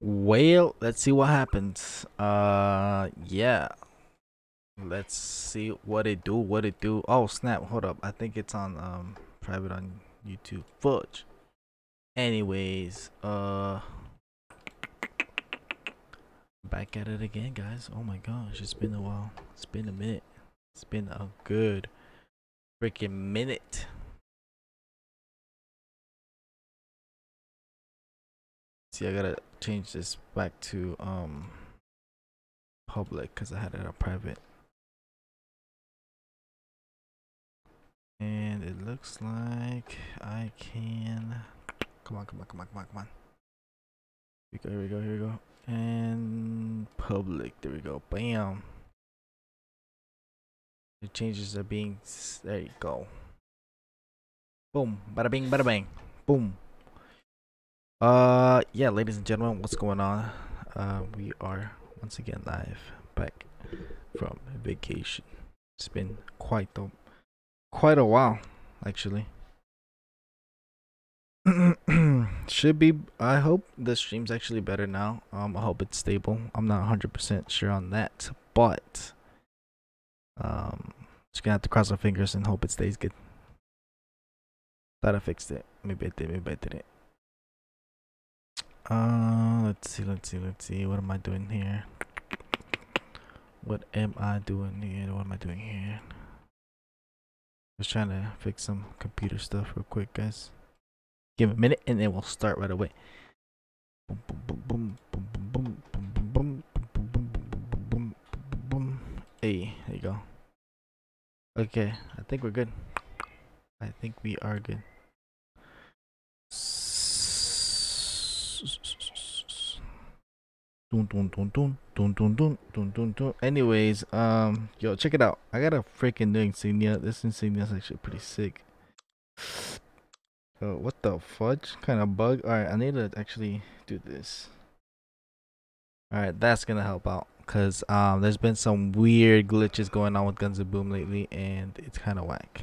Well, let's see what happens. Yeah. Let's see what it do, Oh, snap. Hold up. I think it's on private on YouTube. Fudge. Anyways, back at it again, guys. Oh my gosh, it's been a while. It's been a minute. It's been a good freaking minute. See, I gotta change this back to public because I had it on private. And it looks like I can. Come on. Here we go. And public. There we go. Bam. The changes are being. There you go. Boom. Bada bing, bada bang. Boom. Yeah, ladies and gentlemen, what's going on? We are once again live, back from vacation. It's been quite a while, actually. Should be. I hope the stream's actually better now. I hope it's stable. I'm not 100% sure on that, but just gonna have to cross our fingers and hope it stays good. Thought I fixed it. Maybe I did. Maybe I didn't. Let's see. What am I doing here? Just trying to fix some computer stuff real quick, guys. Give it a minute and then we'll start right away. Hey, there you go. Okay, I think we're good. I think we are good. Anyways, yo, check it out. I got a freaking new insignia. This insignia is actually pretty sick. Oh, what the fudge? Kind of bug? Alright, I need to actually do this. Alright, that's gonna help out. Because there's been some weird glitches going on with Guns of Boom lately. And it's kind of whack.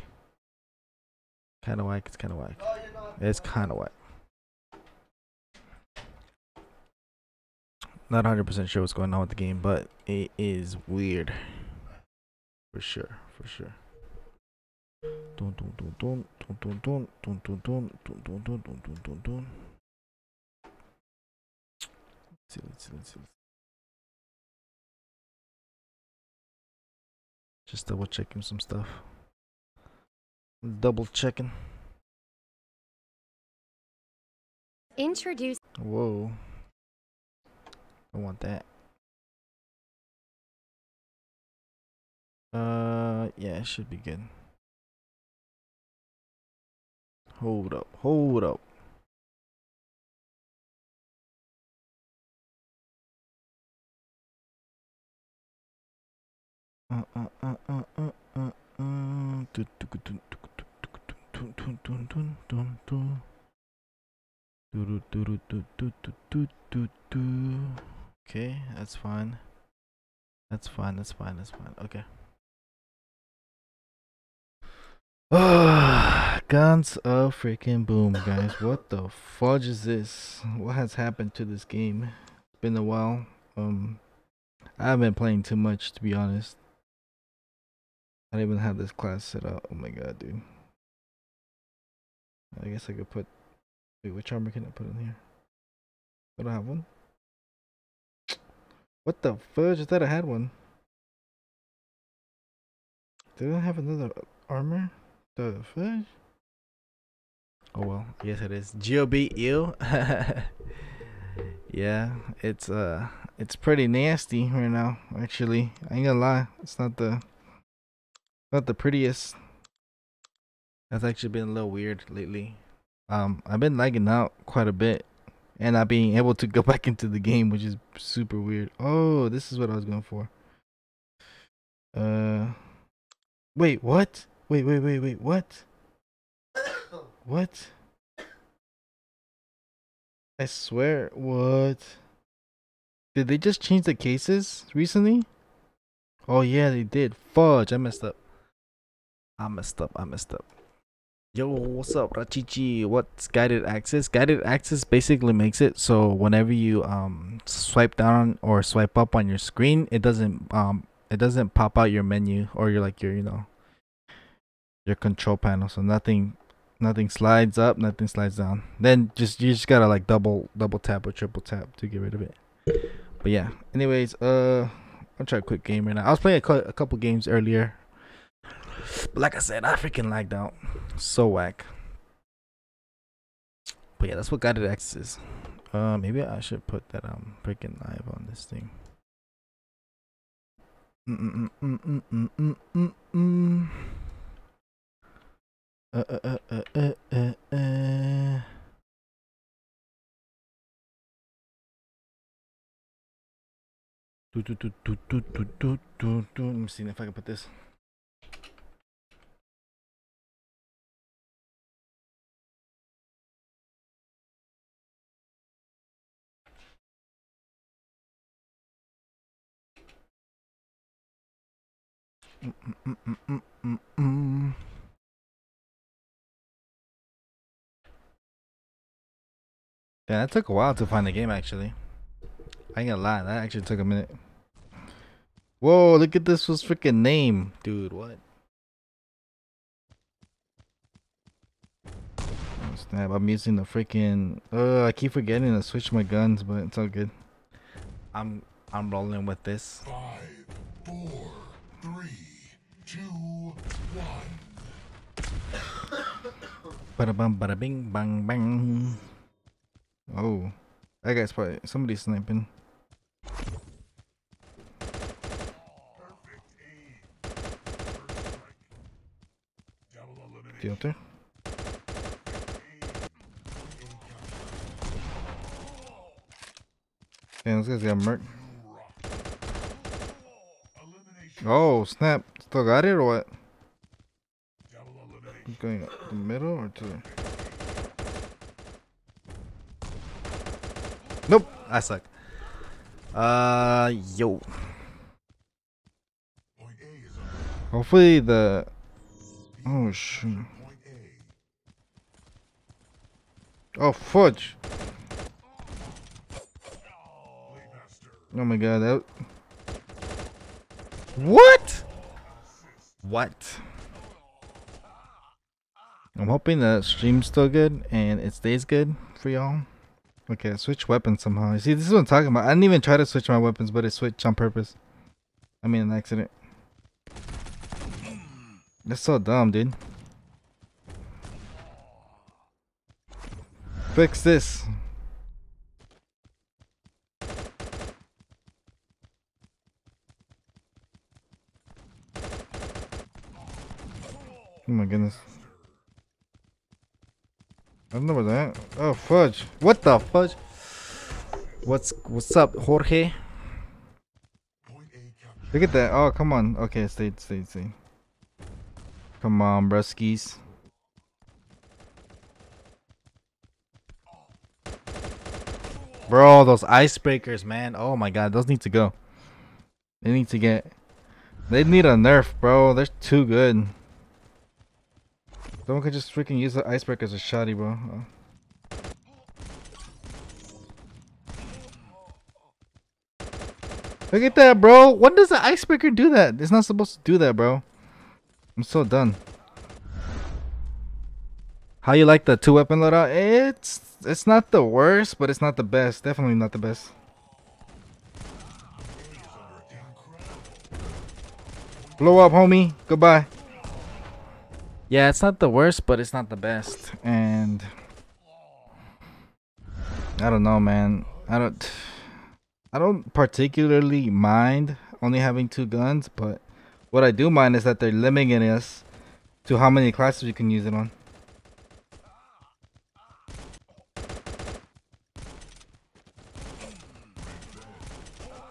Not 100% sure what's going on with the game. But it is weird. For sure. Let's see. Just double checking some stuff. Introduce. Whoa. I want that. Yeah, it should be good. Hold up. Okay, that's fine. Okay. Guns of freaking Boom, guys. What the fudge is this? What has happened to this game? It's been a while. I haven't been playing too much, to be honest. I don't even have this class set up. Oh my god, dude. I guess I could put. Wait, which armor can I put in here? I don't have one. What the fudge? I thought I had one. Did I have another armor? The fudge? Oh well, yes it is. GOBU. Yeah, it's pretty nasty right now. Actually, I ain't gonna lie, it's not the prettiest. That's actually been a little weird lately. I've been lagging out quite a bit, and not being able to go back into the game, which is super weird. Oh, this is what I was going for. Wait, what? Wait, what? What? I swear, what? Did they just change the cases recently? Oh yeah, they did. Fudge, I messed up. Yo, what's up, Rachichi? What's guided access? Guided access basically makes it so whenever you swipe down or swipe up on your screen, it doesn't pop out your menu or your control panel. So nothing slides up, nothing slides down. Then you just gotta like double tap or triple tap to get rid of it. But yeah. Anyways, I'll try a quick game right now. I was playing a couple games earlier. But like I said, I freaking lagged out. So whack. But yeah, that's what guided access is. Maybe I should put that freaking live on this thing. Let me see if I can put this. Yeah, that took a while to find the game actually. I ain't gonna lie, that actually took a minute. Whoa, look at this freaking name. Dude, what? Oh, snap, I'm using the freaking I keep forgetting to switch my guns, but it's all good. I'm rolling with this. 5, 4, 3, 2, 1. Bada bum, bada bing, bang, bang. Oh, that guy's probably somebody's sniping. Filter. Damn, this guy's got murk. Oh snap! Still got it or what? I'm going up the middle or to the... Nope, I suck. Yo. Hopefully the... Oh shoot. Oh fudge! Oh my god, that... What? What? I'm hoping the stream's still good and it stays good for y'all. Okay, switch weapons somehow. You see, this is what I'm talking about. I didn't even try to switch my weapons, but it switched on purpose. I mean, an accident. That's so dumb, dude. Fix this. Oh my goodness. I don't know about that. Oh fudge. What the fudge? What's up, Jorge? Look at that. Oh come on. Okay, stay. Come on, bruskies. Bro, those icebreakers, man. Oh my god, those need to go. They need a nerf, bro. They're too good. Someone could just freaking use the icebreaker as a shotty, bro. Oh. Look at that, bro. When does the icebreaker do that? It's not supposed to do that, bro. I'm so done. How you like the 2-weapon loadout? It's not the worst, but it's not the best. Definitely not the best. Blow up, homie. Goodbye. Yeah, it's not the worst, but it's not the best, and I don't know, man. I don't particularly mind only having 2 guns, but what I do mind is that they're limiting us to how many classes you can use it on.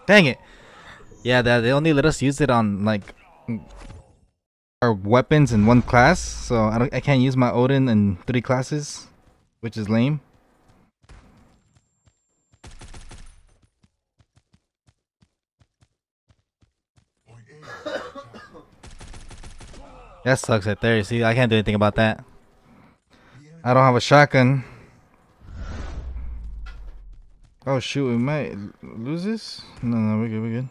Dang it! Yeah, they only let us use it on like our weapons in 1 class, so I can't use my Odin in 3 classes, which is lame. That sucks right there. See, I can't do anything about that. I don't have a shotgun. Oh shoot, we might lose this? No, no, we're good, we're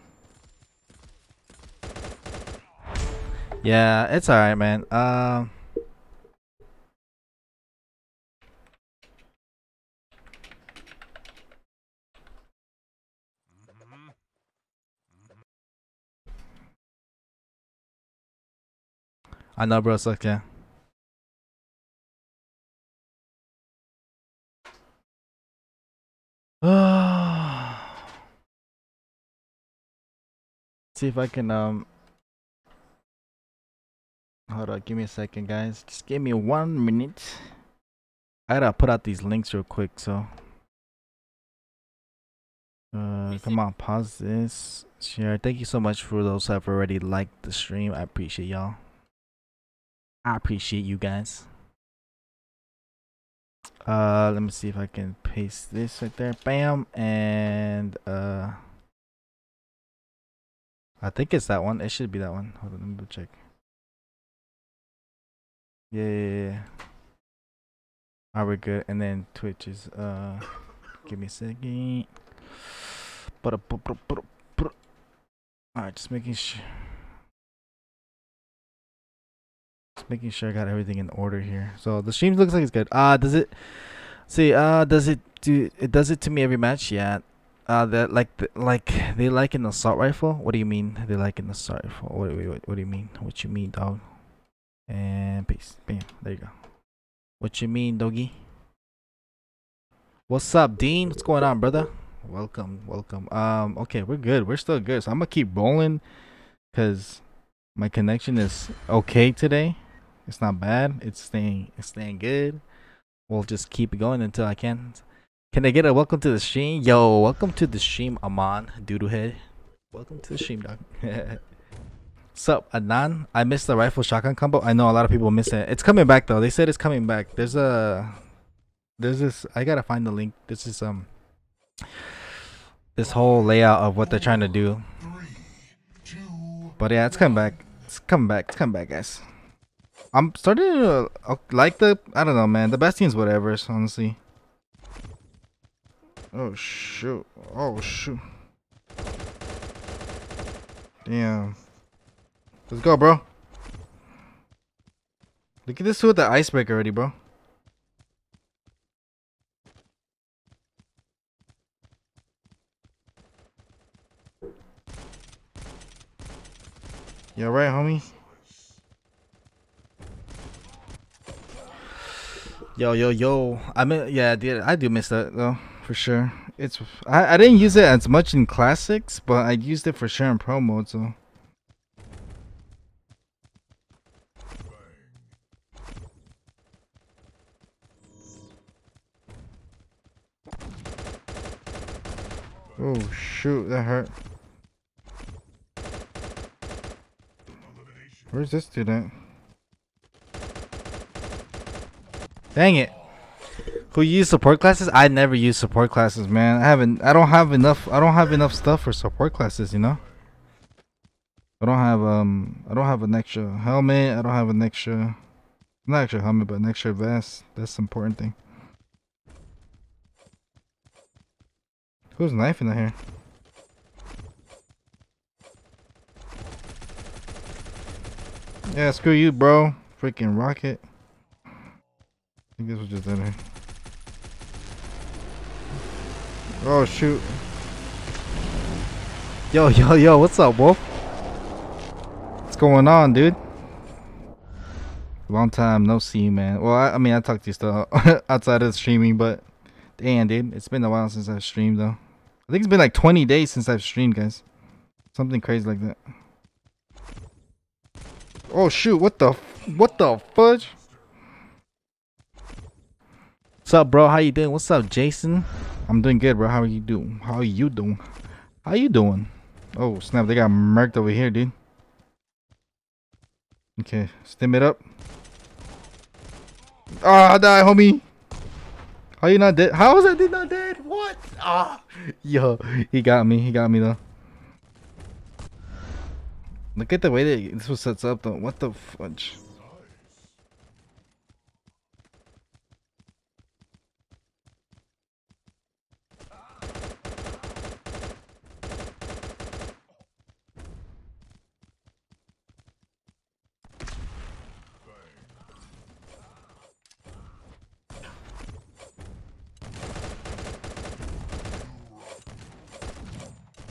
good. Yeah, it's alright, man. I know, bro, sucks, yeah. See if I can hold on, give me a second, guys. Just give me 1 minute. I gotta put out these links real quick, so come on, pause this. Share. Thank you so much for those who have already liked the stream. I appreciate y'all. I appreciate you guys. Let me see if I can paste this right there. Bam, and I think it's that one. It should be that one. Hold on, let me go check. Yeah, yeah, yeah. All right, we're good. And then Twitch is give me a second. All right, just making sure. Just making sure I got everything in order here. So the stream looks like it's good. Does it? See, does it to me every match? Yeah. That like they like an assault rifle. What do you mean they like an assault rifle? What do you mean? What you mean, dog? And peace. Bam. There you go. What you mean, doggy? What's up, Dean? What's going on, brother? Welcome, welcome. Okay, we're good. We're still good. So I'm gonna keep rolling, cause my connection is okay today. It's not bad. It's staying good. We'll just keep going until I can. Can I get a welcome to the stream? Yo, welcome to the stream, Aman, Doodlehead. Welcome to the stream, dog. Sup, Adnan? I missed the rifle shotgun combo. I know a lot of people miss it. It's coming back, though. They said it's coming back. There's this. I gotta find the link. This is this whole layout of what they're trying to do. But yeah, it's coming back. It's coming back. It's coming back, guys. I'm starting to like the. I don't know, man. The best team's whatever, honestly. Oh shoot! Oh shoot! Damn! Let's go, bro. Look at this dude with the icebreaker already, bro. You alright, homie? Yo, yo, yo! I mean, yeah, I do miss that though. For sure. It's I didn't use it as much in classics, but I used it for sure in pro mode, so oh shoot, that hurt. Where's this dude at? Dang it. Who use support classes? I never use support classes, man. I don't have enough stuff for support classes, you know? I don't have an extra helmet, I don't have an extra not extra helmet, but an extra vest. That's the important thing. Who's knifing out here? Yeah, screw you, bro. Freaking rocket. I think this was just in here. Oh shoot. Yo, yo, yo, what's up, Wolf? What's going on, dude? Long time no see, man. Well, I mean, I talked to you still outside of streaming, but damn, dude, it's been a while since I've streamed, though. I think it's been like 20 days since I've streamed, guys. Something crazy like that. Oh shoot, what the fudge? What's up, bro? How you doing? What's up, Jason? I'm doing good, bro. How are you doing? How are you doing? How are you doing? Oh snap, they got murked over here, dude. Okay, stim it up. Ah, I died, homie. How you not dead? How is that dude not dead? What? Ah, yo, he got me. He got me though. Look at the way that this was set up though. What the fudge?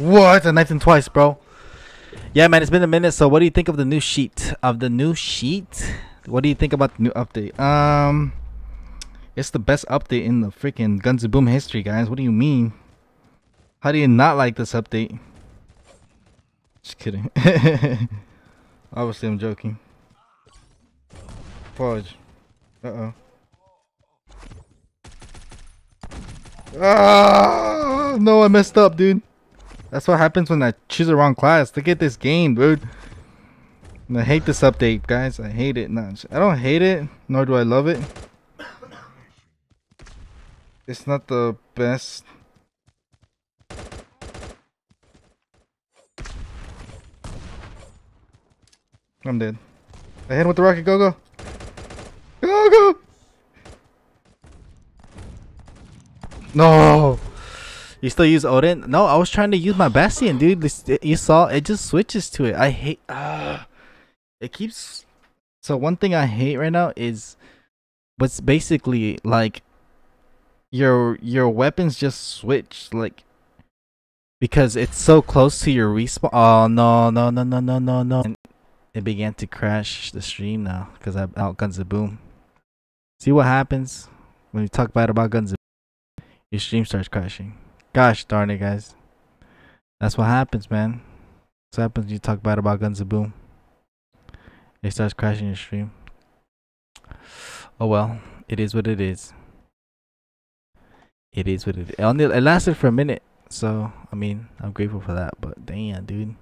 What? A knife and twice, bro. Yeah, man, it's been a minute. So, what do you think of the new sheet? What do you think about the new update? It's the best update in the freaking Guns of Boom history, guys. What do you mean? How do you not like this update? Just kidding. Obviously, I'm joking. Fudge. Uh-oh. Ah, no, I messed up, dude. That's what happens when I choose the wrong class. Look at this game, dude. And I hate this update, guys. I hate it. No, I don't hate it, nor do I love it. It's not the best. I'm dead. I hit him with the rocket. Go, go. Go, go. No. You still use Odin? No, I was trying to use my Bastion, dude. You saw it just switches to it. I hate it keeps. So one thing I hate right now is what's basically like your weapons just switch, like, because it's so close to your respawn. Oh no no no no no no no. And it began to crash the stream now because I'm out Guns of Boom. See what happens when you talk bad about Guns of Boom? Your stream starts crashing. Gosh darn it, guys. That's what happens, man. That's what happens when you talk bad about Guns of Boom. It starts crashing your stream. Oh well, it is what it is. It is what it is. It lasted for a minute, so I mean, I'm grateful for that, but damn, dude.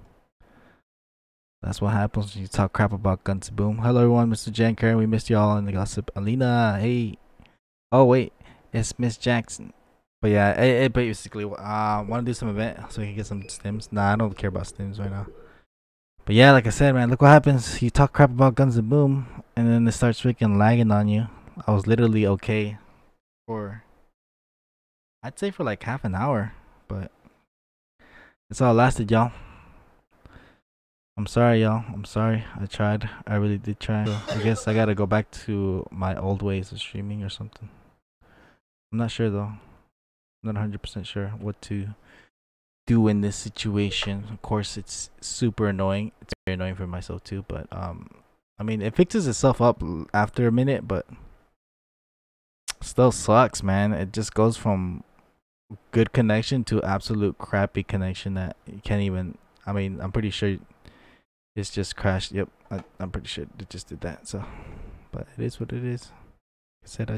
That's what happens when you talk crap about Guns of Boom. Hello everyone, Mr. Jen, Karen, we missed y'all in the gossip. Alina, hey. Oh wait, it's Miss Jackson. But yeah, it basically want to do some event so we can get some stims. Nah, I don't care about stims right now. But yeah, like I said, man, look what happens. You talk crap about Guns of Boom, and then it starts freaking lagging on you. I was literally okay for, I'd say, for like half an hour, but it's all lasted, y'all. I'm sorry, y'all. I'm sorry. I tried. I really did try. So I guess I gotta go back to my old ways of streaming or something. I'm not sure though. Not 100% sure what to do in this situation. Of course, it's super annoying. It's very annoying for myself too, but I mean, it fixes itself up after a minute, but still sucks, man. It just goes from good connection to absolute crappy connection that you can't even, I mean, I'm pretty sure it's just crashed. Yep, I'm pretty sure it just did that. So, but it is what it is. Like I said, I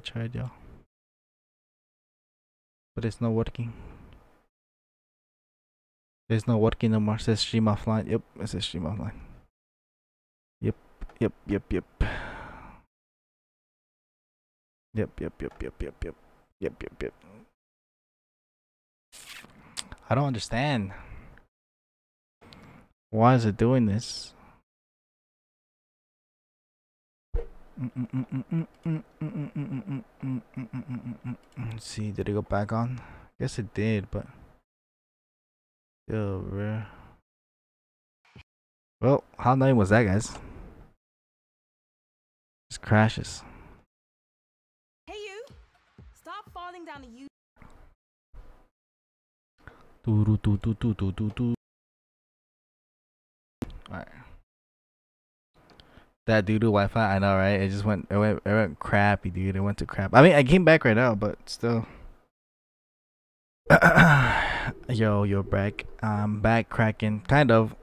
tried, y'all, but it's not working. There's no working no more. It says stream offline. Yep, it says stream offline. Yep. I don't understand. Why is it doing this? Let's see, did it go back on? Yes, it did, but still rare. Well, how annoying was that, guys? Just crashes. Hey, you! Stop falling down to you. Alright. That doo-doo Wi-Fi, I know, right? It just went, it went crappy, dude. It went to crap. I mean, I came back right now, but still. Yo, Brack. I'm back cracking, kind of.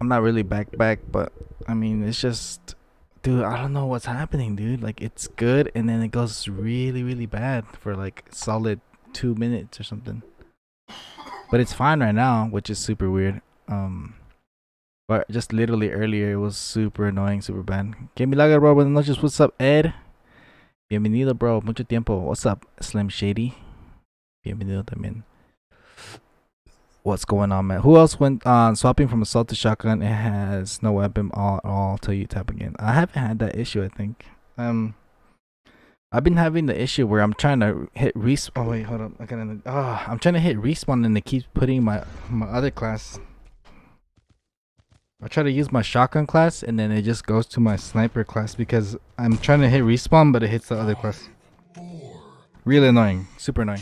I'm not really back, but I mean, it's just, dude, I don't know what's happening, dude. Like, it's good, and then it goes really, really bad for like solid 2 minutes or something. But it's fine right now, which is super weird. But just literally earlier, it was super annoying, super bad. Que milagro, bro. Buenas noches. What's up, Ed? Bienvenido, bro. Mucho tiempo. What's up, Slim Shady? Bienvenido también. What's going on, man? Who else went on swapping from assault to shotgun? It has no weapon at all till you tap again. I haven't had that issue, I think. I've been having the issue where I'm trying to hit respawn. Oh wait, hold up. I'm trying to hit respawn, and it keeps putting my other class. I try to use my shotgun class, and then it just goes to my sniper class because I'm trying to hit respawn, but it hits the other class. Really annoying. Super annoying.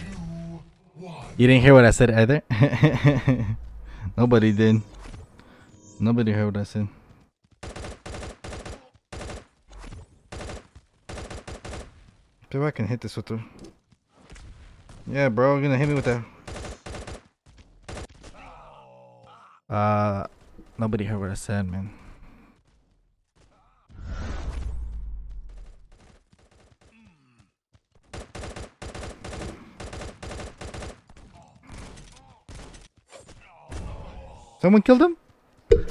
You didn't hear what I said either? Nobody did. Nobody heard what I said. Maybe I can hit this with the... Yeah, bro, you're gonna hit me with that. Nobody heard what I said, man. Someone killed him?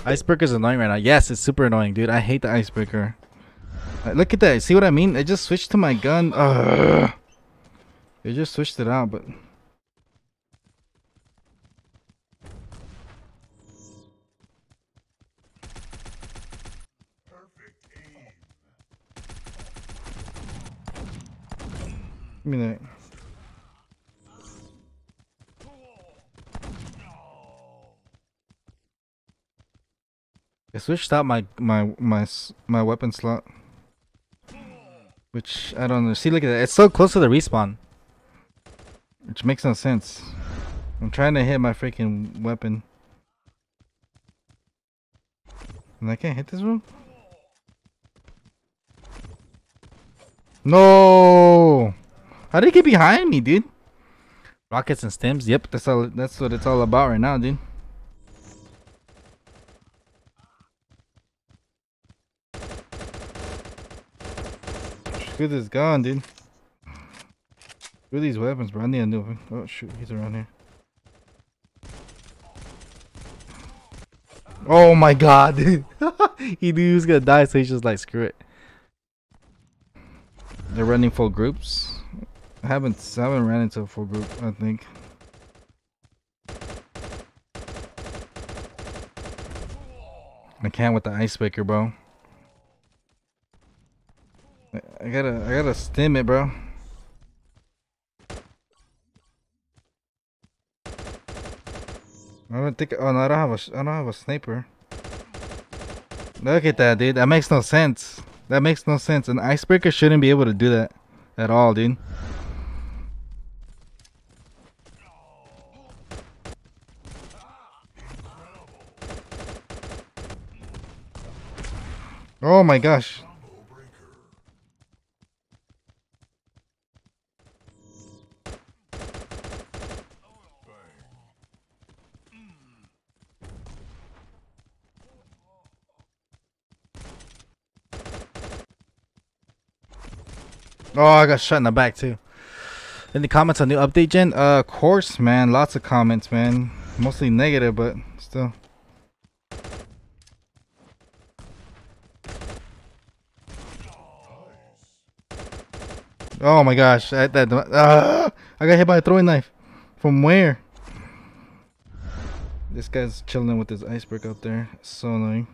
Icebreaker's annoying right now. Yes, it's super annoying, dude. I hate the Icebreaker. Look at that. See what I mean? I just switched to my gun. Ugh. They just switched it out, but... Give me that. I switched out my weapon slot, which I don't know. See, look at that. It's so close to the respawn, which makes no sense. I'm trying to hit my freaking weapon, and I can't hit this room. No! How did he get behind me, dude? Rockets and Stims. Yep, that's all. That's what it's all about right now, dude. Dude is gone, dude. Screw these weapons, bro. I need a new one. Oh shoot, he's around here. Oh my god, dude. He knew he was gonna die, so he's just like, screw it. They're running full groups. I haven't ran into a full group, I think. I can't with the Icebreaker, bro. I gotta stim it, bro. I don't think. Oh no, I don't have a sniper. Look at that, dude. That makes no sense. That makes no sense. An Icebreaker shouldn't be able to do that at all, dude. Oh my gosh. Oh, I got shot in the back too. Any comments on new update, Jen? Of course, man. Lots of comments, man. Mostly negative, but still. Oh my gosh! I got hit by a throwing knife. From where? This guy's chilling with his Icebreaker up there. So annoying.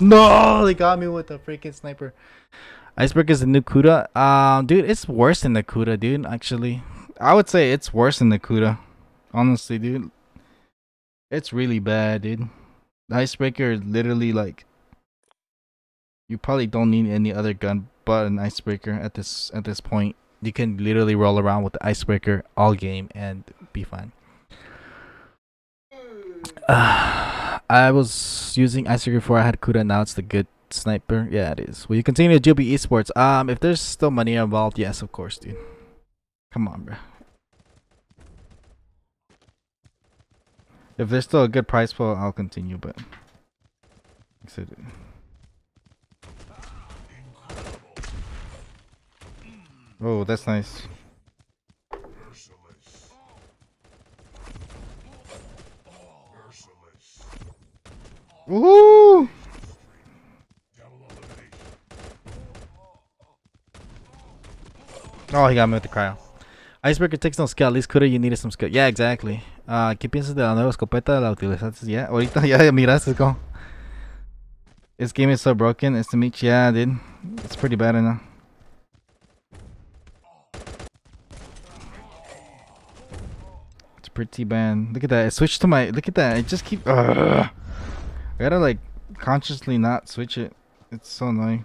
No, they got me with the freaking sniper. Icebreaker is the new CUDA. Dude, it's worse than the CUDA, dude. Actually, I would say it's worse than the CUDA. Honestly, dude, it's really bad, dude. The Icebreaker is literally like, you probably don't need any other gun but an Icebreaker at this point. You can literally roll around with the Icebreaker all game and be fine. I was using Icebreaker before I had CUDA. Now it's the good sniper. Yeah, it is. Will you continue to GB Esports? If there's still money involved, yes, of course, dude. Come on, bro. If there's still a good price pool, I'll continue. But oh, that's nice. Woo! Oh, he got me with the cryo. Icebreaker takes no skill. At least CUDA, you needed some skill. Yeah, exactly. ¿Qué piensas de la nueva escopeta? ¿La utilizaste ya? Ahorita ya miraste cómo. This game is so broken. It's the meat. Yeah, dude. It's pretty bad right now. It's pretty bad. Look at that. I switched to my... Look at that. I just keep... Ugh. I gotta like consciously not switch it. It's so annoying.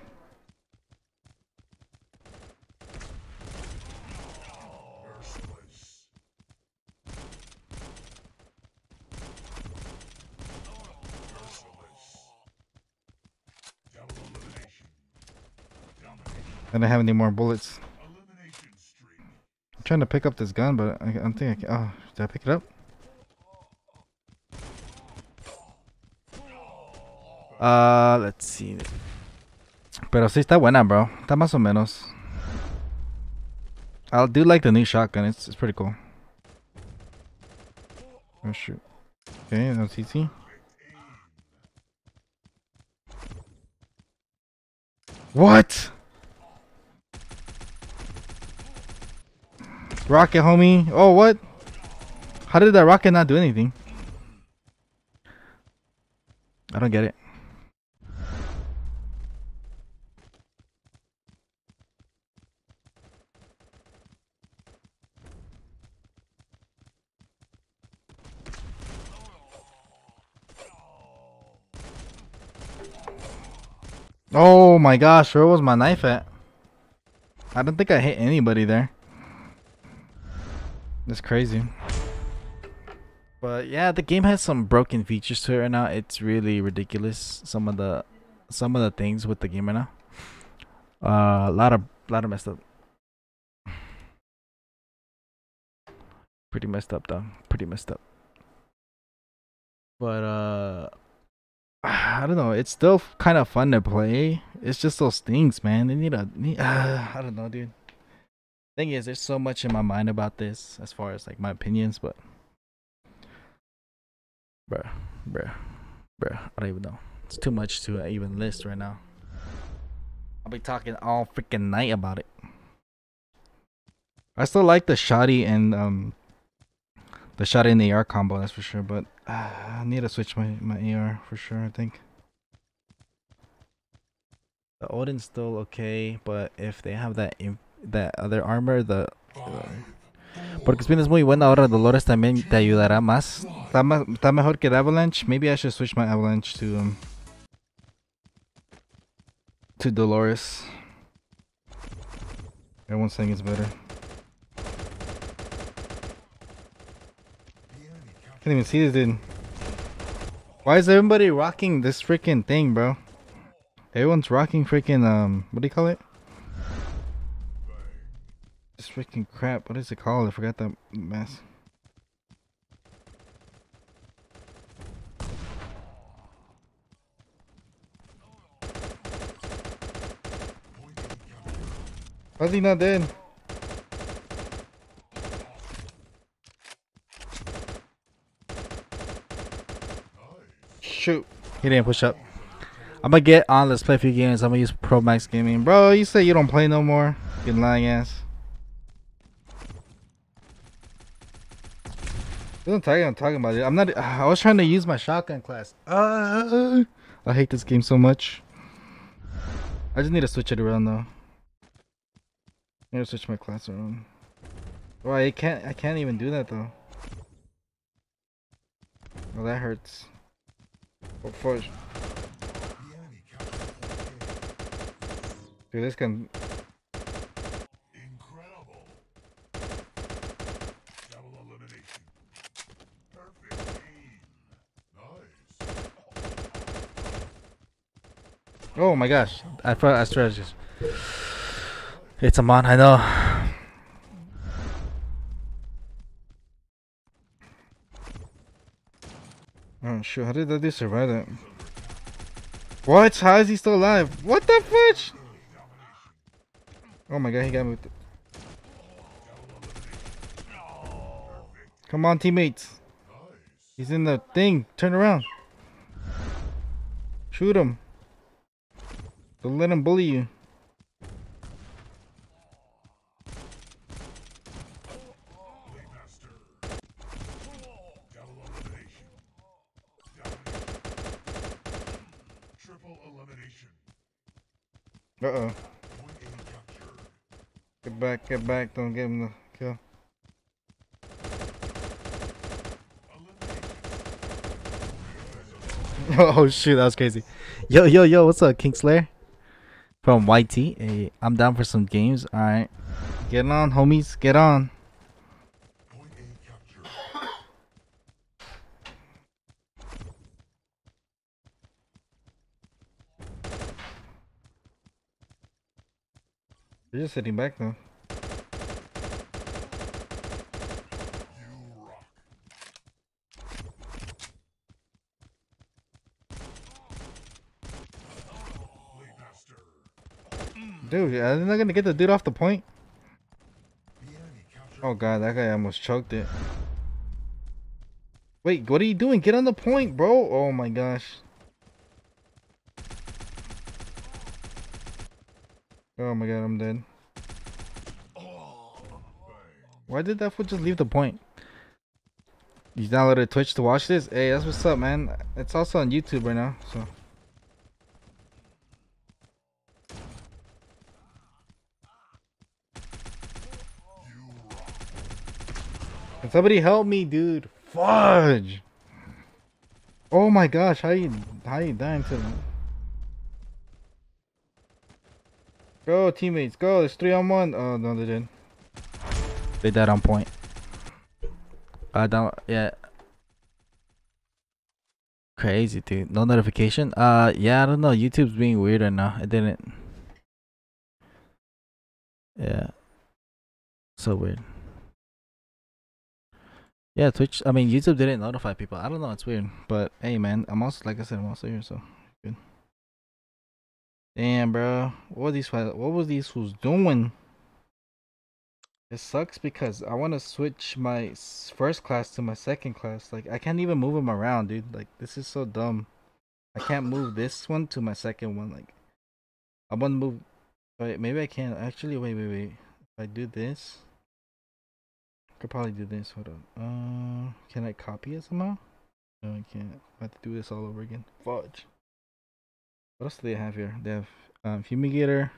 I don't have any more bullets. I'm trying to pick up this gun, but I don't think I can. Oh, did I pick it up? Let's see. Pero sí está buena, bro. Está más o menos. I do like the new shotgun. It's pretty cool. Oh shoot. Okay, that's easy. What? Rocket, homie. Oh, what? How did that rocket not do anything? I don't get it. Oh my gosh, where was my knife at? I don't think I hit anybody there. That's crazy. But yeah, the game has some broken features to it right now. It's really ridiculous, some of the things with the game right now. A lot of messed up. Pretty messed up though. Pretty messed up. But I don't know. It's still kind of fun to play. It's just those things, man. They need a I don't know, dude. Thing is, there's so much in my mind about this as far as like my opinions, but bruh, I don't even know. It's too much to even list right now. I'll be talking all freaking night about it. I still like the shotty and the shotty and the AR combo, that's for sure, but I need to switch my AR for sure. I think the Odin's still okay, but if they have that other armor, porque Spin es muy buena ahora. Dolores también te ayudará más. Está mejor que Avalanche. Maybe I should switch my Avalanche to Dolores. Everyone's saying it's better. I can't even see this dude. Why is everybody rocking this freaking thing, bro? Everyone's rocking freaking what do you call it? This freaking crap, what is it called? I forgot that mess. Why is he not dead? Shoot, he didn't push up. I'm gonna get on Let's Play a few games. I'm gonna use Pro Max Gaming. Bro, you say you don't play no more? You lying ass. I'm talking about it. I'm not. I was trying to use my shotgun class. I hate this game so much. I just need to switch it around though. I need to switch my class around. Well, I can't even do that though. Well, that hurts. Oh, fuck. Dude, this can. Oh my gosh, I thought I strategized. It's Amon, I know. Oh shoot, how did that dude survive that? What? How is he still alive? What the fudge? Oh my god, he got me with it. Come on teammates. He's in the thing, turn around. Shoot him. Don't let him bully you. Uh-oh. Get back, don't give him the kill. Oh shoot, that was crazy. Yo, yo, yo, what's up, Kingslayer? From YT. Hey, I'm down for some games. Alright. Get on, homies. Get on. You're just sitting back now. Dude, I'm not gonna get the dude off the point. Oh god, that guy almost choked it. Wait, what are you doing? Get on the point, bro. Oh my gosh. Oh my god, I'm dead. Why did that fool just leave the point? You downloaded Twitch to watch this? Hey, that's what's up, man. It's also on YouTube right now, so. Can somebody help me, dude? Fudge! Oh my gosh, how you dying to them? Go teammates, go! It's 3-on-1. Oh no, they didn't. They died on point. Yeah. Crazy dude. No notification. Yeah, I don't know. YouTube's being weird right now. It didn't. Yeah. So weird. Yeah, Twitch. I mean, YouTube didn't notify people. I don't know. It's weird. But hey, man, I'm also, like I said, I'm also here, so good. Damn, bro. What were these fools doing? It sucks because I want to switch my first class to my second class. Like, I can't even move them around, dude. Like, this is so dumb. I can't move this one to my second one. Like, I want to move. Wait, maybe I can. Actually, wait. If I do this. Could probably do this. Hold on. Can I copy it somehow? No, I can't. I have to do this all over again. Fudge. What else do they have here? They have Fumigator,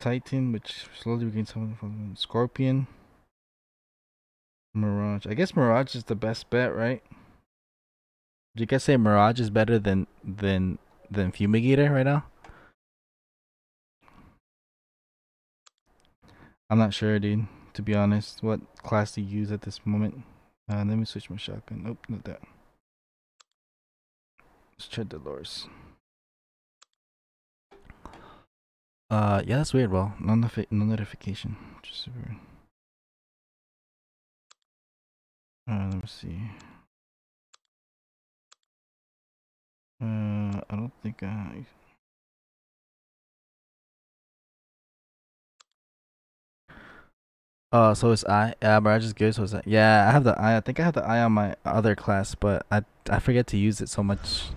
Titan, which slowly regains some of the Scorpion, Mirage. I guess Mirage is the best bet, right? You guys say Mirage is better than Fumigator right now? I'm not sure, dude. To be honest, what class do you use at this moment? Let me switch my shotgun. Nope, not that. Let's try Dolores. Yeah, that's weird. Well, no notification. Just super. Let me see. I don't think I. So it's I. Yeah, Mirage is good, so it's I. Yeah, I have the I. I think I have the I on my other class, but I forget to use it so much.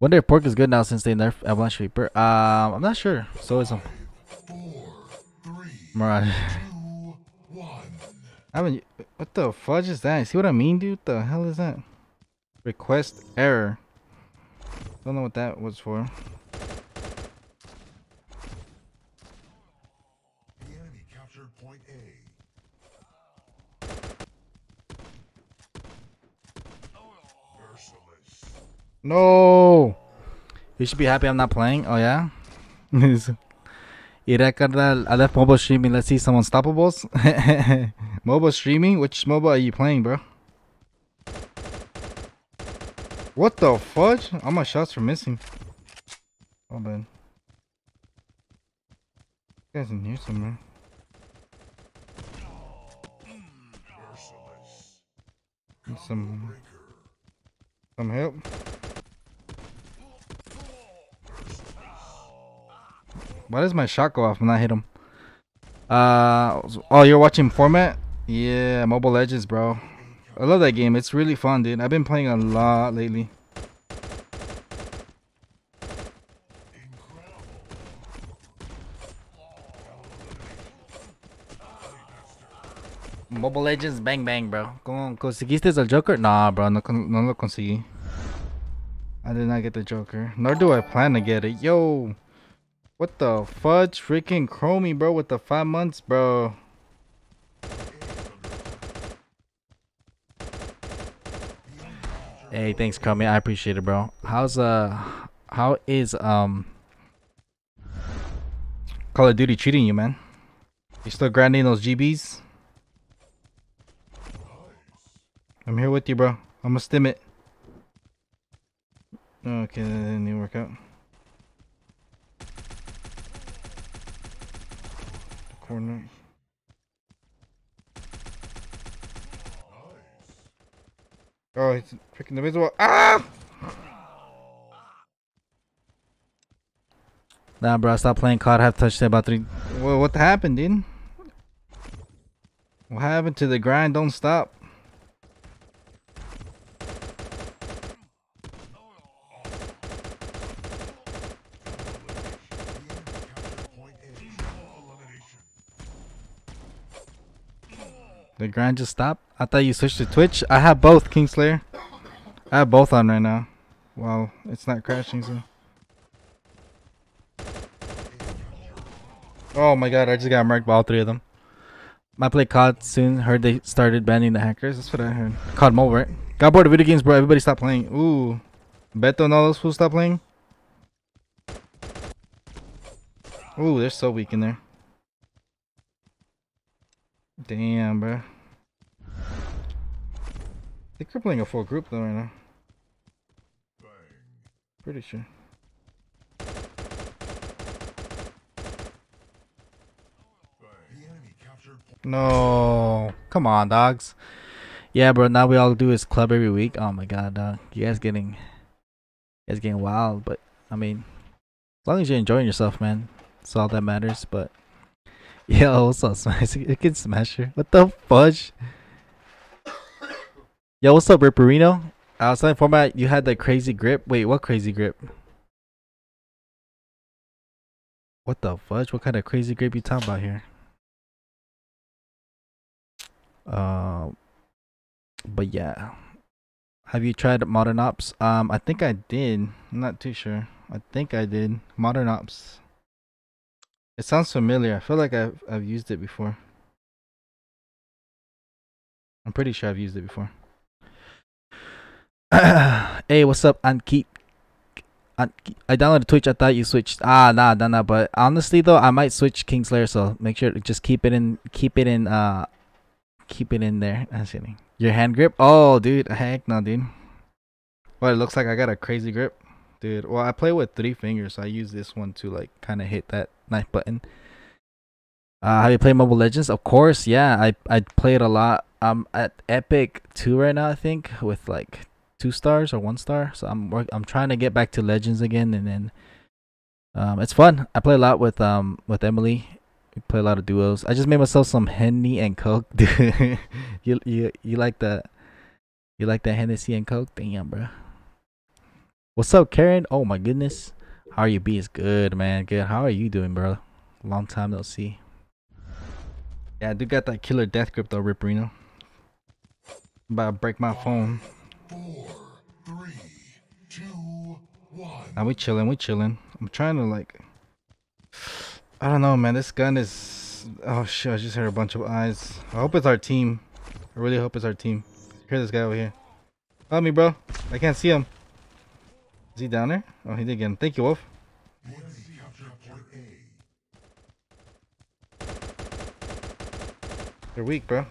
Wonder if Pork is good now since they nerfed Avalanche Reaper. I'm not sure. So is Mirage. 2, 1. I mean, what the fudge is that? See what I mean, dude? The hell is that? Request error. Don't know what that was for. No, you should be happy I'm not playing. Oh yeah, I left mobile streaming. Let's see some unstoppables. Mobile streaming? Which mobile are you playing, bro? What the fudge? All my shots are missing. Oh man, you guys in here somewhere? Some help. Why does my shot go off when I hit him? Oh, you're watching format? Yeah, Mobile Legends, bro. I love that game. It's really fun, dude. I've been playing a lot lately. Mobile Legends, bang bang, bro. ¿Conseguiste el Joker? Nah, bro, no lo conseguí. I did not get the Joker. Nor do I plan to get it. Yo. What the fudge? Freaking Chromie, bro, with the 5 months, bro. Hey, thanks, Kami. I appreciate it, bro. How's how is Call of Duty treating you, man? You still grinding those GBs? I'm here with you, bro. I'm gonna stim it. Okay, that didn't even work out. The corner. Oh, he's picking the visible. Ah! Nah, bro, I stopped playing COD. I've touched it about 3. Well, what happened, dude? What happened to the grind? Don't stop. The grind just stopped? I thought you switched to Twitch. I have both, Kingslayer. I have both on right now. Wow, it's not crashing, so. Oh my god, I just got murked by all 3 of them. I play COD soon. Heard they started banning the hackers. That's what I heard. COD Mobile, right? Got bored of video games, bro. Everybody stopped playing. Ooh. Beto and all those fools stopped playing. Ooh, they're so weak in there. Damn, bro. I think we're playing a full group though right now. Pretty sure. No, come on, dogs. Yeah, bro. Now we all do is club every week. Oh my god, dog. You guys getting wild. But I mean, as long as you're enjoying yourself, man, that's all that matters. But yo, what's up, Smash? It can smash her. What the fudge? Yo, what's up, Ripperino? Outside format, you had the crazy grip. Wait, what crazy grip? What the fudge? What kind of crazy grip you talking about here? But yeah. Have you tried Modern Ops? I think I did. I'm not too sure. I think I did. Modern Ops. It sounds familiar. I feel like I've used it before. I'm pretty sure I've used it before. Hey, what's up, Anki? I downloaded Twitch. I thought you switched. Ah, nah. But honestly, though, I might switch Kingslayer. So make sure to just keep it in there. I'm just kidding. Your hand grip? Oh, dude, heck no, dude. Well, it looks like I got a crazy grip, dude. Well, I play with 3 fingers, so I use this one to like kind of hit that knife button. Have you played Mobile Legends? Of course, yeah. I play it a lot. I'm at Epic 2 right now, I think, with like 2 stars or 1 star. So I'm trying to get back to Legends again, and then it's fun. I play a lot with Emily. We play a lot of duos. I just made myself some Henny and Coke, dude. you like the Hennessy and Coke? Damn, bro. What's up, Karen? Oh my goodness. How are you, B? It's good, man. Good. How are you doing, bro? Long time no see. Yeah, I do got that killer death grip though, Ripperino. I'm about to break my phone. 5, 4, 3, 2, 1. Now we chilling. I'm trying to like, I don't know, man. This gun is, oh shit, I just heard a bunch of eyes. I hope it's our team. I really hope it's our team. Hear this guy over here. Help me, bro. I can't see him. Is he down there? Oh, he did get him. Thank you, Wolf. They're weak, bro.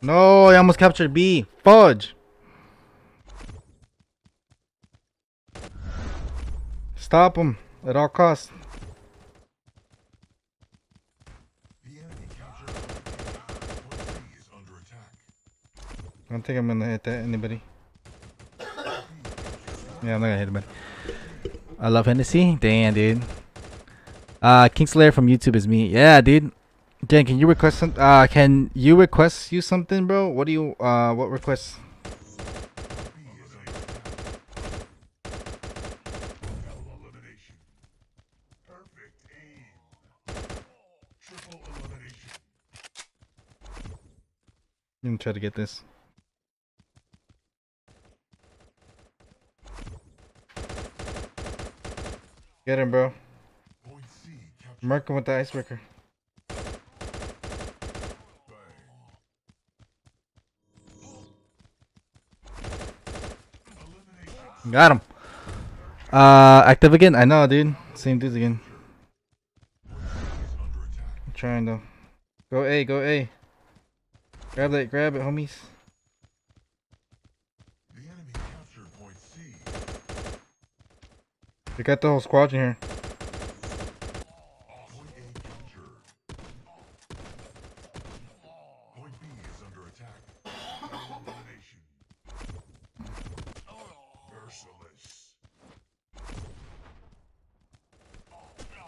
No, I almost captured B. Fudge. Stop him at all costs. I don't think I'm gonna hit that anybody. Yeah, I'm not gonna hit anybody. I love Hennessy. Damn, dude. Kingslayer from YouTube is me. Yeah, dude. Jen, can you request some, you something, bro? What do you what requests? I'm gonna try to get this. Get him, bro. Mark him with the icebreaker. Got him. Active again? I know, dude. Same dudes again. I'm trying to go A, go A. Grab it, homies. The enemy captured point C. They got the whole squad in here.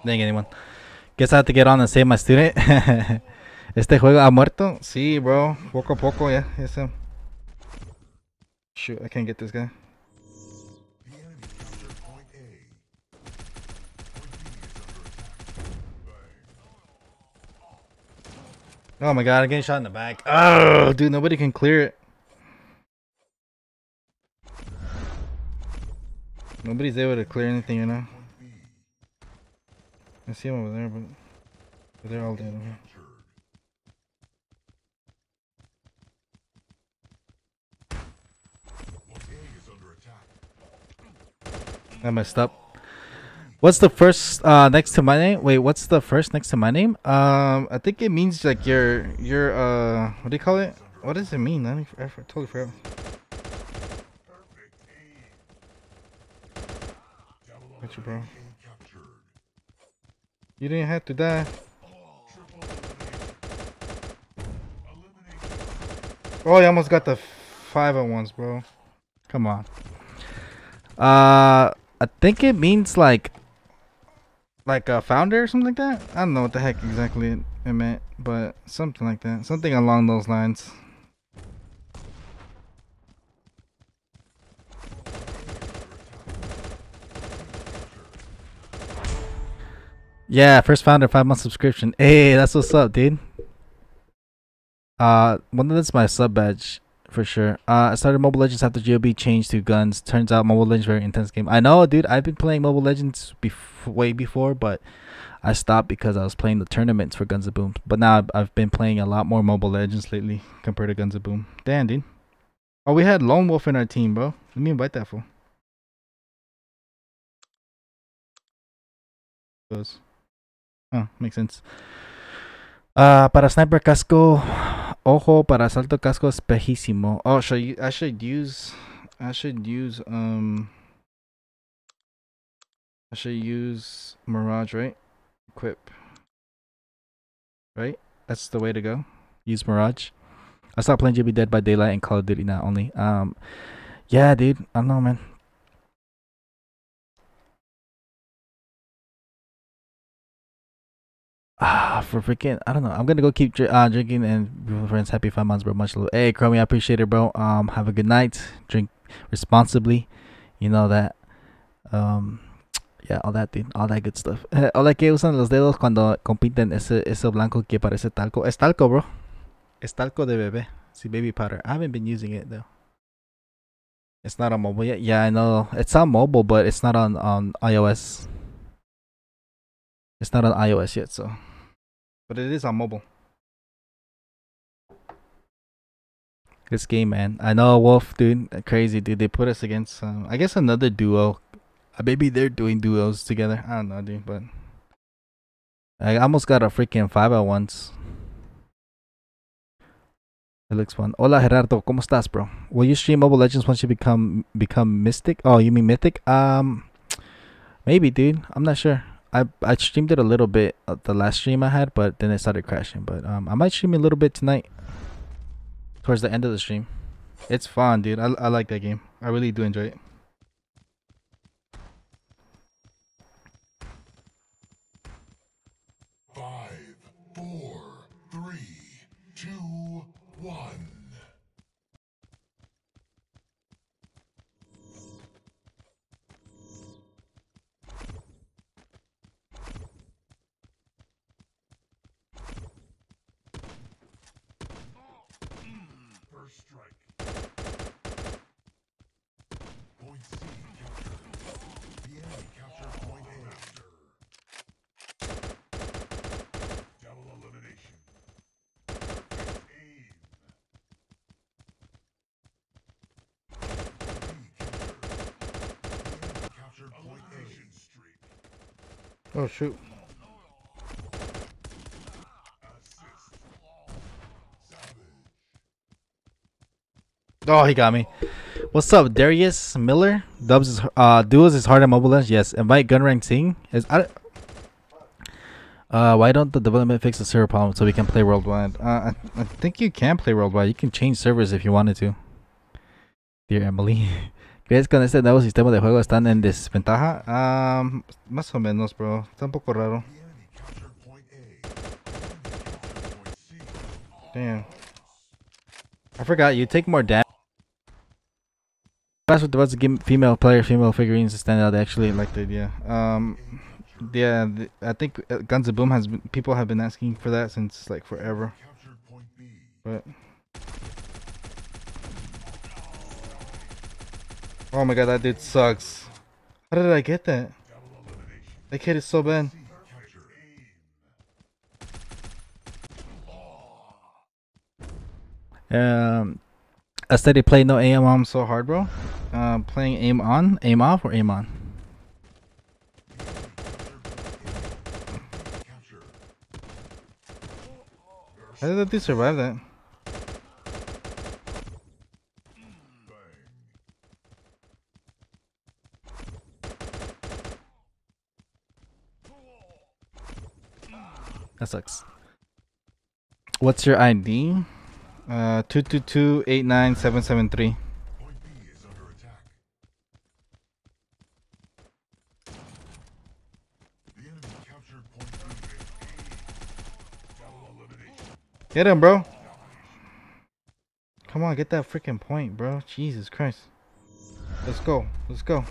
Dang, anyone. Guess I have to get on and save my student. Este juego ha muerto? Sí, bro. Poco a poco, yeah. Yes, him. Shoot, I can't get this guy. Oh my god, I'm getting shot in the back. Oh, dude, nobody can clear it. Nobody's able to clear anything, you know? I see him over there, but they're all dead over here. I messed up. What's the first next to my name? Wait, what's the first next to my name? I think it means like your what do you call it? What does it mean? I totally forgot. Got you, bro. You didn't have to die. Oh, you almost got the 5-on-1s, bro. Come on. I think it means like a founder or something like that. I don't know what the heck exactly it meant, but something like that. Something along those lines. Yeah, first founder, 5-month subscription. Hey, that's what's up, dude. One of that's my sub badge. For sure. I started Mobile Legends after GOB changed to guns. Turns out Mobile Legends very intense game. I know, dude. I've been playing Mobile Legends way before, but I stopped because I was playing the tournaments for Guns of Boom. But now I've been playing a lot more Mobile Legends lately compared to Guns of Boom. Damn, dude. Oh, we had Lone Wolf in our team, bro. Let me invite that fool. Oh, makes sense. Para sniper casco. Ojo para asalto casco espejísimo. Oh, I should use Mirage, right? Equip. Right? That's the way to go. Use Mirage. I stopped playing GB Dead by Daylight and Call of Duty now only. Yeah, dude. I don't know, man. For freaking, I don't know. I'm gonna go keep drinking and friends. Happy 5 months, bro. Much love. Hey, Chromie, I appreciate it, bro. Have a good night. Drink responsibly. You know that. Yeah, all that, dude. All that good stuff. Hola, que usan los dedos cuando compiten ese blanco que parece talco. Es talco, bro. Es talco de bebé. See, baby powder. I haven't been using it though. It's not on mobile yet. Yeah, I know. It's on mobile, but it's not on iOS. It's not on iOS yet, so. But it is on mobile. This game, man. I know, Wolf, dude. Crazy, dude. They put us against, I guess, another duo. Maybe they're doing duos together. I don't know, dude. But I almost got a freaking 5-on-1s. It looks fun. Hola, Gerardo. ¿Cómo estás, bro? Will you stream Mobile Legends once you become Mystic? Oh, you mean Mythic? Maybe, dude. I'm not sure. I streamed it a little bit at the last stream I had, but then it started crashing. But I might stream a little bit tonight towards the end of the stream. It's fun, dude. I like that game. I really do enjoy it. Five, four, three, two, one. Oh, shoot. Oh, he got me. What's up, Darius Miller? Dubs is, duels is hard on Mobile Legends. Yes, invite Gunray Singh. Why don't the development fix the server problem so we can play worldwide? I think you can play worldwide. You can change servers if you wanted to. Dear Emily, ¿crees que con este nuevo sistema de juego están en desventaja? Más o menos, bro. Está un poco raro. Damn. I forgot. You take more damage. That's what the game, female player, female figurines to stand out. I actually like the idea. Yeah, I think Guns of Boom has been, people have been asking for that since like forever. But oh my god, that dude sucks. How did I get that? That kid is so bad. A steady play, no aim on, so hard, bro. Playing aim on, aim off, or aim on. How did that dude survive that? That sucks. What's your ID? 222-89773. Get him, bro. Come on, get that freaking point, bro. Jesus Christ. Let's go. Let's go.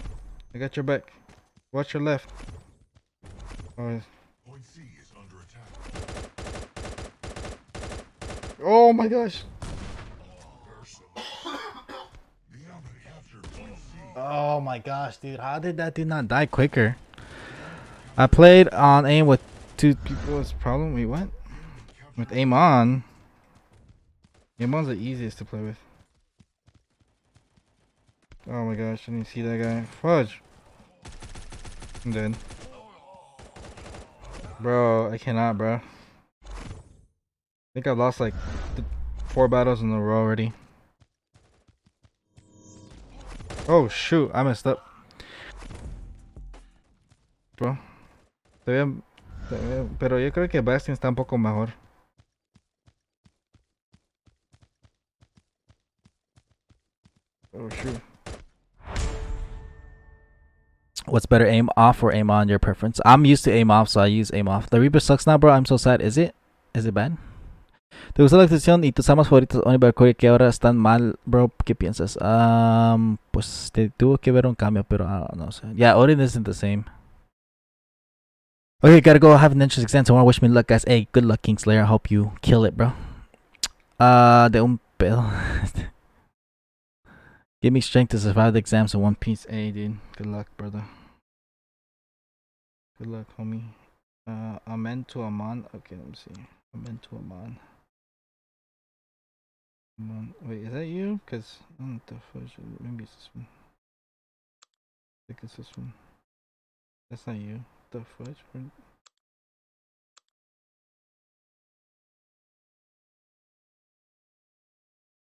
I got your back. Watch your left. Right. Point C is under attack. Oh my gosh. Oh my gosh, dude. How did that dude not die quicker? I played on aim with two people. It's problem. Wait, what? With aim on, aim on's the easiest to play with. Oh my gosh, I didn't see that guy. Fudge. I'm dead. Bro, I cannot, bro. I think I've lost like 4 battles in a row already. Oh shoot, I messed up. Bro. Pero yo creo que Bastion está un poco mejor. Oh shoot. What's better, aim off or aim on? Your preference. I'm used to aim off, so I use aim off. The Reaper sucks now, bro. I'm so sad. Is it bad? ¿Te gustó la actuación y tus armas favoritas de Barracuda que ahora están mal, bro? ¿Qué piensas? Pues te tuvo que ver un cambio, pero no sé. Yeah, Odin isn't the same. Okay, gotta go have an entrance exam tomorrow. Wish me luck, guys. Hey, good luck, Kingslayer. I hope you kill it, bro. De un pedo. Give me strength to survive the exams in one piece. Hey, dude. Good luck, brother. Good luck, homie. Amen to Aman. Okay, let me see. Amen to Aman. Aman. Wait, is that you? Because I don't know what the fuck. Maybe it's this one. I think it's this one. That's not you. The fudge?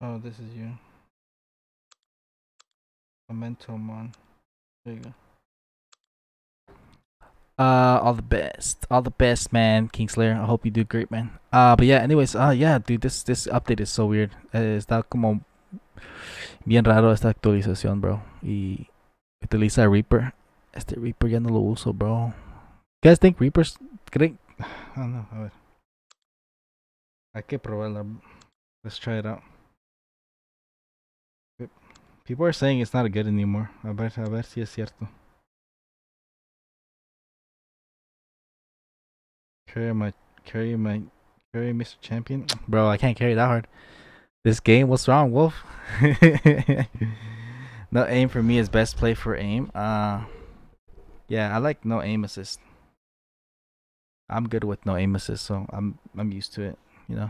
Oh, this is you. Memento man. There you go. All the best. All the best, man. Kingslayer, I hope you do great, man. But yeah, anyways, yeah, dude, this update is so weird. Está como bien raro esta actualización, bro. Y utiliza Reaper. Este Reaper ya no lo uso, bro. You guys think Reapers... I don't know, a ver. Hay que probarla. Let's try it out. People are saying it's not good anymore. A ver si es cierto. Carry Mr. Champion? Bro, I can't carry that hard. This game, what's wrong, Wolf? No aim for me is best play for aim. Yeah, I like no aim assist. I'm good with no aim assist, so I'm used to it, you know.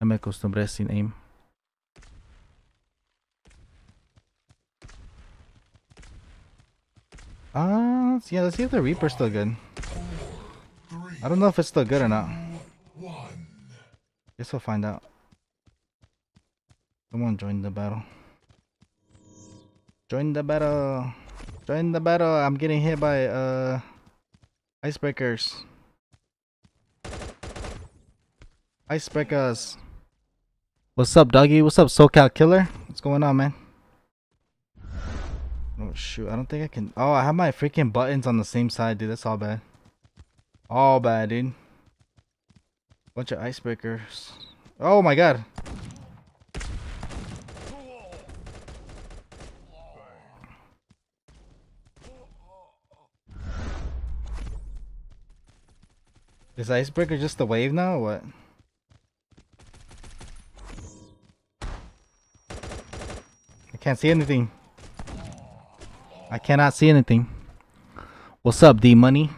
I'm acostumbré sin aim. Yeah, let's see if the Reaper's still good. I don't know if it's still good or not. Guess we'll find out. Someone joined the battle. Join the battle. Join the battle. I'm getting hit by icebreakers. Icebreakers. What's up, doggy? What's up, SoCal Killer? What's going on, man? Oh shoot, I don't think I can. Oh, I have my freaking buttons on the same side, dude. That's all bad. All bad, dude. Bunch of icebreakers. Oh my god. Is icebreaker just the wave now or what? I can't see anything. I cannot see anything. What's up, D Money?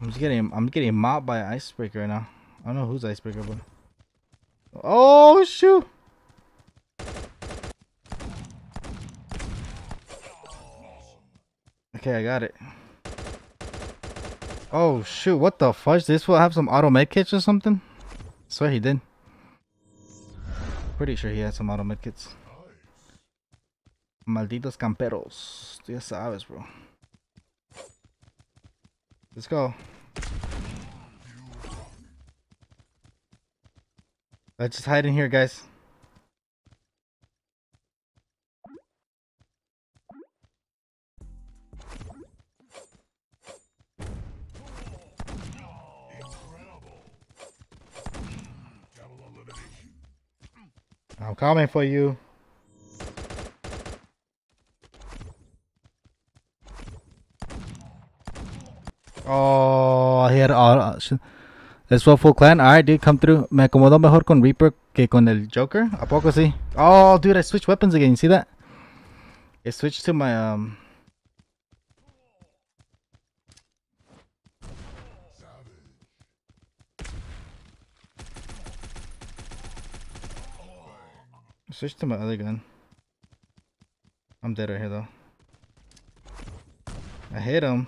I'm getting mobbed by icebreaker right now. I don't know who's icebreaker, but oh shoot. Okay, I got it. Oh shoot, what the fudge? This will have some auto med kits or something? I swear he did. Pretty sure he had some auto med kits. Malditos camperos. Ya sabes, bro. Let's go. Let's just hide in here, guys. I'm coming for you. Oh, he had all options. It's one full clan. Alright, dude, come through. Me acomodo mejor con Reaper que con el Joker. ¿A poco sí? Oh, dude, I switched weapons again. You see that? It switched to my, switch to my other gun. I'm dead right here though. I hit him.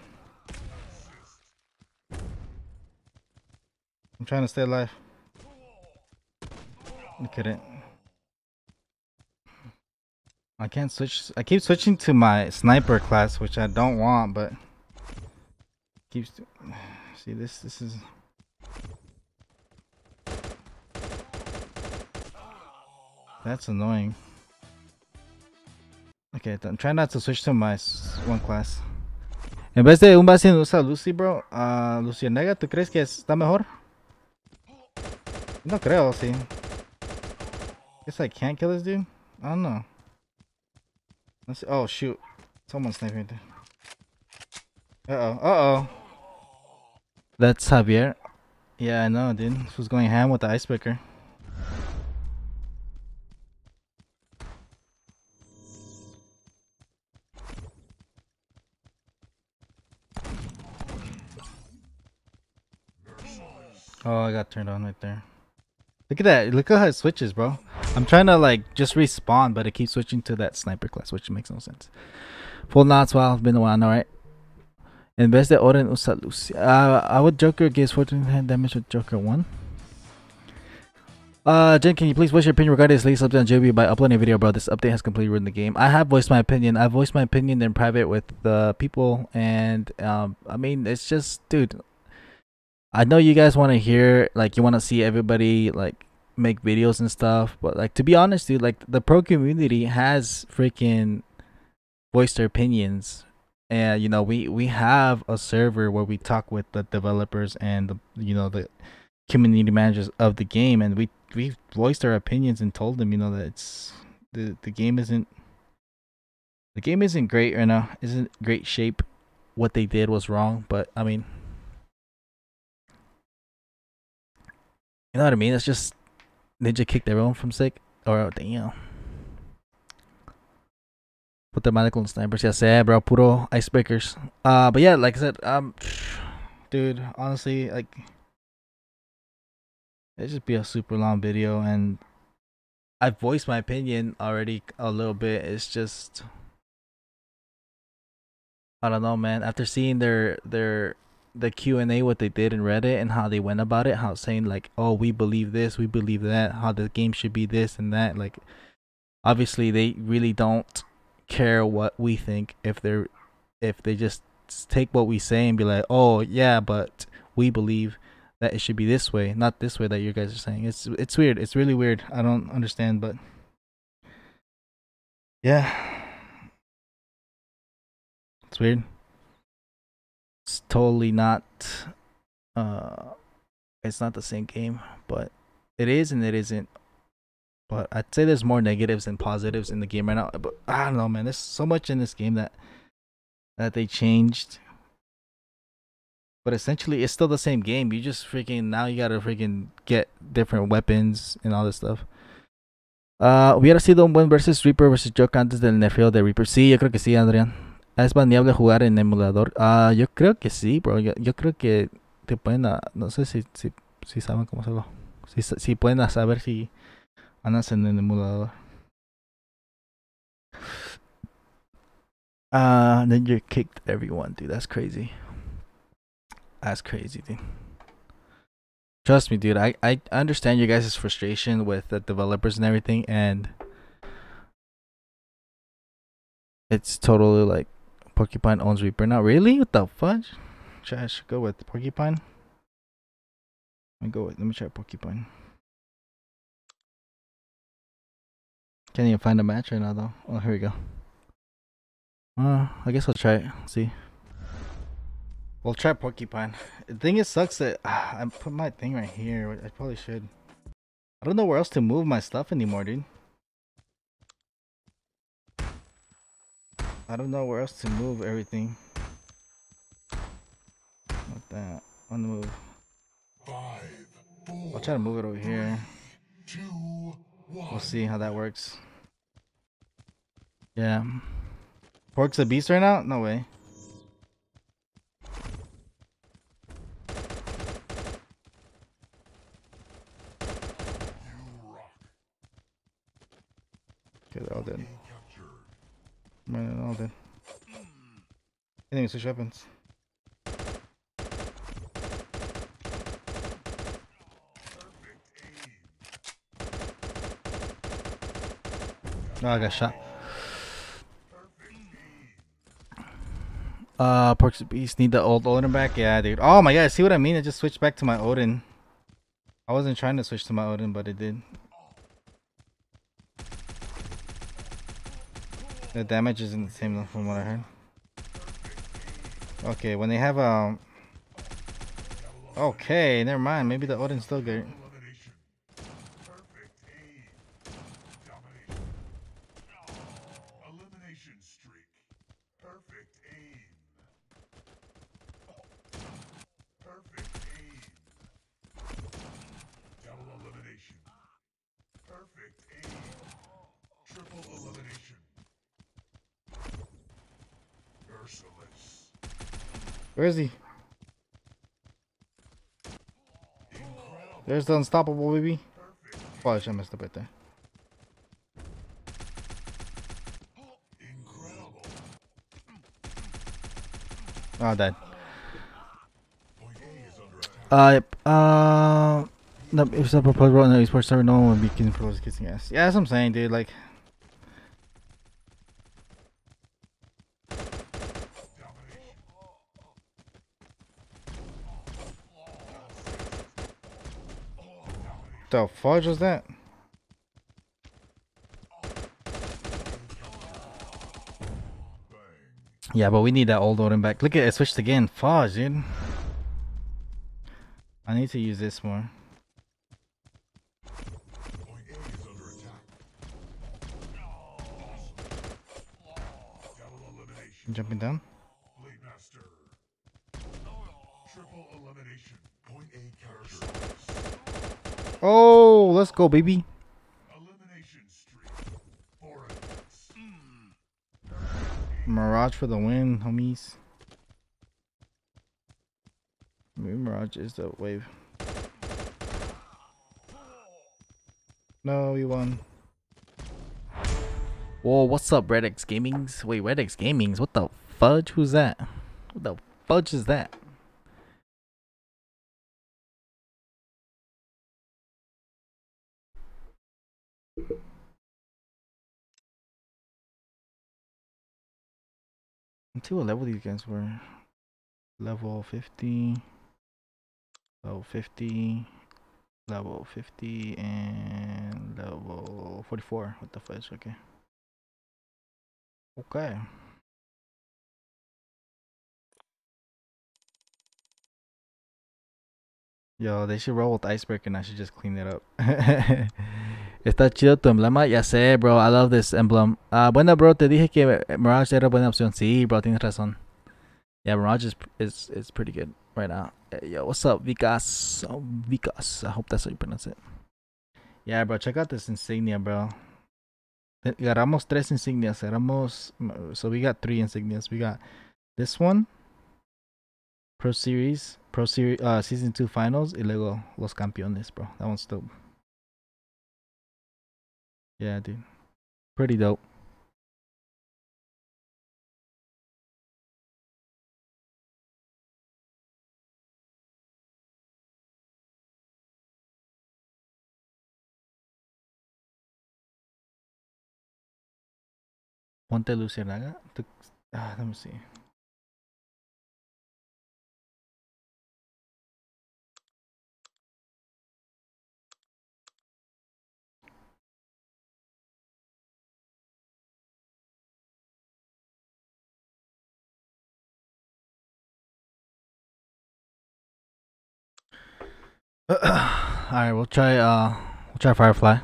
I'm trying to stay alive. Look at it. I can't switch. I keep switching to my sniper class, which I don't want, but keeps. See this. This is. That's annoying. Okay, I'm trying not to switch to my one class. En vez de un vacío usa Lucy, bro. Lucianega, ¿tú crees que está mejor? No creo, sí. Guess I can't kill this dude? I don't know. Let's see. Oh, shoot. Someone's sniping right there. Uh-oh. Uh-oh. That's Javier. Yeah, I know, dude. This was going ham with the icebreaker. Oh, I got turned on right there. Look at that. Look at how it switches, bro. I'm trying to, like, just respawn, but it keeps switching to that sniper class, which makes no sense. Full knots while it's been a while, alright? En vez de Odin, usa Lucy. I would Joker gives 14 damage with Joker 1. Jen, can you please voice your opinion regarding this latest update on JB by uploading a video, bro? This update has completely ruined the game. I have voiced my opinion. I voiced my opinion in private with the people, and, I mean, it's just, dude. I know you guys want to hear, like, you want to see everybody, like, make videos and stuff, but, like, to be honest, dude, like, the pro community has freaking voiced their opinions, and, you know, we have a server where we talk with the developers and, the, you know, the community managers of the game, and we voiced our opinions and told them, you know, that it's, the game isn't great right now, isn't great shape, what they did was wrong, but, I mean... You know what I mean? It's just Ninja kicked their own from sick. Or damn. Put the medical and snipers. Yeah, sad, bro. Puro icebreakers. But yeah, like I said, dude, honestly, like, it'd just be a super long video, and I voiced my opinion already a little bit. It's just I don't know, man. After seeing the Q&A, what they did in Reddit and how they went about it, how saying like, oh, we believe this, we believe that, how the game should be this and that. Like, obviously they really don't care what we think if they're, if they just take what we say and be like, oh yeah, but we believe that it should be this way, not this way that you guys are saying. It's weird. It's really weird. I don't understand, but yeah, it's weird. It's totally not, it's not the same game, but it is and it isn't. But I'd say there's more negatives than positives in the game right now. But I don't know, man. There's so much in this game that they changed. But essentially, it's still the same game. You just freaking, now you gotta freaking get different weapons and all this stuff. Hubiera sido un buen versus Reaper versus Joker antes del nerfeo de Reaper. Sí, yo creo que sí, Adrián. ¿Es baneable jugar en emulador? Yo creo que sí, bro. Yo creo que te pueden, no sé si saben cómo hacerlo. Si pueden saber si andas en el emulador. Then you kicked everyone, dude. That's crazy. That's crazy, dude. Trust me, dude. I understand you guys' frustration with the developers and everything, and it's totally like Porcupine owns Reaper now. Really? What the fudge? Should I go with Porcupine? Let me try Porcupine. Can't even find a match right now though. Oh, here we go. I guess I'll try it. See. We'll try Porcupine. The thing is, sucks that I put my thing right here. I probably should. I don't know where else to move my stuff anymore, dude. I don't know where else to move everything. Not that. On the move. I'll try to move it over here. We'll see how that works. Yeah. Pork's a beast right now? No way. They're all dead. Man, they're all dead. I think switch weapons. Oh, I got shot. Porks of Beast need the old Odin back? Yeah, dude. Oh my god, see what I mean? I just switched back to my Odin. I wasn't trying to switch to my Odin, but it did. The damage isn't the same though, from what I heard. Okay, when they have okay, never mind. Maybe the Odin's still good. Where is he? There's the unstoppable baby. Fudge, I messed up right there. Oh, dead. No, if it's a proposed role in the esports server, no one would be getting proposed kissing ass. Yeah, that's what I'm saying, dude. Like, what the fudge was that? Yeah, but we need that old Odin back. Look at it, switched again. Fudge, dude. I need to use this more. I'm jumping down. Oh, let's go, baby. Mirage for the win, homies. Maybe Mirage is the wave. No, we won. Whoa, what's up, Red X Gamings? Wait, Red X Gamings, what the fudge? Who's that? What the fudge is that? Let's see what level these guys were. Level 50, level 50, level 50, and level 44. What the fudge? Okay. Okay. Yo, they should roll with Icebreaker and I should just clean it up. Está chido tu emblema. Ya sé, bro. I love this emblem. Bueno, bro. Te dije que Mirage era buena opción. Sí, bro. Tienes razón. Yeah, Mirage is pretty good right now. Yo, what's up, Vikas? Oh, Vikas. I hope that's how you pronounce it. Yeah, bro. Check out this insignia, bro. Agarramos tres insignias. So we got three insignias. We got this one. Pro Series, Season 2 Finals, y luego Los Campeones, bro. That one's dope. Yeah, dude. Pretty dope. Ponte Lucianaga? Let me see. Alright, we'll try Firefly.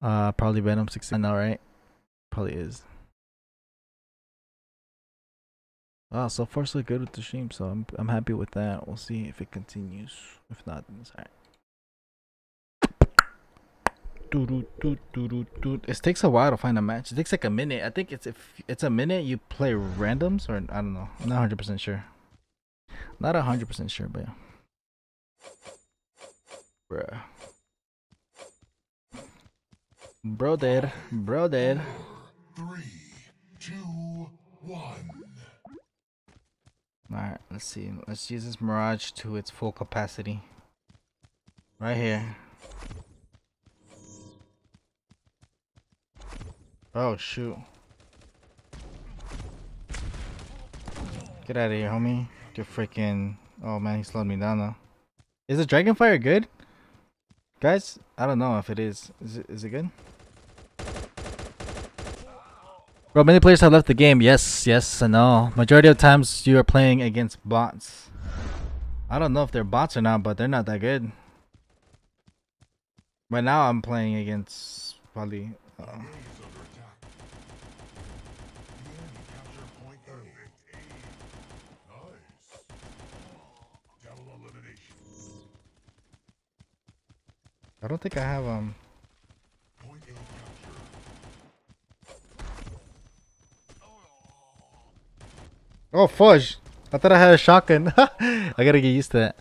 Probably Venom 69 now, right? Probably is. Wow, so far so good with the stream, so I'm happy with that. We'll see if it continues. If not, then it's alright. It takes a while to find a match. It takes like a minute. I think it's a minute you play randoms, or I don't know. I'm not 100% sure. Not 100% sure, but yeah. Bruh. Brother. 3, 2, 1. Alright, let's see. Let's use this Mirage to its full capacity. Right here. Oh shoot. Get out of here, homie. You're freaking... Oh man, he slowed me down now. Is the Dragonfire good? Guys, I don't know if it is. Is it good? Bro, many players have left the game. Yes, I know. Majority of times you are playing against bots. I don't know if they're bots or not, but they're not that good. Right now I'm playing against probably... I don't think I have Oh fudge! I thought I had a shotgun. I gotta get used to that.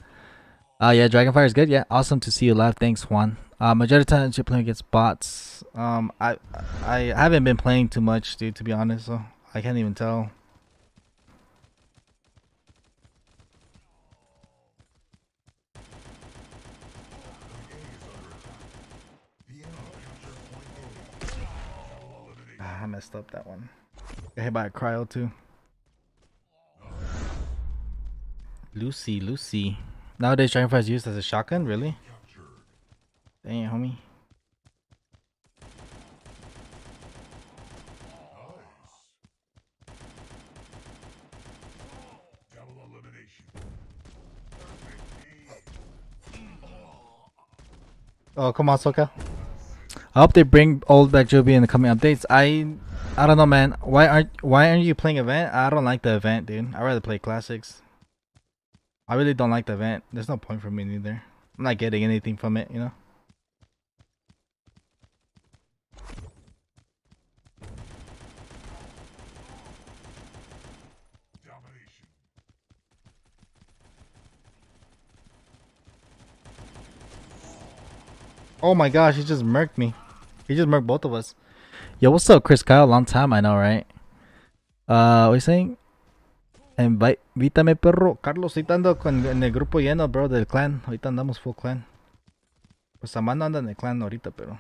Yeah, Dragonfire is good. Yeah, awesome to see you live. Thanks, Juan. Majority of times you're playing against bots. I haven't been playing too much, dude. To be honest, so I can't even tell. I messed up that one. Got hit by a cryo too. Lucy. Nowadays Dragonfire is used as a shotgun, really? Dang it, homie. Oh come on, SoCal. I hope they bring old back Joby in the coming updates. I don't know, man. Why aren't you playing event? I don't like the event, dude. I'd rather play classics. I really don't like the event. There's no point for me neither. I'm not getting anything from it, you know. Oh my gosh, he just murked me. He just murked both of us. Yo, what's up, Chris Kyle? Long time, I know, right? What are you saying? Invite, invítame, perro. Carlos, ahorita ando en el grupo lleno, bro, del clan. Ahorita andamos full clan. Pues a mano anda en el clan ahorita, pero...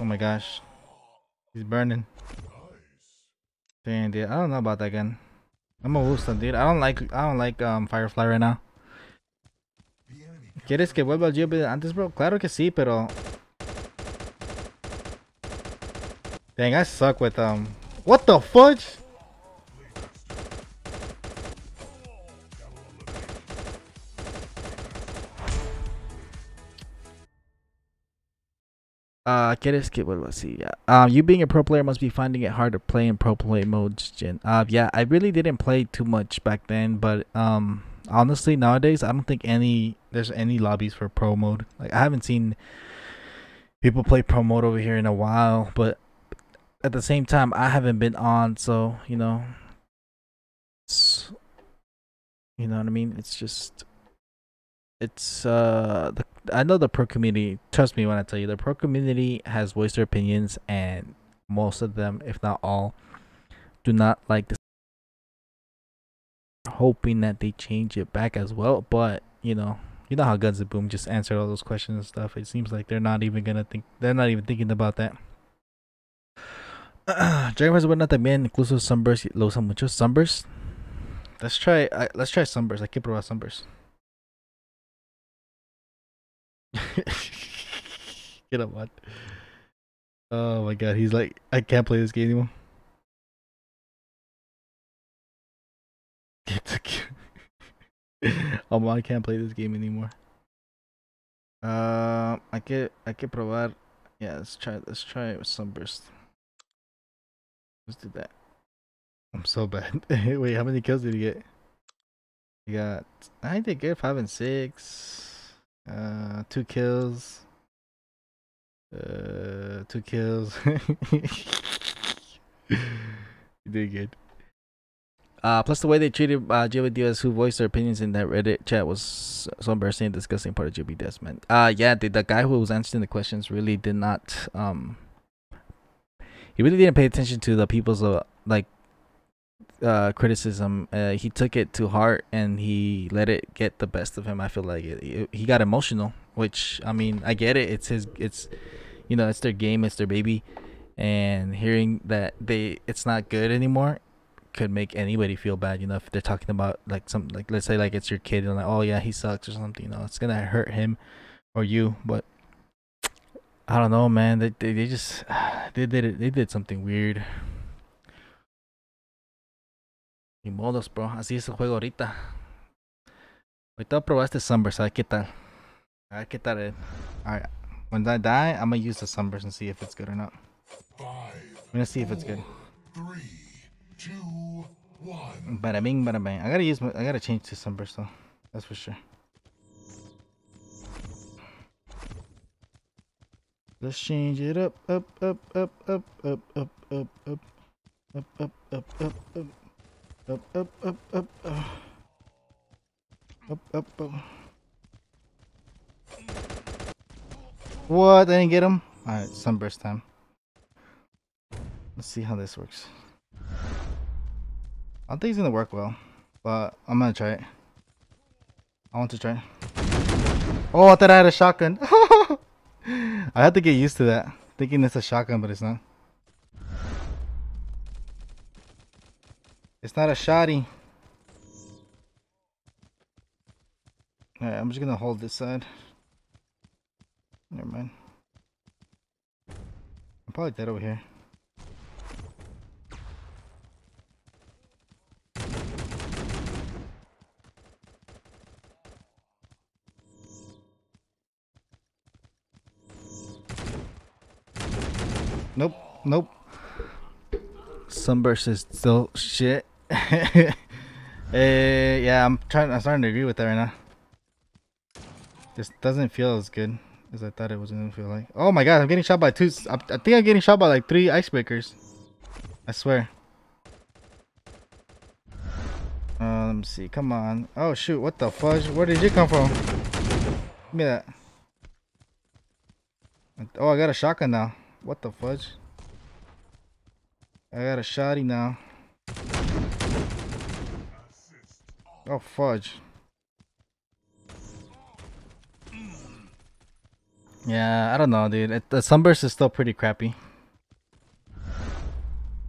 Oh my gosh. He's burning. Dang, dude. I don't know about that gun. I'm a Wolf dude. I don't like Firefly right now. ¿Quieres que vuelva al GOP antes, bro? Claro que sí, pero... Dang, I suck with What the fudge? ¿Quieres que vuelva así? Yeah. You being a pro player must be finding it hard to play in pro play modes, Jen. Yeah, I really didn't play too much back then, but honestly, nowadays I don't think there's any lobbies for pro mode. Like I haven't seen people play pro mode over here in a while, but at the same time, I haven't been on, so you know, it's, you know what I mean. It's just. It's I know the pro community, trust me when I tell you, the pro community has voiced their opinions, and most of them, if not all, do not like this, hoping that they change it back as well. But you know how Guns of Boom just answered all those questions and stuff. It seems like they're not even gonna think, they're not even thinking about that. Dragonfire buena también, incluso Sunburst lo usa mucho. Sunburst, let's try Sunburst. I keep probar Sunburst. Get up, man. Oh my god, he's like, I can't play this game anymore. Oh man, I can't play this game anymore. I can probar. Yeah, let's try it with Sunburst. Let's do that. I'm so bad. Wait, how many kills did he get? He got, I did good, 5 and 6. 2 kills. 2 kills. You did good. Plus the way they treated GBDS who voiced their opinions in that Reddit chat was so embarrassing and disgusting, part of GBDS, man. Yeah, the guy who was answering the questions really did not he really didn't pay attention to the people's like criticism. He took it to heart and he let it get the best of him. I feel like he got emotional, which I mean, I get it. It's you know, it's their game, it's their baby, and hearing that it's not good anymore could make anybody feel bad. You know, if they're talking about like some, like let's say like it's your kid and like, oh yeah, he sucks or something, you know, it's gonna hurt him or you. But I don't know, man, they just they did something weird. Ni modos, bro. Así es el juego ahorita. Ahorita probaste Sunburst. A ver qué tal. A ver qué tal es. Alright. When I die, I'm gonna use the Sunburst and see if it's good or not. I'm gonna see if it's good. 3, 2, 1. Bada bing, bada bang. I gotta change to Sunburst though. That's for sure. Let's change it up, up, up, up, up, up, up, up, up, up, up, up, up, up. Up, up, up, up, up, up, up, up. What? I didn't get him? Alright, Sunburst time. Let's see how this works. I don't think it's gonna work well, but I'm gonna try it. I want to try it. Oh, I thought I had a shotgun. I have to get used to that. Thinking it's a shotgun, but it's not. It's not a shotty. Alright, I'm just gonna hold this side. Never mind. I'm probably dead over here. Nope, nope. Sunburst is still shit. Yeah, I'm starting to agree with that right now. This doesn't feel as good as I thought it was gonna feel like. Oh my god, I'm getting shot by 2. I think I'm getting shot by like 3 icebreakers. I swear. Let me see. Come on. Oh, shoot. What the fudge? Where did you come from? Give me that. Oh, I got a shotgun now. What the fudge? I got a shotty now. Oh, fudge. Yeah, I don't know, dude. The Sunburst is still pretty crappy.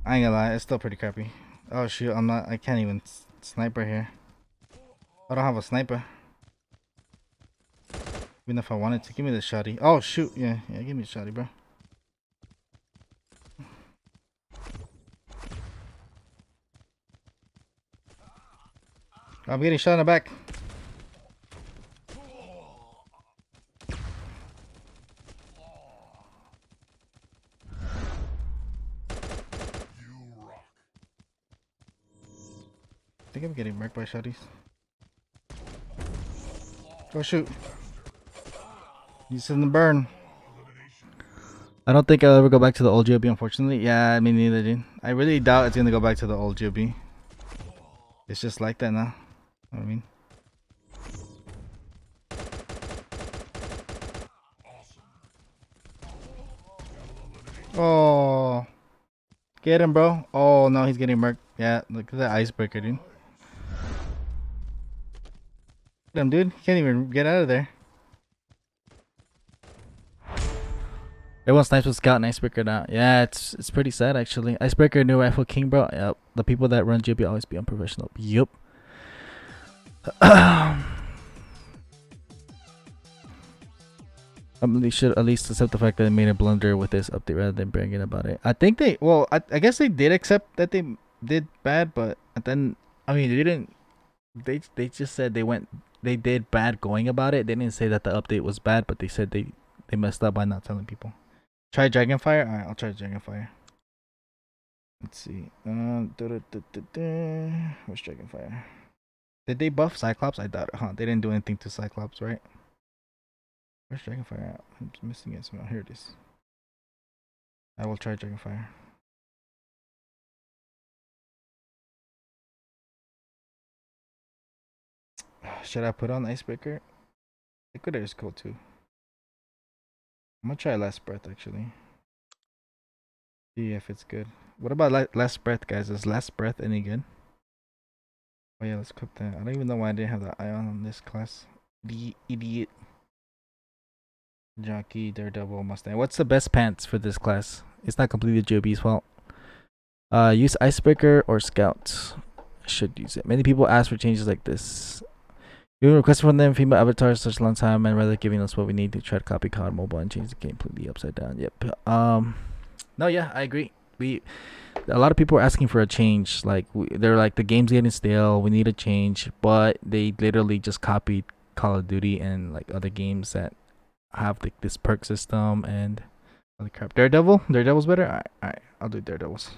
I ain't gonna lie, it's still pretty crappy. Oh shoot, I can't even snipe right here. I don't have a sniper. Even if I wanted to, give me the shotty. Oh shoot, yeah, give me the shotty, bro. I'm getting shot in the back. I think I'm getting wrecked by shotties. Oh shoot. He's in the burn. I don't think I'll ever go back to the old GOB, unfortunately. Yeah, me neither, dude. I really doubt it's gonna go back to the old GOB. It's just like that now. You know what I mean? Oh. Get him, bro. Oh no, he's getting wrecked. Yeah, look at that Icebreaker, dude. Him, dude, can't even get out of there. Everyone snipes with Scout and Icebreaker now. Yeah, it's pretty sad actually. Icebreaker, new rifle king, bro. Yep. The people that run GOB always be unprofessional. Yup. They should at least accept the fact that they made a blunder with this update rather than bragging about it. I think they, well, I guess they did accept that they did bad, but then I mean they didn't. They just said they did bad going about it. They didn't say that the update was bad, but they said they messed up by not telling people. Try Dragonfire? Alright, I'll try Dragonfire. Let's see. Where's Dragonfire? Did they buff Cyclops? I doubt it, huh? They didn't do anything to Cyclops, right? Where's Dragonfire at? I'm missing it somehow. Here it is. I will try Dragonfire. Should I put on Icebreaker? Liquidator is cool too. I'm gonna try Last Breath actually. See if it's good. What about Last Breath, guys? Is Last Breath any good? Oh yeah, let's clip that. I don't even know why I didn't have the eye on this class. The idiot. Jockey, Daredevil, Mustang. What's the best pants for this class? It's not completely GOB's fault. Use Icebreaker or Scout. I should use it. Many people ask for changes like this. We've requested from them female avatars for such a long time, and rather giving us what we need to try to copy COD Mobile and change the game completely upside down. Yep. No, yeah, I agree. A lot of people are asking for a change. Like they're like the game's getting stale. We need a change, but they literally just copied Call of Duty and like other games that have like this perk system and other crap. Daredevil, Daredevil's better. All right, I'll do Daredevils.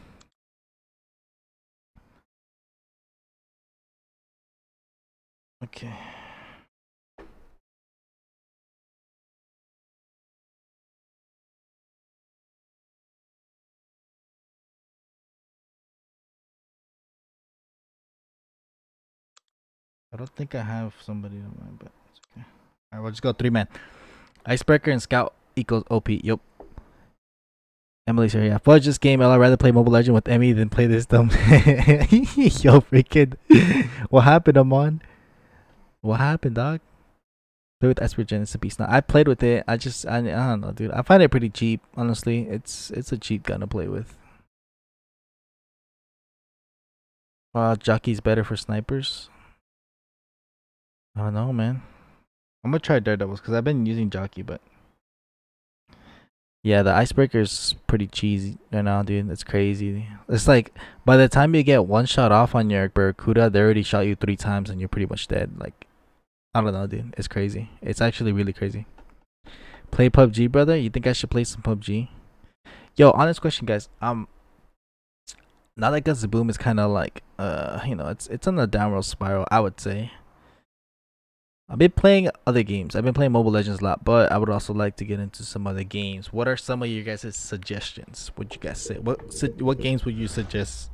Okay. I don't think I have somebody on mine, but it's okay. Alright, we'll just go 3-man. Icebreaker and Scout equals OP. Yup. Emily's here. Yeah, fudge this game. I'd rather play Mobile Legends with Emmy than play this dumb. Yo, freaking. What happened, Amon? What happened, dog? Play with Icebreaker, Jen. It's a beast. Now I played with it. I don't know, dude. I find it pretty cheap, honestly. It's a cheap gun to play with. Jockey's better for snipers. I don't know, man. I'm gonna try Daredevils because I've been using Jockey, but yeah, the Icebreaker is pretty cheesy right now, dude. That's crazy. It's like by the time you get one shot off on your Barracuda, they already shot you 3 times and you're pretty much dead. Like, I don't know, dude. It's crazy. It's actually really crazy. Play PUBG, brother. You think I should play some PUBG? Yo, honest question, guys. Now that Guns of Boom is kind of like, you know, it's on a downward spiral, I would say. I've been playing other games. I've been playing Mobile Legends a lot, but I would also like to get into some other games. What are some of you guys' suggestions? Would you guys say? What games would you suggest?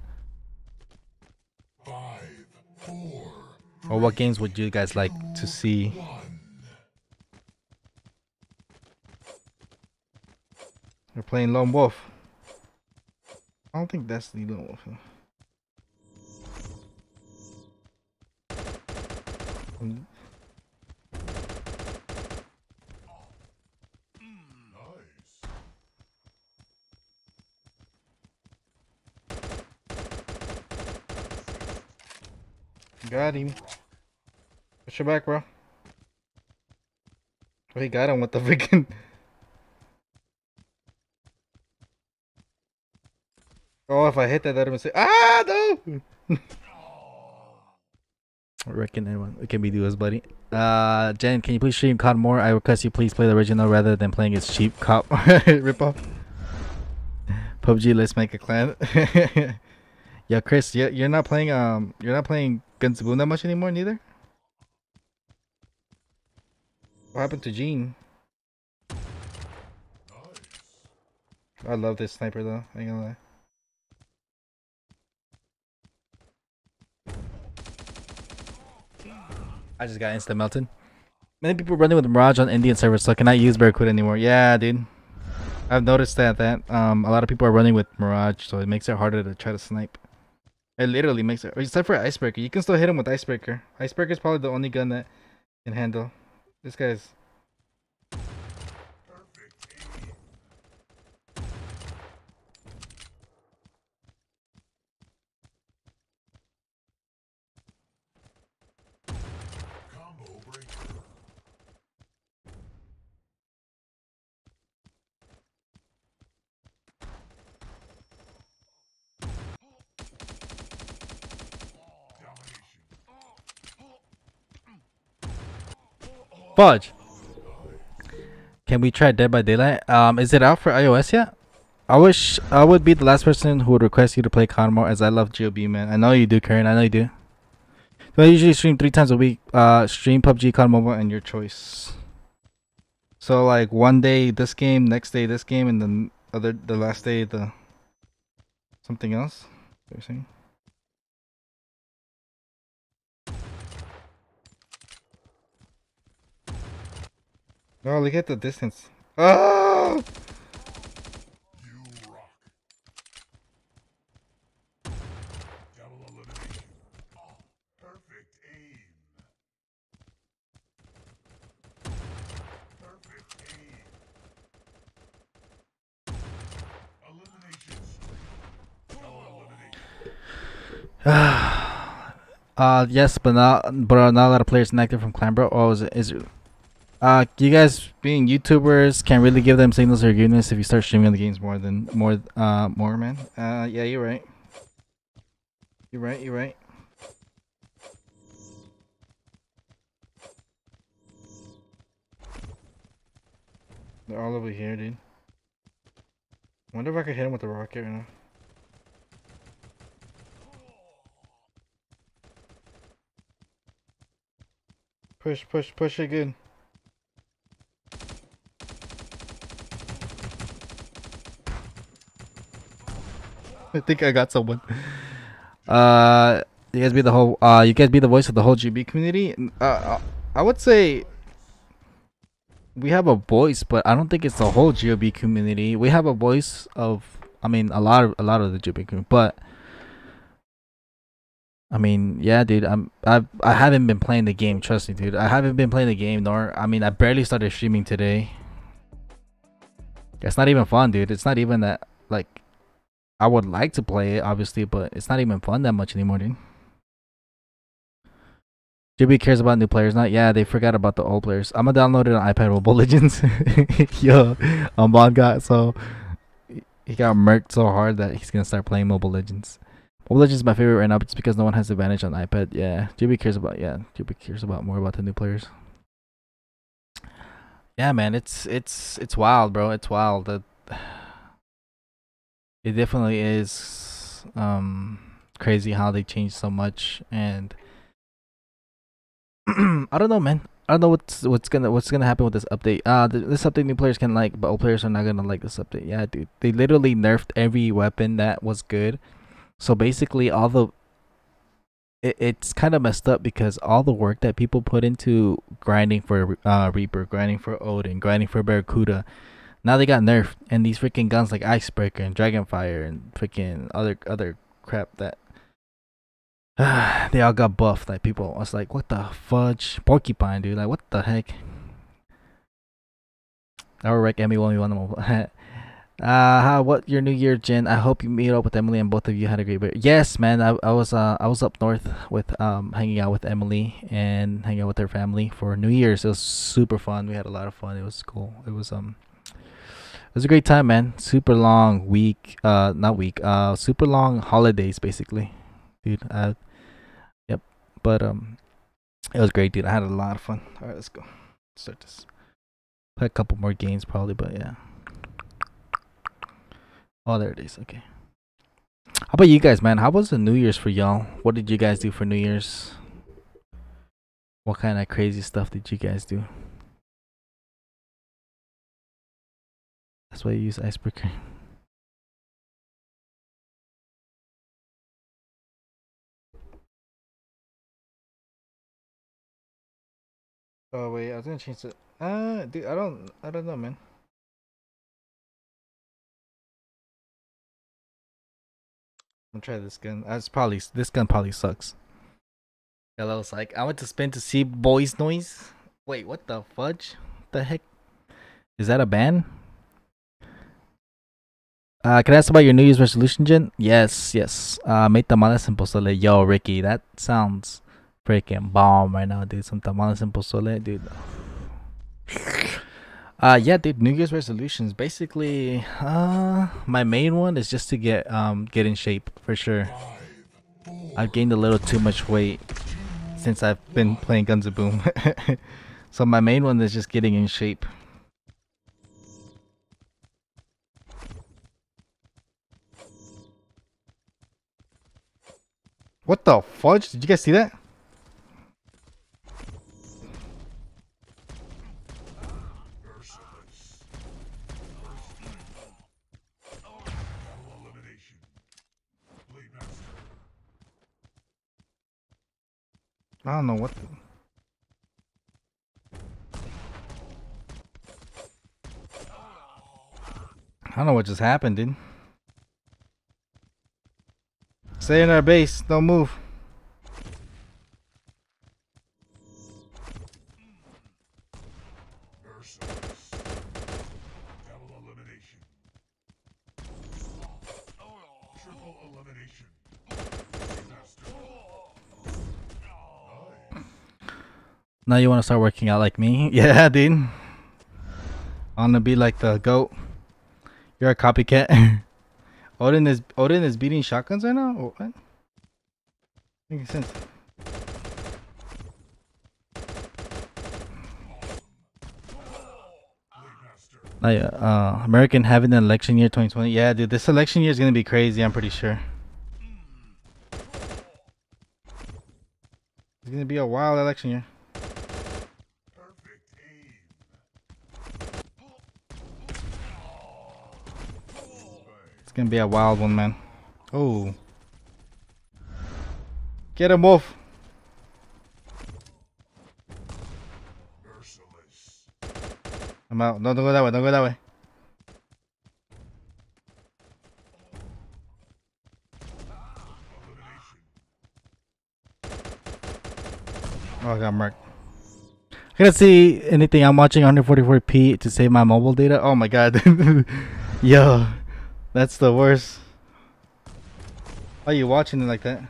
5, 4. Or what games would you guys like to see? We're playing Lone Wolf. I don't think that's the Lone Wolf. Got him. Push your back, bro. Oh, he got him with the freaking... Oh, if I hit that, that'd have been... Ah, no! I reckon anyone... It can be duos, buddy. Jen, can you please stream COD more? I request you please play the original rather than playing its cheap cop ripoff. PUBG, let's make a clan. Yeah, Chris, you're not playing Guns of Boom that much anymore, neither? What happened to Gene? Nice. I love this sniper though, I ain't gonna lie. I just got instant melted. Many people running with Mirage on Indian servers, so I cannot use Barracuda anymore. Yeah, dude. I've noticed that a lot of people are running with Mirage, so it makes it harder to try to snipe. It literally makes it, except for Icebreaker. You can still hit him with Icebreaker. Icebreaker is probably the only gun that can handle. This guy's. Fudge. Can we try Dead by Daylight? Is it out for iOS yet? I wish I would be the last person who would request you to play COD more, as I love GOB, man. I know you do, Karen. I know you do. I usually stream 3 times a week. Stream PUBG, COD Mobile, and your choice. So like one day this game, next day this game, and then the last day the something else. What are you saying? Oh, look at the distance. Oh! You rock. Double elimination. Oh, perfect aim. Perfect aim. Elimination. Double elimination. Yes, but not a lot of players inactive from Clan, bro. Oh, is it? You guys being YouTubers can't really give them signals or goodness if you start streaming the games more, man. Yeah, you're right. You're right. You're right. They're all over here, dude. Wonder if I could hit him with the rocket right now. Push, push, push it good. I think I got someone. You guys be the whole. You guys be the voice of the whole GB community. I would say we have a voice, but I don't think it's the whole GB community. We have a voice of, I mean, a lot of the GB community. But I mean, yeah, dude. I haven't been playing the game. Trust me, dude. I haven't been playing the game. Nor, I mean, I barely started streaming today. It's not even fun, dude. It's not even that like. I would like to play it, obviously, but it's not even fun that much anymore, dude. JB cares about new players, not? Yeah, they forgot about the old players. I'm gonna download it on iPad Mobile Legends. Yo, Amon got so... He got murked so hard that he's gonna start playing Mobile Legends. Mobile Legends is my favorite right now, but it's because no one has advantage on iPad. Yeah, JB cares about... Yeah, JB cares about more about the new players. Yeah, man, it's wild, bro. It's wild. It definitely is crazy how they changed so much, and I don't know, man. I don't know what's gonna happen with this update. This update new players can like, but old players are not gonna like this update. Yeah, dude, they literally nerfed every weapon that was good. So basically, all the it's kind of messed up because all the work that people put into grinding for Reaper, grinding for Odin, grinding for Barracuda, now they got nerfed, and these freaking guns like Icebreaker and Dragonfire and freaking other crap that they all got buffed. Like, people was like, what the fudge? Porcupine, dude, like, what the heck? I will wreck Emmy 1v1. What your new year, Jen? I hope you meet up with Emily and both of you had a great year. Yes, man. I was up north with hanging out with Emily and hanging out with her family for New Year's. It was super fun. We had a lot of fun. It was cool. It was a great time, man. Super long week. Super long holidays, basically, dude. Yep. But it was great, dude. I had a lot of fun. All right, let's go. Let's start this. Play a couple more games probably, but yeah. Oh, there it is. Okay. How about you guys, man? How was the New Year's for y'all? What did you guys do for New Year's? What kind of crazy stuff did you guys do? That's why you use Icebreaker. Oh wait, I was gonna change the dude, I don't know, man. I'm gonna try this gun. This gun probably sucks. Hello, psych. I went to spin to see Boys Noise. Wait, what the fudge? What the heck? Is that a ban? Can I ask about your New Year's resolution, Jen? Yes. Made tamales and pozole. Yo, Ricky, that sounds freaking bomb right now, dude. Some tamales and pozole, dude. Yeah, dude, New Year's resolutions. Basically, my main one is just to get in shape, for sure. I've gained a little too much weight since I've been playing Guns of Boom. So my main one is just getting in shape. What the fudge? Did you guys see that? I don't know what the... I don't know what just happened, dude. Stay in our base, don't move. Now you want to start working out like me? Yeah, dude. I'm gonna be like the goat. You're a copycat. Odin is beating shotguns right now? Or what? Makes sense. Now, yeah, American having an election year 2020. Yeah, dude, this election year is gonna be crazy, I'm pretty sure. It's gonna be a wild election year. Gonna be a wild one, man. Oh, get him, Wolf. I'm out. Don't go that way. Don't go that way. Oh, I got marked. I gotta see anything. I'm watching 144p to save my mobile data. Oh my god. Yo. That's the worst. Why are you watching it like that?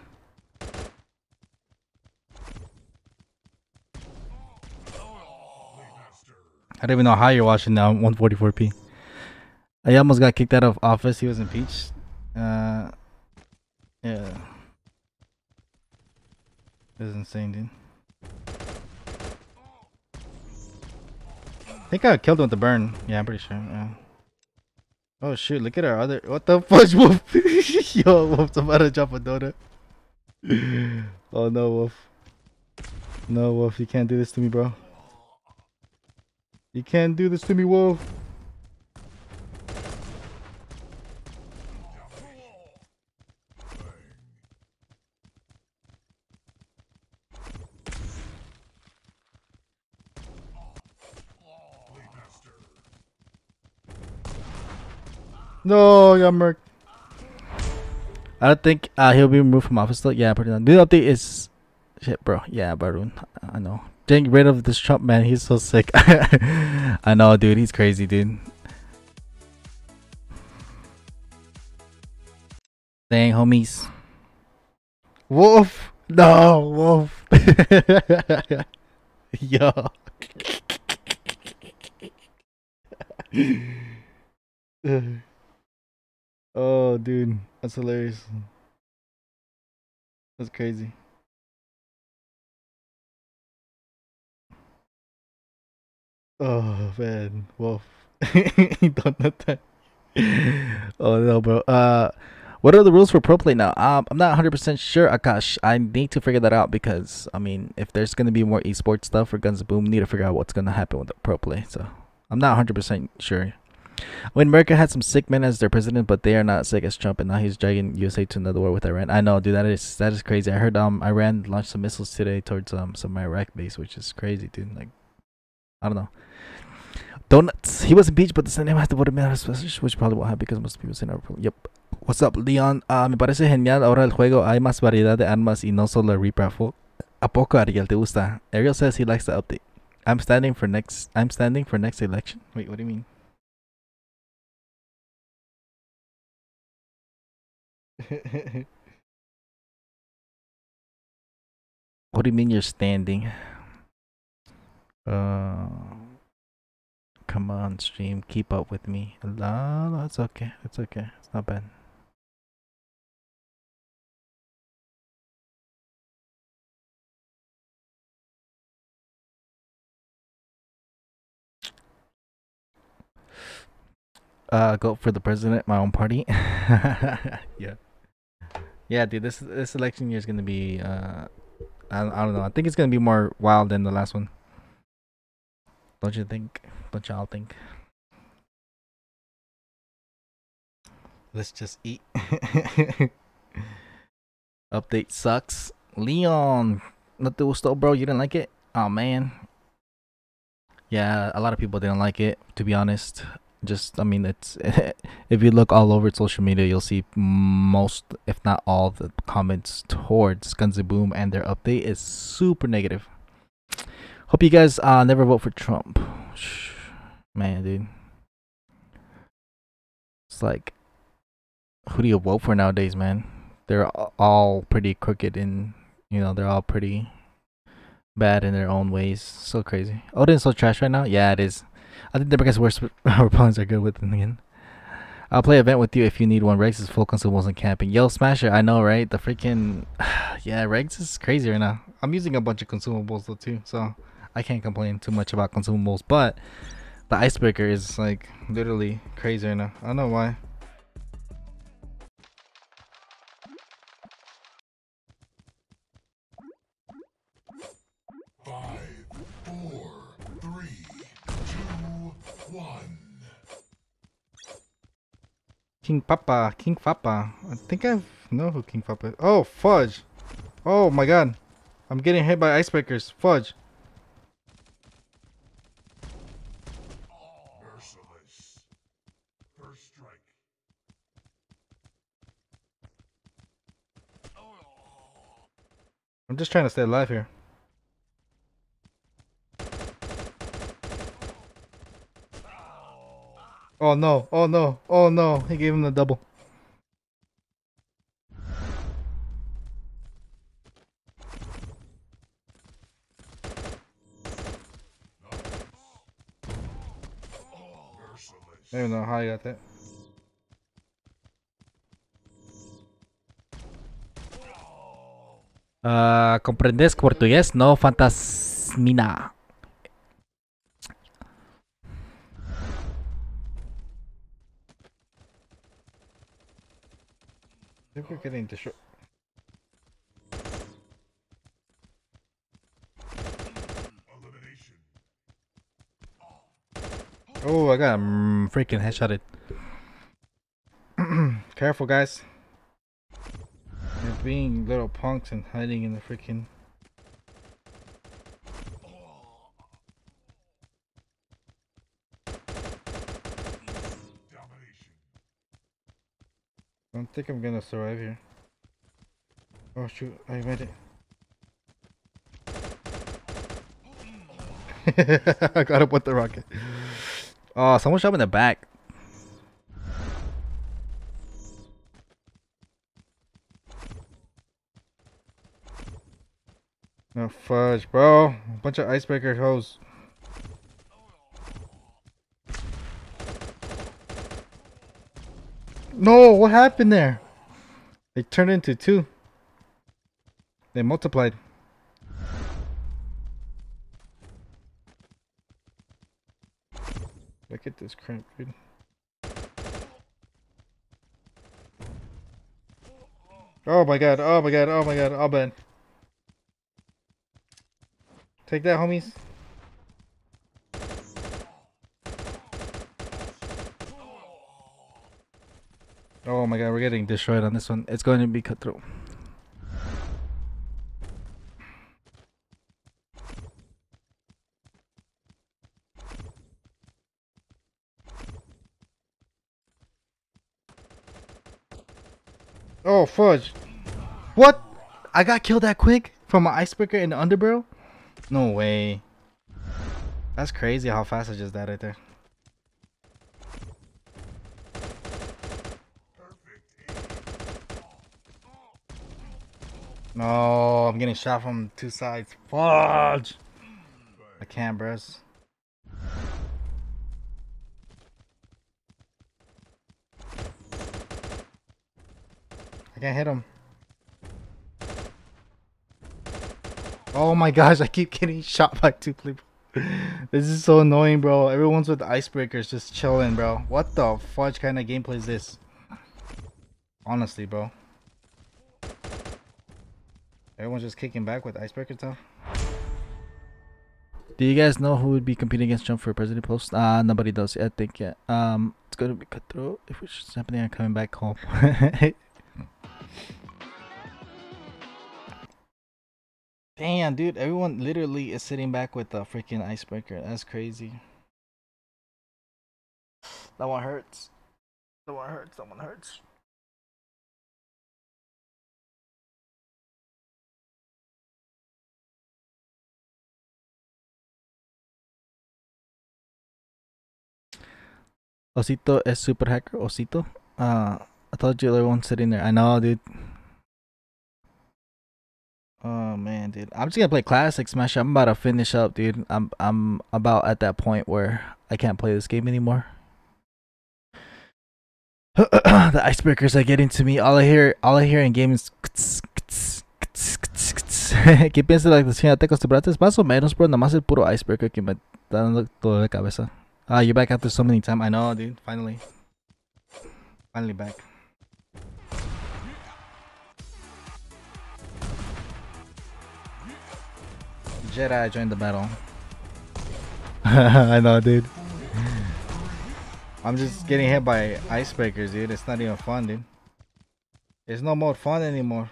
I don't even know how you're watching now. 144p. I almost got kicked out of office. He was impeached. Yeah. This is insane, dude. I think I killed him with the burn. Yeah, I'm pretty sure. Yeah. Oh shoot, look at our other. What the fudge, Wolf? Yo, Wolf's about to drop a donut. Oh no, Wolf. No, Wolf, you can't do this to me, bro. You can't do this to me, Wolf. No, I got murked. I don't think he'll be removed from office still. Yeah, pretty much. The update is shit, bro. Yeah, Barun. I know. Getting rid of this Trump man. He's so sick. I know, dude. He's crazy, dude. Dang, homies. Wolf. No, Wolf. Yo. Oh, dude, that's hilarious. That's crazy. Oh man, Wolf. Don't know that. Oh no, bro. What are the rules for pro play now? I'm not 100% sure, Akash. I need to figure that out because I mean, if there's gonna be more esports stuff for Guns of Boom, we need to figure out what's gonna happen with the pro play. So I'm not 100% sure. When America had some sick men as their president, but they are not sick as Trump, and now he's dragging USA to another war with Iran. I know, dude. That is crazy. I heard Iran launched some missiles today towards some Iraq base, which is crazy, dude. Like, I don't know. Donuts. He was impeached, but the Senate has to vote him out, which probably won't happen because most people say no. Yep. What's up, Leon? Me parece genial. Ahora el juego hay más variedad de armas y no solo Reaper. ¿A poco, Ariel? ¿Te gusta? Ariel says he likes the update. I'm standing for next election. Wait, what do you mean? What do you mean you're standing? Come on, stream, keep up with me. No, it's okay. It's okay. It's not bad. Go for the president, my own party. Yeah. Yeah, dude, this election year is gonna be I don't know. I think it's gonna be more wild than the last one. Don't you think? Don't y'all think? Let's just eat. Update sucks. Leon, not the gusto, bro. You didn't like it? Oh man. Yeah, a lot of people didn't like it. To be honest. Just, I mean, it's if you look all over social media, you'll see most, if not all, the comments towards Guns of Boom and their update is super negative. Hope you guys never vote for Trump. Man, dude, it's like, who do you vote for nowadays, man? They're all pretty crooked, and you know, they're all pretty bad in their own ways. So crazy. Odin's so trash right now. Yeah, it is. I think the biggest worst opponents are good with them again. I'll play event with you if you need one. Regs is full, consumables and camping. Yo, Smasher, I know, right? The freaking... Yeah, Regs is crazy right now. I'm using a bunch of consumables, though, too. So, I can't complain too much about consumables. But, the Icebreaker is, like, literally crazy right now. I don't know why. King Papa, I think I know who King Papa is. Oh, fudge. Oh my god. I'm getting hit by icebreakers. Fudge. Merciless. First strike. I'm just trying to stay alive here. Oh no, oh no, oh no, he gave him the double. I don't know how I got that. Comprendes portugués? No fantasmina. I think we're getting destroyed. Oh, I got freaking headshotted. Careful, guys. They're being little punks and hiding in the freaking... I don't think I'm gonna survive here. Oh shoot, I made it. I got up with the rocket. Oh, someone shot me in the back. No fudge, bro. A bunch of icebreaker hoes. No, what happened there? They turned into two. They multiplied. Look at this crimp, dude. Oh my god, oh my god, oh my god, I'll bend. Take that, homies. Oh my god, we're getting destroyed on this one. It's going to be cutthroat. Oh fudge. What? I got killed that quick from an icebreaker in the underbarrel? No way. That's crazy how fast I just died right there. No, I'm getting shot from two sides. Fudge! I can't, bros. I can't hit him. Oh my gosh, I keep getting shot by two people. This is so annoying, bro. Everyone's with icebreakers just chilling, bro. What the fudge kind of gameplay is this? Honestly, bro. Everyone's just kicking back with icebreakers now. Do you guys know who would be competing against Trump for a president post? Nobody does, I think, yet. It's gonna be cutthroat if it's just happening and coming back home. Damn, dude, everyone literally is sitting back with a freaking icebreaker. That's crazy. That one hurts. That one hurts. That one hurts. Osito is super hacker. Osito? I thought you were the one sitting there. I know, dude. Oh man, dude, I'm just gonna play classic smash. I'm about to finish up, dude. I'm about at that point where I can't play this game anymore. The icebreakers are getting to me. All I hear in game is ¿Qué piensas de la señora te acostumbraste? Más o menos, bro. Nada más el puro icebreaker que me está dando toda la cabeza. Ah, you're back after so many times. I know, dude. Finally back. Jedi joined the battle. I know, dude. I'm just getting hit by icebreakers, dude. It's not even fun, dude. It's no more fun anymore.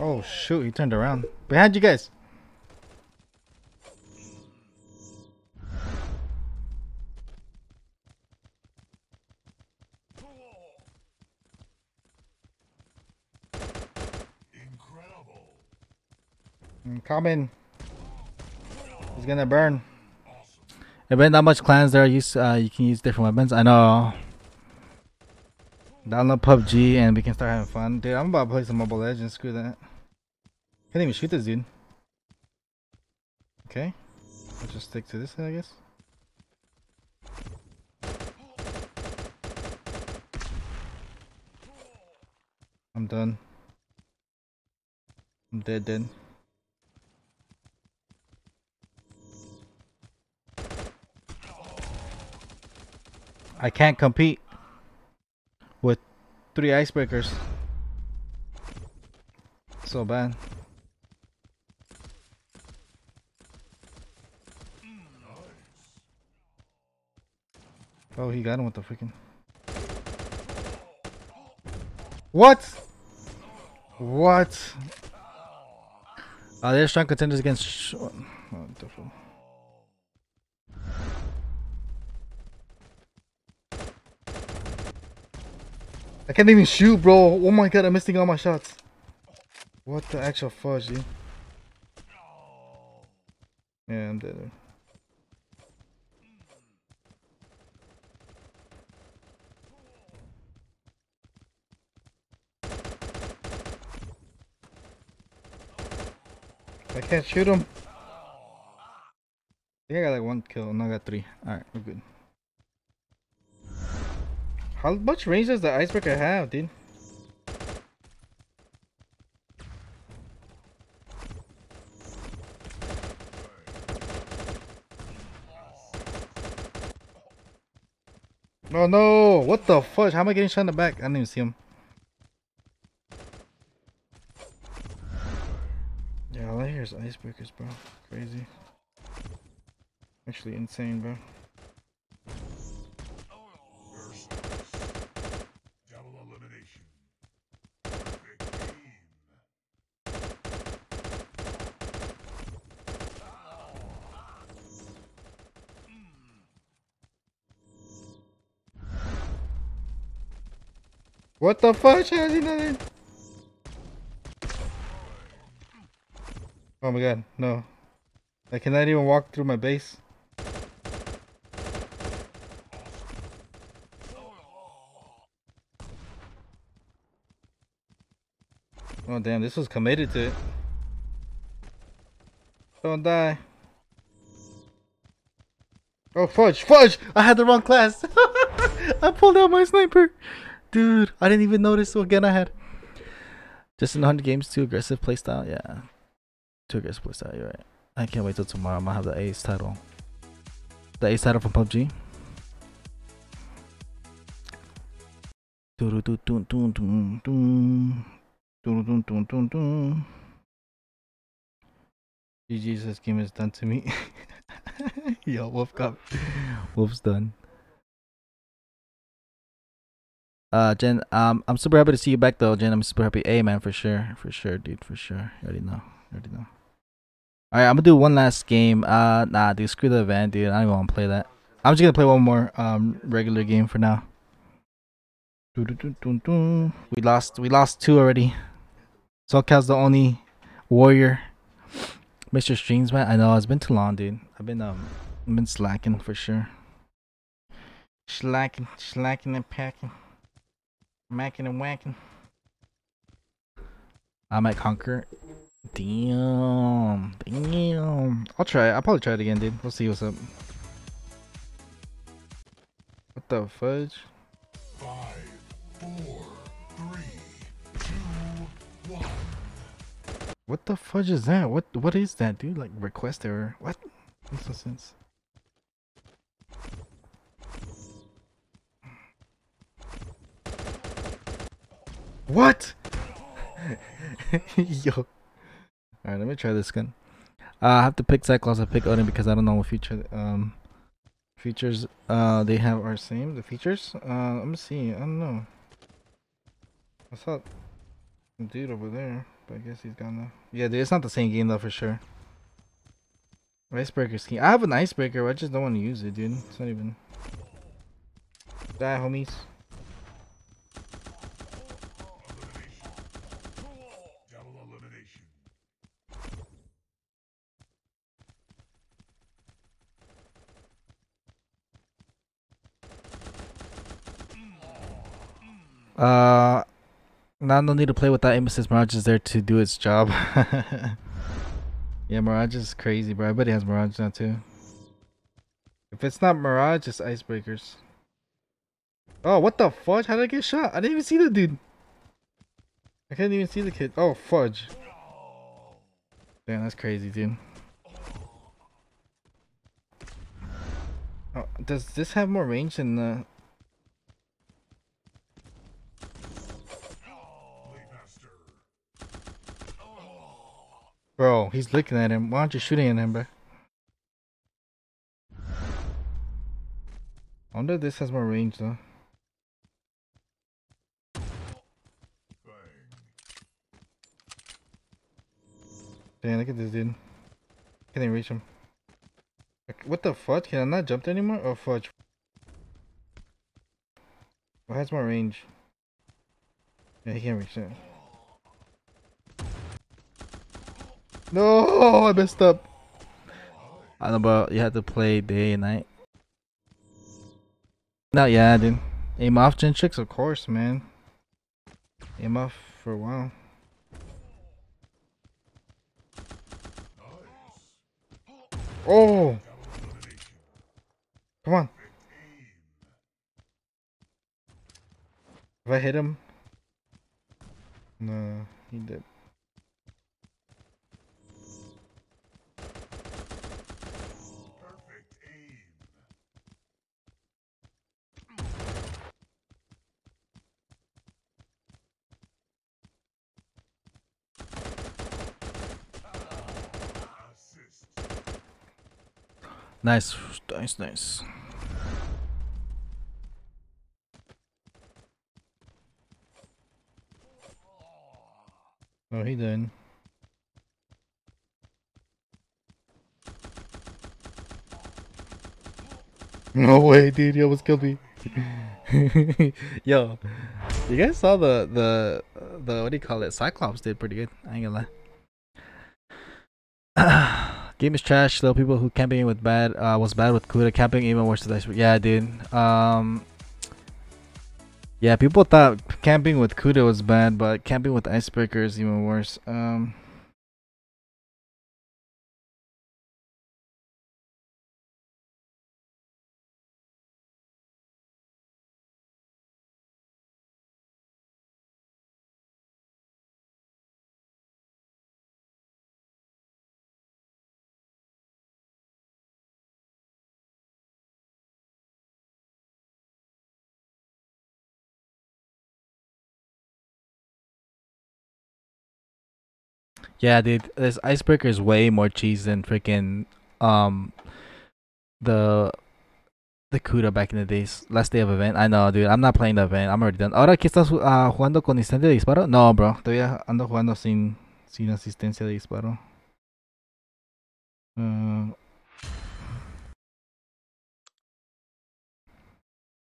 Oh shoot, he turned around. Behind you guys. Coming. He's gonna burn. It ain't that much clans there. You can use different weapons. I know. Download PUBG and we can start having fun. Dude, I'm about to play some Mobile Legends. Screw that. Can't even shoot this dude. Okay. I'll just stick to this thing, I guess. I'm done. I'm dead. I can't compete with three icebreakers. So bad. Oh, he got him with the freaking... What? What? Are there strong contenders against... Wonderful. I can't even shoot, bro. Oh my god, I'm missing all my shots. What the actual fudge, dude? Yeah, I'm dead. I can't shoot him. I think I got like one kill, and I got three. Alright, we're good. How much range does the Icebreaker have, dude? Oh no! What the fudge? How am I getting shot in the back? I didn't even see him. Yeah, all I hear is Icebreakers, bro. Crazy. Actually insane, bro. What the fuck? How's he not in? Oh my god, no. I cannot even walk through my base. Oh damn, this was committed to it. Don't die. Oh fudge, fudge! I had the wrong class! I pulled out my sniper! Dude, I didn't even notice what gun I had. Just in 100 games, too aggressive playstyle. Yeah. Too aggressive playstyle, you're right. I can't wait till tomorrow. I'm gonna have the ace title. The ace title from PUBG. GG's, this game is done to me. Yo, Wolf got me. Wolf's done. Jen, I'm super happy to see you back though, Jen. I'm super happy. Hey man, for sure, dude, for sure. You already know, All right, I'm gonna do one last game. Nah, dude, screw the event, dude. I don't even want to play that. I'm just gonna play one more regular game for now. We lost two already. SoCal's the only warrior. Mr. Streams, man. I know it's been too long, dude. I've been slacking for sure. Slacking and packing. Macking and whacking. I might conquer. Damn. I'll try it. I'll probably try it again, dude. We'll see what's up. What the fudge? 5, 4, 3, 2, 1. What the fudge is that? What is that, dude? Like request error. What? Makes no sense. What? Yo. Alright, let me try this gun. I have to pick Cyclops. I pick Odin because I don't know what features they have are same. The features? Let me see. I don't know. I saw a dude over there, but I guess he's gone now. Yeah, dude, it's not the same game though for sure. Icebreaker scheme. I have an icebreaker, but I just don't want to use it, dude. It's not even. Die, homies. Now no need to play without aim assist. Mirage is there to do its job. Yeah, Mirage is crazy, bro. I bet he has Mirage now too. If it's not Mirage, it's Icebreakers. Oh, what the fudge? How did I get shot? I didn't even see the dude. I couldn't even see the kid. Oh, fudge. Damn, that's crazy, dude. Oh, does this have more range than the... Bro, he's looking at him. Why aren't you shooting at him, bro? I wonder if this has more range, though. Dang, look at this dude. Can't even reach him. What the fudge? Can I not jump there anymore? Oh fudge. Well, it has more range. Yeah, he can't reach it. No, I messed up. I don't know, but you have to play day and night. No, yeah, dude. Aim off gen tricks, of course, man. Aim off for a while. Oh! Come on. If I hit him. No, he did. Nice, nice, nice. Oh, he done. No way, dude! He almost killed me. Yo, you guys saw the what do you call it? Cyclops did pretty good. I ain't gonna lie. Game is trash though. People who camping with bad was bad with Kuda camping even worse than Icebreaker. Yeah, dude. Yeah, people thought camping with Kuda was bad, but camping with Icebreaker is even worse. Yeah, dude, this Icebreaker is way more cheese than freaking the CUDA back in the days. Last day of event. I know, dude. I'm not playing the event. I'm already done. Ahora que estás jugando con asistencia de disparo? No, bro. Todavía ando jugando sin asistencia de disparo.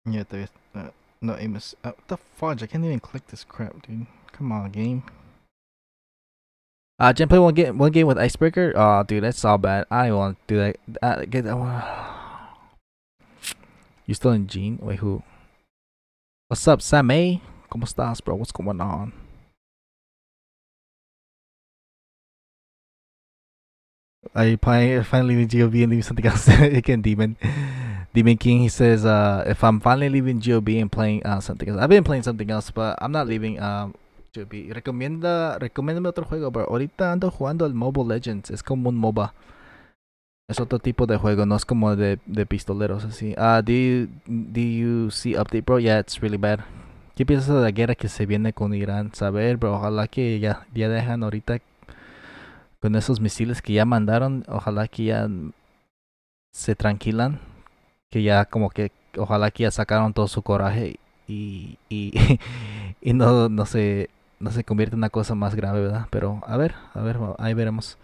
Yeah, todavía. No, Amos. What the fudge? I can't even click this crap, dude. Come on, game. Jen play one game with Icebreaker. Oh, dude, that's all bad. I don't want to do that. Get that one. You still in Gene? Wait, who? What's up, Samay? ¿Cómo estás, bro? What's going on? Are you finally leaving GOB and leaving something else? Again, Demon King. He says, if I'm finally leaving GOB and playing something else. I've been playing something else, but I'm not leaving. Recomiéndame otro juego, bro. Ahorita ando jugando al Mobile Legends. Es como un MOBA. Es otro tipo de juego. No es como de pistoleros así. Do you see update, bro? Yeah, it's really bad. ¿Qué piensas de la guerra que se viene con Irán? Saber, bro. Ojalá que ya dejan ahorita con esos misiles que ya mandaron. Ojalá que ya se tranquilan. Que ya como que ojalá que ya sacaron todo su coraje y no se convierte en una cosa más grave, ¿verdad? Pero a ver, ahí veremos.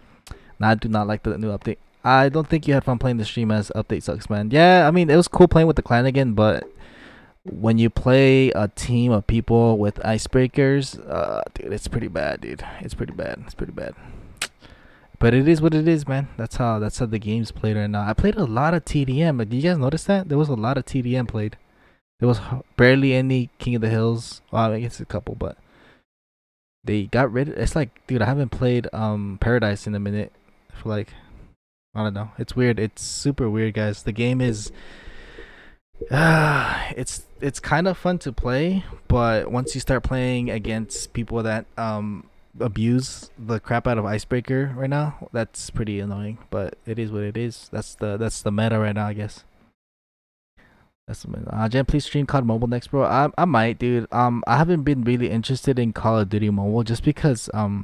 No, I do not like the new update. I don't think you had fun playing the stream as update sucks, man. Yeah, I mean, it was cool playing with the clan again, but when you play a team of people with Icebreakers, dude, it's pretty bad, dude. It's pretty bad. But it is what it is, man. That's how the game's played right now. I played a lot of TDM, but did you guys notice that? There was a lot of TDM played. There was barely any King of the Hills. Well, I guess a couple, but they got rid of. It's like, dude, I haven't played Paradise in a minute. For like, I don't know. It's weird. It's super weird, guys. The game is, it's kind of fun to play, but once you start playing against people that abuse the crap out of Icebreaker right now, that's pretty annoying. But it is what it is. That's the meta right now, I guess. Jen, please stream COD Mobile next, bro. I might, dude. I haven't been really interested in Call of Duty Mobile just because I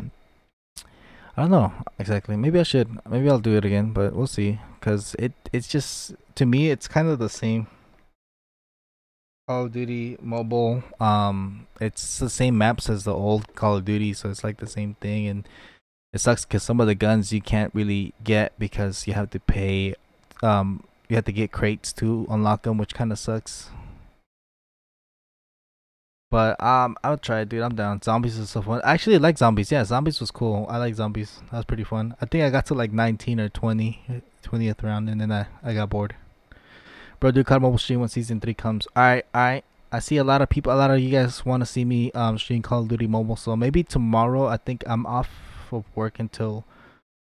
don't know exactly. Maybe I should. Maybe I'll do it again, but we'll see. Cause it's just, to me, it's kind of the same. Call of Duty Mobile. It's the same maps as the old Call of Duty, so it's like the same thing, and It sucks because some of the guns you can't really get because you have to pay, you have to get crates to unlock them, which kind of sucks. But I'll try it, dude. I'm down. Zombies is so fun. I actually like zombies. Yeah, zombies was cool. I like zombies. That was pretty fun. I think I got to like 19 or 20, 20th round, and then I got bored. Bro, do COD Mobile stream when season 3 comes. Alright, alright. I see a lot of people, a lot of you guys want to see me stream Call of Duty Mobile. So maybe tomorrow. I think I'm off of work until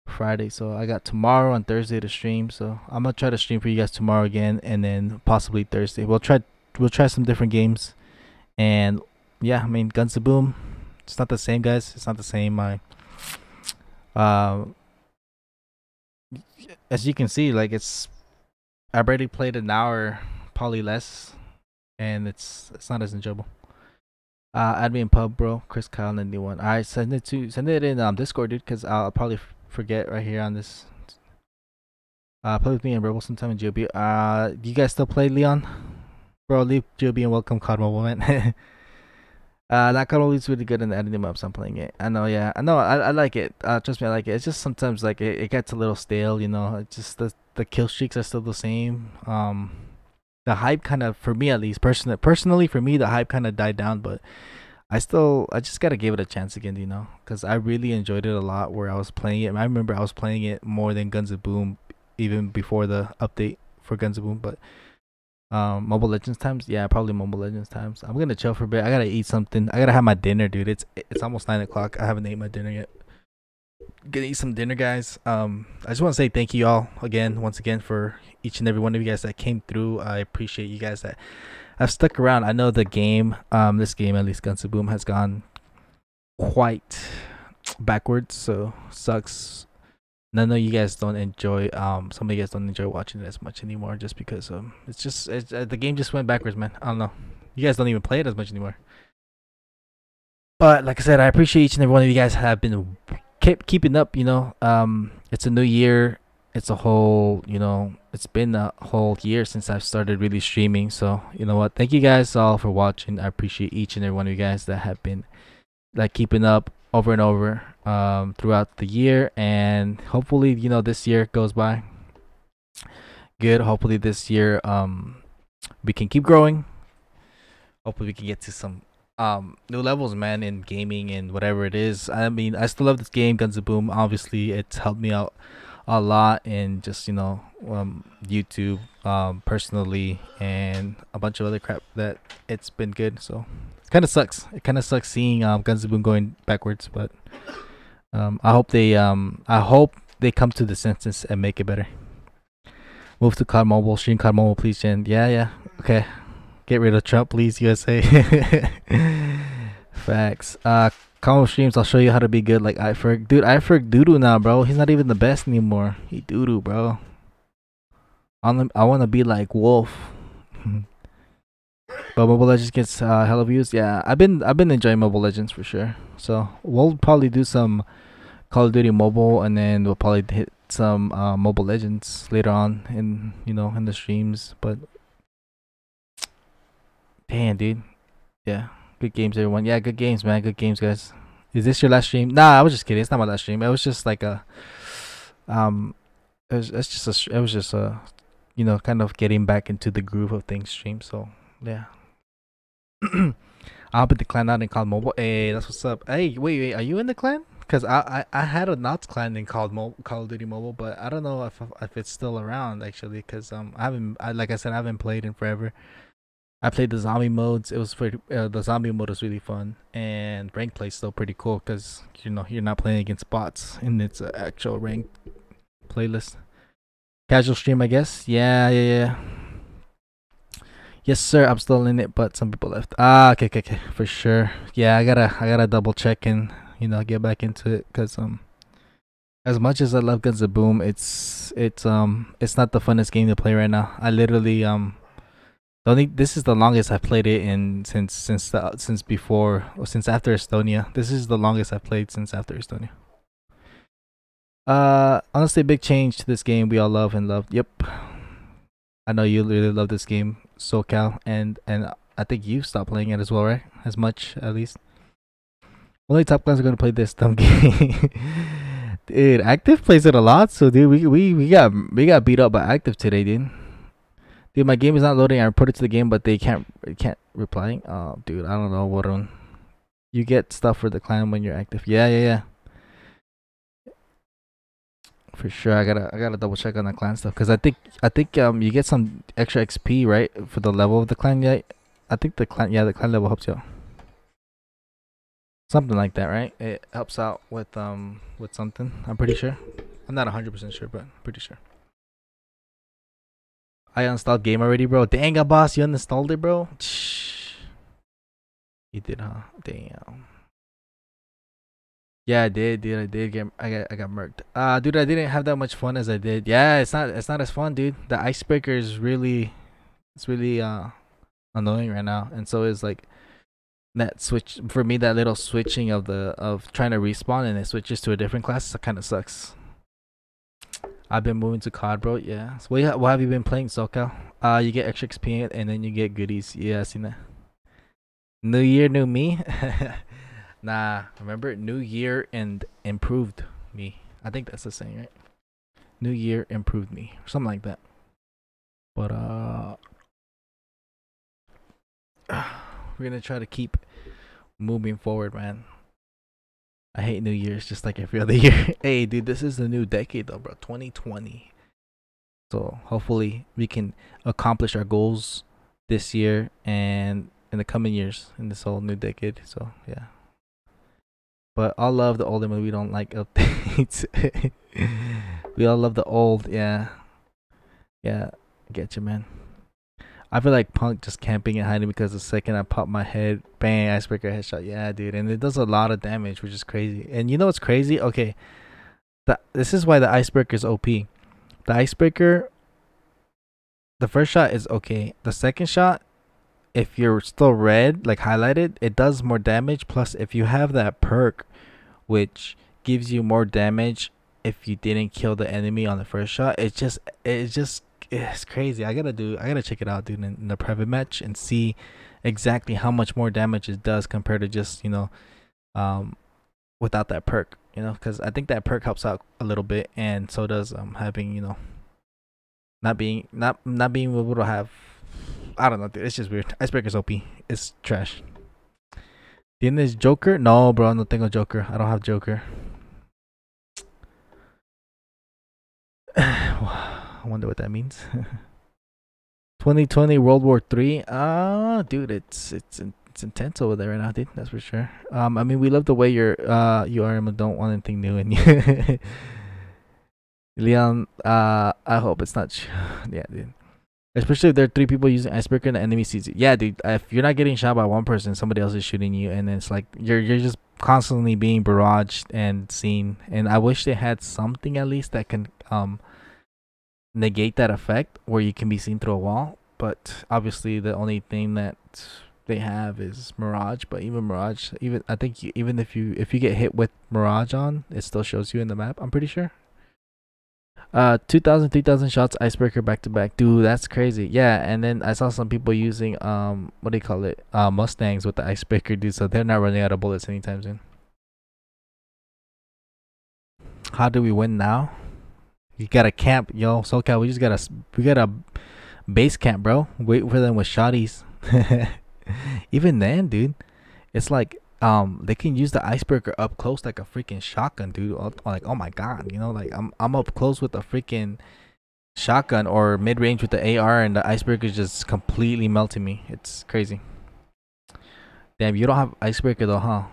Friday. So I got tomorrow and Thursday to stream. So I'm gonna try to stream for you guys tomorrow again, and then possibly Thursday. We'll try some different games. And yeah, I mean, Guns of Boom, it's not the same, guys. It's not the same. As you can see, like, it's, I've already played an hour, probably less, and it's not as enjoyable. Add me in pub, bro. Chris Kyle and D1. All right, send it in Discord, dude, because I'll probably forget right here on this. Play with me and Rebel sometime in GOB. Do you guys still play Leon? Bro, leave GOB and welcome COD Mobile, man. That COD Mobile is really good in the editing maps. I'm playing it. I know, yeah. I know, I like it. Trust me, I like it. It's just sometimes, like, it gets a little stale, you know. It's just the kill streaks are still the same. The hype kind of, for me at least, personally for me, the hype kind of died down. But I just got to give it a chance again, you know. Because I really enjoyed it a lot where I was playing it. And I remember I was playing it more than Guns of Boom, even before the update for Guns of Boom. But... Mobile Legends times, yeah, probably Mobile Legends times. I'm gonna chill for a bit. I gotta eat something. I gotta have my dinner, dude. It's almost 9 o'clock. I haven't ate my dinner yet. Gonna eat some dinner, guys. I just want to say thank you all again, once again, for each and every one of you guys that came through. I appreciate you guys that have stuck around. I know the game, this game at least, Guns of Boom, has gone quite backwards, so sucks. And I know you guys don't enjoy, some of you guys don't enjoy watching it as much anymore, just because the game just went backwards, man. I don't know. You guys don't even play it as much anymore. But like I said, I appreciate each and every one of you guys have been keeping up, you know. It's a new year. It's a whole, you know, it's been a whole year since I've started really streaming. So, you know what? Thank you guys all for watching. I appreciate each and every one of you guys that have been, like, keeping up over and over throughout the year. And hopefully, you know, this year goes by good. Hopefully this year we can keep growing. Hopefully we can get to some new levels, man, in gaming and whatever it is. I mean, I still love this game, Guns of Boom. Obviously, it's helped me out a lot in just, you know, YouTube, personally, and a bunch of other crap that it's been good. So kind of sucks. It kind of sucks seeing Guns of Boom going backwards, but I hope they come to the senses and make it better. Move to COD Mobile, stream COD Mobile, please, Jen. Yeah. Okay. Get rid of Trump, please, USA. Facts. Combo streams, I'll show you how to be good like Iferg. Dude, Iferg doodoo now, bro. He's not even the best anymore. He doodoo, bro. I want to be like Wolf. But Mobile Legends gets hella views. Yeah, I've been enjoying Mobile Legends for sure. So we'll probably do some Call of Duty Mobile, and then we'll probably hit some Mobile Legends later on in, you know, in the streams. But damn, dude, yeah, good games, everyone. Yeah, good games, man. Good games, guys. Is this your last stream? Nah, I was just kidding. It's not my last stream. It was just like a it was just a, you know, kind of getting back into the groove of things stream. So yeah. I'll be the clan out in COD Mobile. Hey, that's what's up. Hey, wait, are you in the clan? Because I had a Knots clan in Call of Duty Mobile, but I don't know if it's still around, actually, because like I said, I haven't played in forever. I played the zombie modes. It was pretty, the zombie mode was really fun, and rank play is still pretty cool because, you know, you're not playing against bots, and it's an actual rank playlist. Casual stream, I guess. Yeah. Yes, sir. I'm still in it, but some people left. Ah, okay, for sure. Yeah, I gotta double check and, you know, get back into it, cause as much as I love Guns of Boom, it's not the funnest game to play right now. I literally this is the longest I've played it in since after Estonia. This is the longest I've played since after Estonia. Honestly, big change to this game we all love and loved. Yep, I know you really love this game, SoCal, and I think you've stopped playing it as well, right? As much, at least. Only top clans are going to play this dumb game. Dude, Active plays it a lot, so dude, we got beat up by Active today, dude. Dude, my game is not loading. I reported to the game, but they can't reply. Oh, dude, I don't know, Warren. You get stuff for the clan when you're active. Yeah. For sure, I gotta double check on the clan stuff, cause I think you get some extra XP, right, for the level of the clan. Yeah, I think the clan level helps you out. Something like that, right? It helps out with something. I'm pretty sure. I'm not 100% sure, but I'm pretty sure. I uninstalled game already, bro. Dang, boss, you uninstalled it, bro. You did, huh? Damn. Yeah, I did, dude. I got murked. Dude, I didn't have that much fun as I did. Yeah, it's not as fun, dude. The Icebreaker is really, it's really annoying right now, and so it's like. That switch for me, that little switching of trying to respawn and it switches to a different class, that kind of sucks. I've been moving to COD, bro. Yeah. So what have you been playing, SoCal? You get extra XP and then you get goodies. Yeah, I seen that. New year, new me. Nah, remember, new year and improved me. I think that's the saying, right? New year improved me, or something like that. But we're gonna try to keep moving forward, man. I hate New Year's just like every other year. Hey, dude, this is the new decade, though, bro. 2020. So hopefully we can accomplish our goals this year and in the coming years in this whole new decade. So yeah. But I love the old, and we don't like updates. We all love the old, yeah. Yeah, get you, man. I feel like punk just camping and hiding because the second I pop my head, bang, Icebreaker headshot. Yeah, dude, and it does a lot of damage, which is crazy. And you know what's crazy? Okay, this is why the Icebreaker is OP. The Icebreaker, the first shot is okay. The second shot, if you're still red, like highlighted, it does more damage. Plus, if you have that perk, which gives you more damage if you didn't kill the enemy on the first shot, it's crazy. I gotta check it out, dude, in the private match and see exactly how much more damage it does compared to just, you know, without that perk, you know, because I think that perk helps out a little bit, and so does having, you know, not being able to have, I don't know, dude, it's just weird. Icebreaker's OP. It's trash. Then there's Joker. No, bro, no tengo Joker. I don't have Joker. I wonder what that means. 2020 World War III. Dude, it's intense over there right now, dude. That's for sure. I mean, we love the way you're you are, and don't want anything new in you. Leon, I hope it's not true. Yeah, dude. Especially if there are 3 people using Icebreaker and the enemy sees it. Yeah, dude. If you're not getting shot by one person, somebody else is shooting you, and it's like you're just constantly being barraged and seen. And I wish they had something at least that can negate that effect where you can be seen through a wall, but obviously the only thing that they have is Mirage. But even Mirage, even if you get hit with Mirage on, it still shows you in the map, I'm pretty sure. 3,000 shots Icebreaker back to back, dude, that's crazy. Yeah, and then I saw some people using what do you call it, Mustangs with the Icebreaker, dude, so they're not running out of bullets anytime soon. How do we win now? You gotta camp, yo, SoCal. We gotta base camp, bro. Wait for them with shotties. Even then, dude, it's like they can use the Icebreaker up close like a freaking shotgun, dude. Like, oh my god, you know, like I'm up close with a freaking shotgun or mid range with the AR, and the Icebreaker is just completely melting me. It's crazy. Damn, you don't have Icebreaker though, huh?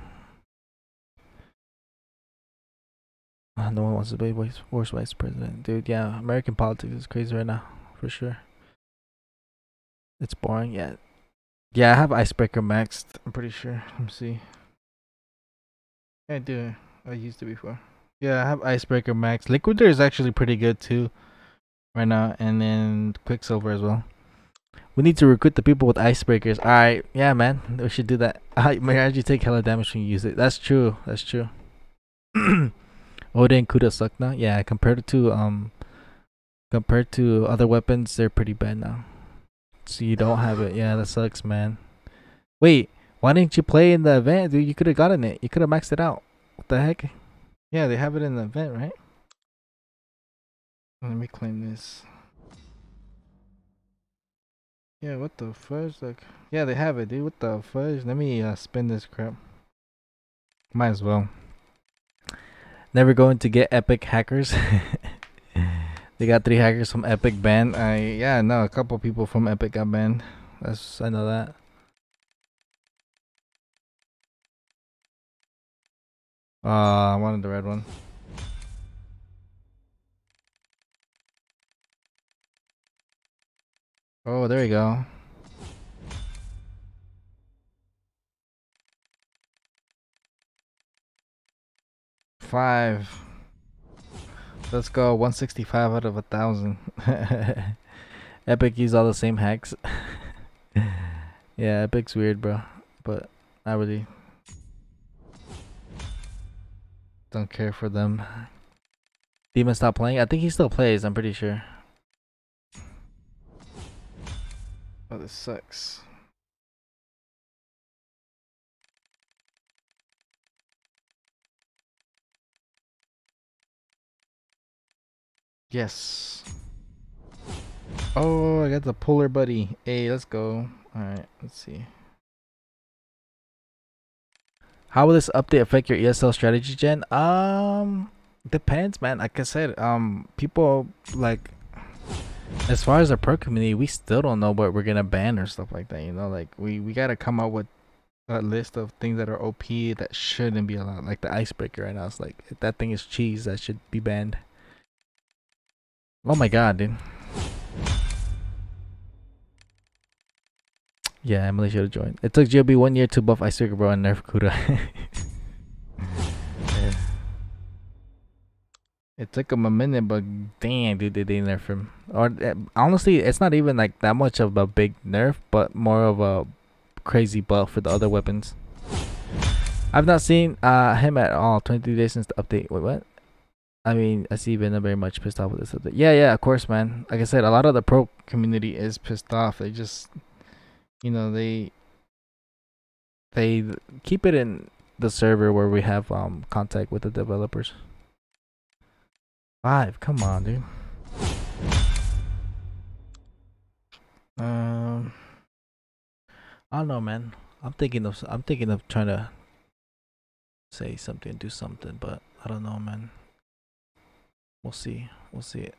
No one wants to be worst vice president, dude. Yeah, American politics is crazy right now, for sure. It's boring. Yeah, I have Icebreaker maxed, I'm pretty sure. Let me see. I do. I used it before. Yeah, I have Icebreaker maxed. Liquidator is actually pretty good too, right now, and then Quicksilver as well. We need to recruit the people with Icebreakers. All right, yeah, man, we should do that. Mirage, you take hella damage when you use it. That's true. That's true. Odin and Kuda suck now. Yeah, compared to other weapons, they're pretty bad now. So you don't have it. Yeah, that sucks, man. Wait, why didn't you play in the event, dude? You could have gotten it. You could have maxed it out. What the heck? Yeah, they have it in the event, right? Let me claim this. Yeah, what the fudge? Like, yeah, they have it, dude. What the fudge? Let me spin this crap. Might as well. Never going to get Epic hackers. They got 3 hackers from Epic banned. Yeah, no, a couple people from Epic got banned. I know that. I wanted the red one. Oh, there you go. Five. Let's go. 165 out of 1,000. Epic used all the same hacks. Yeah, Epic's weird, bro. But I really don't care for them. Demon stopped playing. I think he still plays. I'm pretty sure. Oh, this sucks. Yes. Oh, I got the polar buddy. Hey, let's go. Alright, let's see. How will this update affect your ESL strategy, Jen? Depends, man. Like I said, people like... As far as the pro community, we still don't know what we're gonna ban or stuff like that, you know? Like, we gotta come up with a list of things that are OP that shouldn't be allowed. Like the Icebreaker right now, it's like, if that thing is cheese, that should be banned. Oh my god, dude. Yeah, Emily should've joined. It took GLB 1 year to buff Icebreaker, bro, and nerf Kuda. Yeah. It took him a minute, but damn, dude, they didn't nerf him. Or honestly, it's not even like that much of a big nerf, but more of a crazy buff for the other weapons. I've not seen him at all. 23 days since the update. Wait, what? I mean, I see Vena very much pissed off with this update. Yeah, yeah, of course, man. Like I said, a lot of the pro community is pissed off. They just, you know, they keep it in the server where we have contact with the developers. 5, come on, dude. I don't know, man. I'm thinking of trying to say something, do something, but I don't know, man. We'll see. We'll see it.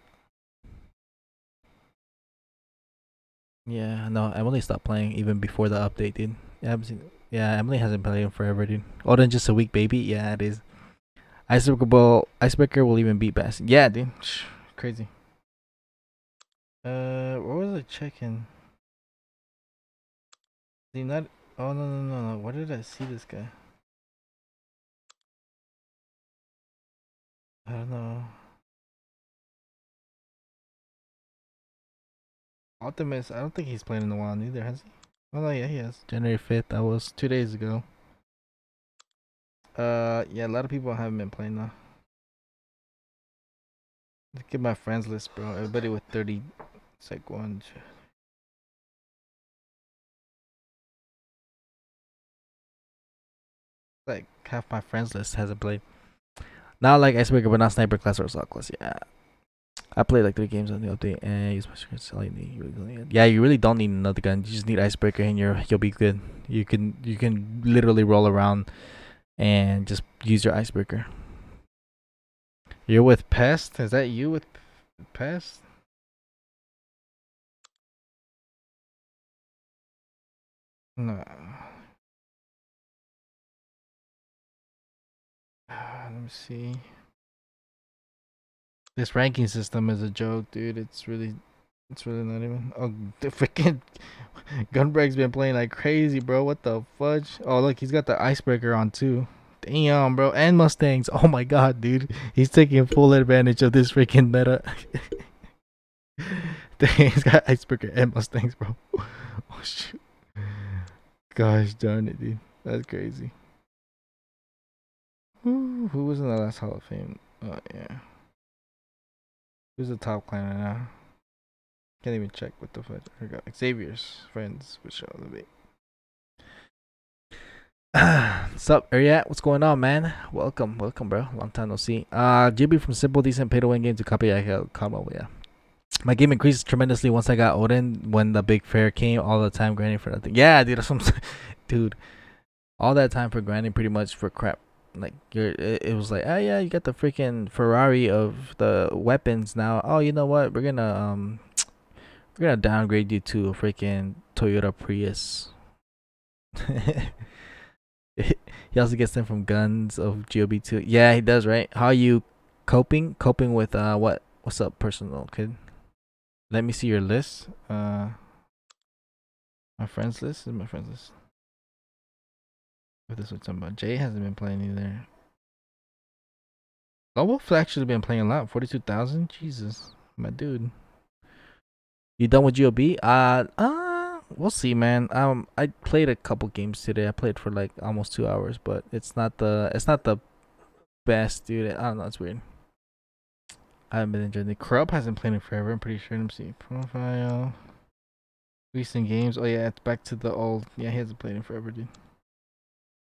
Yeah, no, Emily stopped playing even before the update, dude. Yeah, Emily hasn't played in forever, dude. Odin just a weak baby. Yeah, it is. Icebreaker will even beat Bass. Yeah, dude. Crazy. What was I checking? Did not. Oh no. Where did I see this guy? I don't know. Optimus. I don't think he's playing in the wild either, has he? Oh no, yeah, he has. January 5th. That was 2 days ago. Yeah, a lot of people haven't been playing now. Look at my friends list, bro. Everybody with 30 seconds. Like half my friends list hasn't played. Not like Icebreaker, but not Sniper Class or Assault Class. Yeah, I played like 3 games on the update and use my screen. Yeah, you really don't need another gun. You just need Icebreaker and you'll be good. You can literally roll around and just use your Icebreaker. You're with Pest? Is that you with Pest? No. Let me see. This ranking system is a joke, dude. It's really not even. Oh, the freaking Gunbray's been playing like crazy, bro. What the fudge? Oh, look, he's got the Icebreaker on too. Damn, bro. And Mustangs. Oh my god, dude. He's taking full advantage of this freaking meta. Dang, he's got Icebreaker and Mustangs, bro. Oh shoot. Gosh darn it, dude. That's crazy. Ooh, who was in the last Hall of Fame? Oh yeah. Who's the top clan right now? Can't even check what the fuck. I forgot. Xavier's friends, which I'll debate. What's up, Ariat? What's going on, man? Welcome, welcome, bro. Long time no see. GB from simple, decent, pay-to-win game to copy. Yeah. My game increased tremendously once I got Odin. When the big fair came, all the time grinding for nothing. Yeah, dude, that's what I'm saying. Dude, all that time for grinding pretty much for crap. Like, it was like, oh yeah, you got the freaking Ferrari of the weapons now. Oh, you know what? We're gonna downgrade you to a freaking Toyota Prius. He also gets them from Guns of Boom 2. Yeah, he does, right? How are you coping? Coping with what? What's up, personal kid? Let me see your list. My friends list. This is my friends list. What this was talking about. Jay hasn't been playing either. Oh, Wolf actually been playing a lot. 42,000. Jesus, my dude. You done with GOB? We'll see, man. I played a couple games today. I played for like almost 2 hours, but it's not the best, dude. I don't know. It's weird. I haven't been enjoying it. Corrupt hasn't played it forever. I'm pretty sure. Let me see profile. Recent games. Oh yeah, it's back to the old. Yeah, he hasn't played it forever, dude.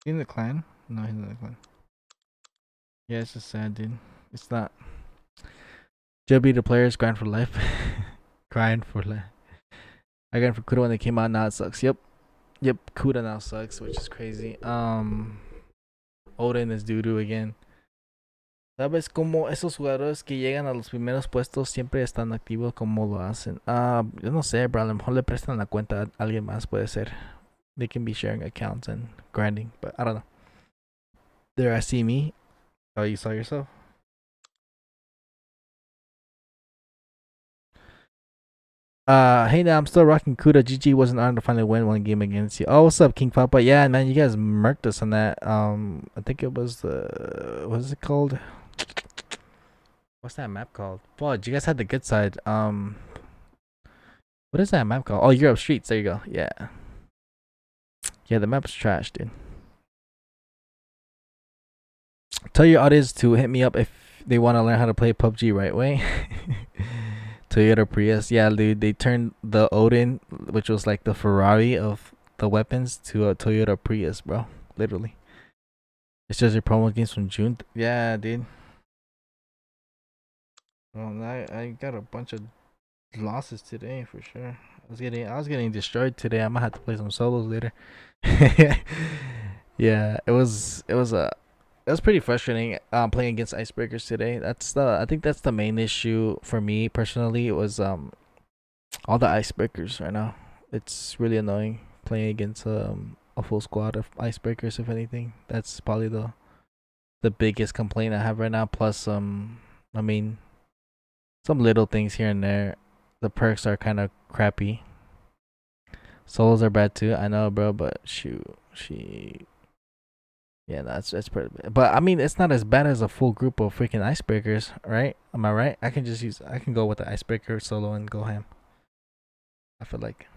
In the clan? No, he's not in the clan. Yeah, it's just sad, dude. It's not. JB the players grind for life. Grind for life. I grind for Kuda when they came out. Now it sucks. Yep. Yep. Kuda now sucks, which is crazy. Odin is doo doo again. ¿Sabes cómo esos jugadores que llegan a los primeros puestos siempre están activos? ¿Cómo lo hacen? Yo no sé, bro. A lo mejor le prestan la cuenta a alguien más, puede ser. They can be sharing accounts and grinding, but I don't know. There, I see me. Oh, you saw yourself? Hey now, I'm still rocking Kuda. GG wasn't on to finally win one game against you. Oh, what's up, King Papa? Yeah, man, you guys murked us on that. I think it was the... What is it called? What's that map called? Fudge, you guys had the good side. What is that map called? Oh, Europe Streets. There you go. Yeah. Yeah, the map's trash, dude. Tell your audience to hit me up if they want to learn how to play PUBG right way. Toyota Prius. Yeah, dude, they turned the Odin, which was like the Ferrari of the weapons, to a Toyota Prius, bro. Literally. It's just your promo games from June. Yeah, dude. Well, I got a bunch of losses today for sure. I was getting destroyed today. I might have to play some solos later. Yeah, it was pretty frustrating playing against Icebreakers today. I think that's the main issue for me personally. It was all the Icebreakers right now. It's really annoying playing against a full squad of Icebreakers. If anything, that's probably the biggest complaint I have right now. Plus I mean, some little things here and there. The perks are kind of crappy. Solos are bad too. I know, bro, but shoot. Yeah, that's pretty bad. But I mean, it's not as bad as a full group of freaking Icebreakers, right? Am I right? I can go with the Icebreaker solo and go ham. I feel like.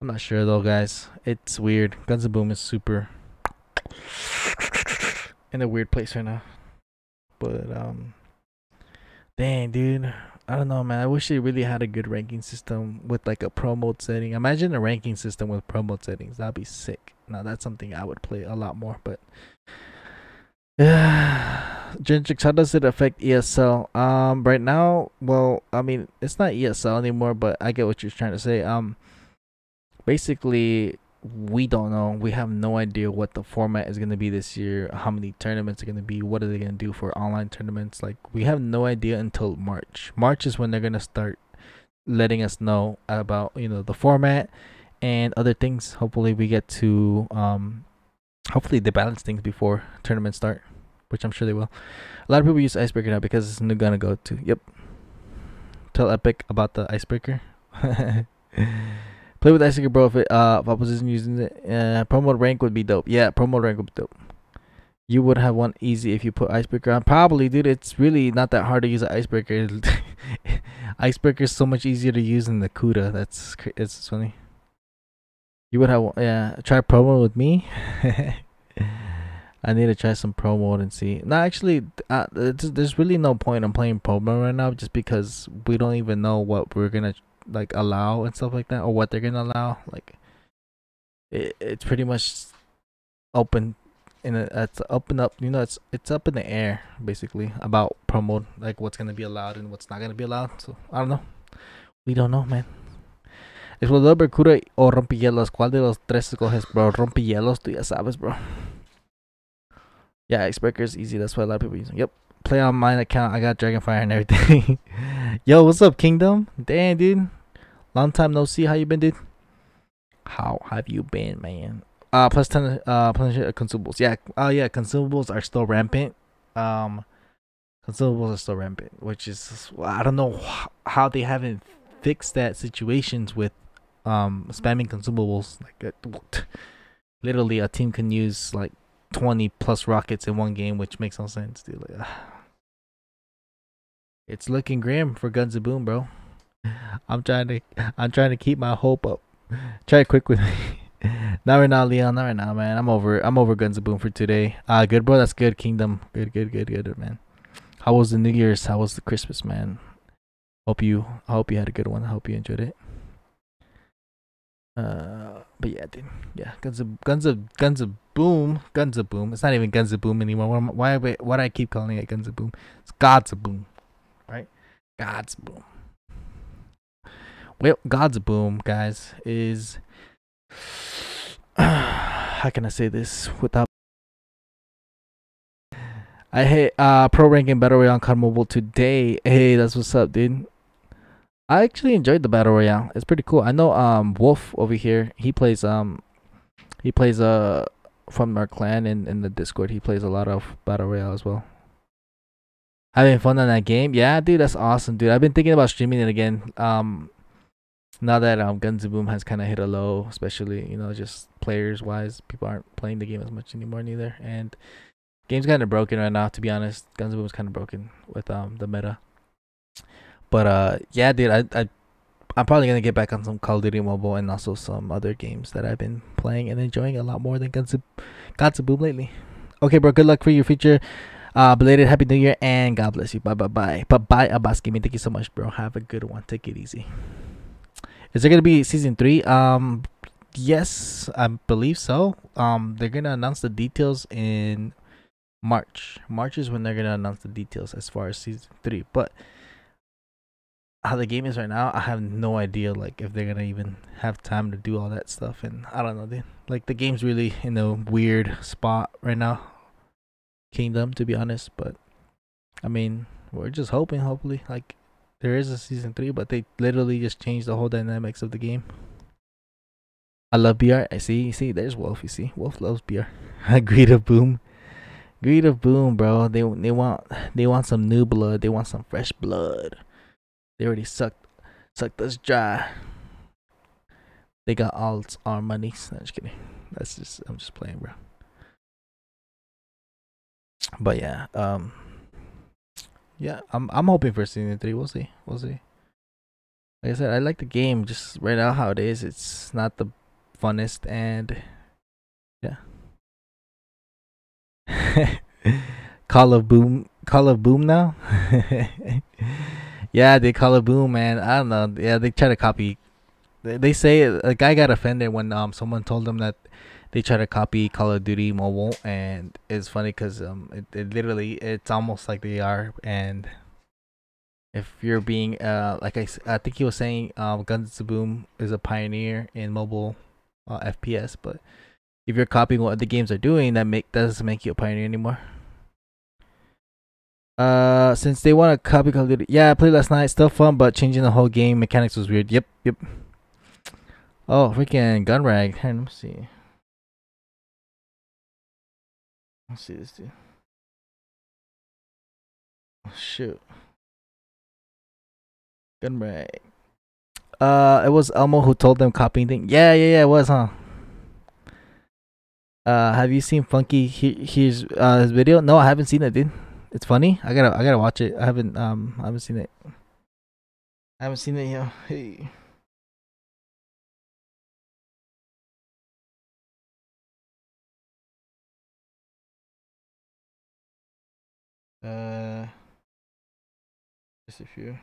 I'm not sure though, guys. It's weird. Guns of Boom is super in a weird place right now. But dang, dude, I don't know, man. I wish they really had a good ranking system with like a pro mode setting. Imagine a ranking system with pro mode settings. That'd be sick. Now that's something I would play a lot more. But yeah, Gentrix, how does it affect ESL? Right now, well, I mean, it's not ESL anymore, but I get what you're trying to say. Basically, we don't know. We have no idea what the format is going to be this year, how many tournaments are going to be, what are they going to do for online tournaments. Like, we have no idea until March is when they're going to start letting us know about, you know, the format and other things. Hopefully we get to hopefully they balance things before tournaments start, which I'm sure they will. A lot of people use Icebreaker now because it's going to go to. Yep, tell Epic about the Icebreaker. Play with Icebreaker, bro. If opposition using it, promo rank would be dope. Yeah, promo rank would be dope. You would have one easy if you put Icebreaker on. Probably, dude. It's really not that hard to use an Icebreaker. Icebreaker is so much easier to use than the Kuda. It's funny. You would have one. Yeah, try promo with me. I need to try some pro mode and see. No, actually, there's really no point in playing pro mode right now just because we don't even know what we're gonna like allow and stuff like that, or what they're gonna allow. Like, it's pretty much open and it's open up, you know, it's up in the air basically about promote, like what's gonna be allowed and what's not gonna be allowed. So I don't know, we don't know, man. ¿Explorador, Barracuda o rompehielos? ¿Cuál de los tres escoges, bro? Rompehielos, tú ya sabes, bro. Yeah, Icebreaker is easy. That's why a lot of people use them. Yep. Play on my account. I got Dragonfire and everything. Yo, what's up, Kingdom? Damn, dude. Long time no see. How you been, dude? How have you been, man? Plus 10 consumables. Yeah. Oh, yeah. Consumables are still rampant. Consumables are still rampant, which is... I don't know how they haven't... fix that situations with spamming consumables. Like literally a team can use like 20 plus rockets in one game, which makes no sense, dude. Like, it's looking grim for Guns of Boom, bro. I'm trying to keep my hope up. Try it quick with me. Not right now, Leon, not right now, man. I'm over Guns of Boom for today. Good, bro. That's good, Kingdom. Good, man. How was the New Year's? How was the Christmas, man? I hope you had a good one. I hope you enjoyed it. But yeah, dude. Yeah, Guns of Boom. It's not even Guns of Boom anymore. Why do I keep calling it Guns of Boom? It's Gods of Boom, right? Gods of Boom. Well, Gods of Boom, guys, is how can I say this without? I hit pro ranking battle royale on COD Mobile today. Hey, that's what's up, dude. I actually enjoyed the battle royale. It's pretty cool. I know Wolf over here. He plays from our clan in the Discord. He plays a lot of battle royale as well. Having fun on that game, yeah, dude. That's awesome, dude. I've been thinking about streaming it again. Now that Guns of Boom has kind of hit a low, especially just players wise, people aren't playing the game as much anymore neither, and game's kind of broken right now, to be honest. Guns of Boom is kind of broken with the meta. But yeah, dude, I'm probably gonna get back on some Call of Duty Mobile and also some other games that I've been playing and enjoying a lot more than Guns of Boom lately. Okay, bro. Good luck for your future. Belated Happy New Year and God bless you. Bye, Abaskimi. Thank you so much, bro. Have a good one. Take it easy. Is there gonna be season 3? Yes, I believe so. They're gonna announce the details in March. March is when they're gonna announce the details as far as season 3. But how the game is right now, I have no idea. Like if they're gonna even have time to do all that stuff, and I don't know, dude. Like the game's really in a weird spot right now, Kingdom, to be honest. But I mean, we're just hoping. Hopefully, like there is a season 3, but they literally just changed the whole dynamics of the game. I love BR. I see. You see, there's Wolf. You see, Wolf loves BR. Greed of Boom. Greed of Boom, bro. They want some new blood. They want some fresh blood. They already sucked us dry. They got all our money. No, just kidding. I'm just playing, bro. But yeah, yeah. I'm hoping for season 3. We'll see. We'll see. Like I said, I like the game. Just right now, how it is, it's not the funnest, and yeah. Call of Boom now. Yeah, they Call of Boom, man. I don't know. Yeah, they try to copy. They say a guy got offended when someone told them that they try to copy Call of Duty Mobile, and it's funny because it literally, it's almost like they are. And if you're being like I think he was saying Guns of Boom is a pioneer in mobile FPS, but if you're copying what the games are doing, that doesn't make you a pioneer anymore. Since they want to copy Call of Duty, yeah, I played last night. Still fun, but changing the whole game mechanics was weird. Yep. Oh, freaking Gunray. Let me see. Let's see this dude. Oh, shoot. Gunray. It was Elmo who told them copying thing. Yeah, it was, huh? Have you seen Funky? His video? No, I haven't seen it, dude. It's funny. I gotta watch it. I haven't seen it. I haven't seen it, yo. Hey. Just a few.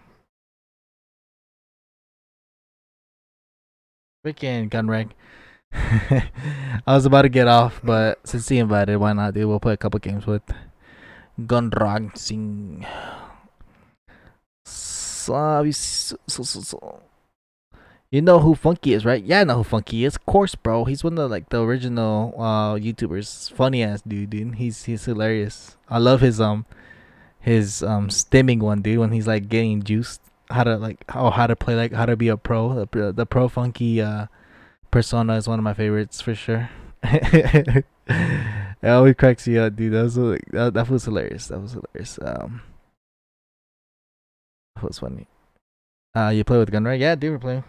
Freaking gun rag. I was about to get off, but since he invited, why not, dude? We'll play a couple games with Gunray Singh. You know who Funky is, right? Yeah, I know who Funky is. Of course, bro. He's one of the original YouTubers. Funny ass dude, dude. He's hilarious. I love his stimming one, dude. When he's like getting juiced, how to be a pro. The pro Funky persona is one of my favorites for sure. It always cracks you up, dude. That was hilarious. That was hilarious. That was funny. You play with Gunray? Yeah, dude, we're playing.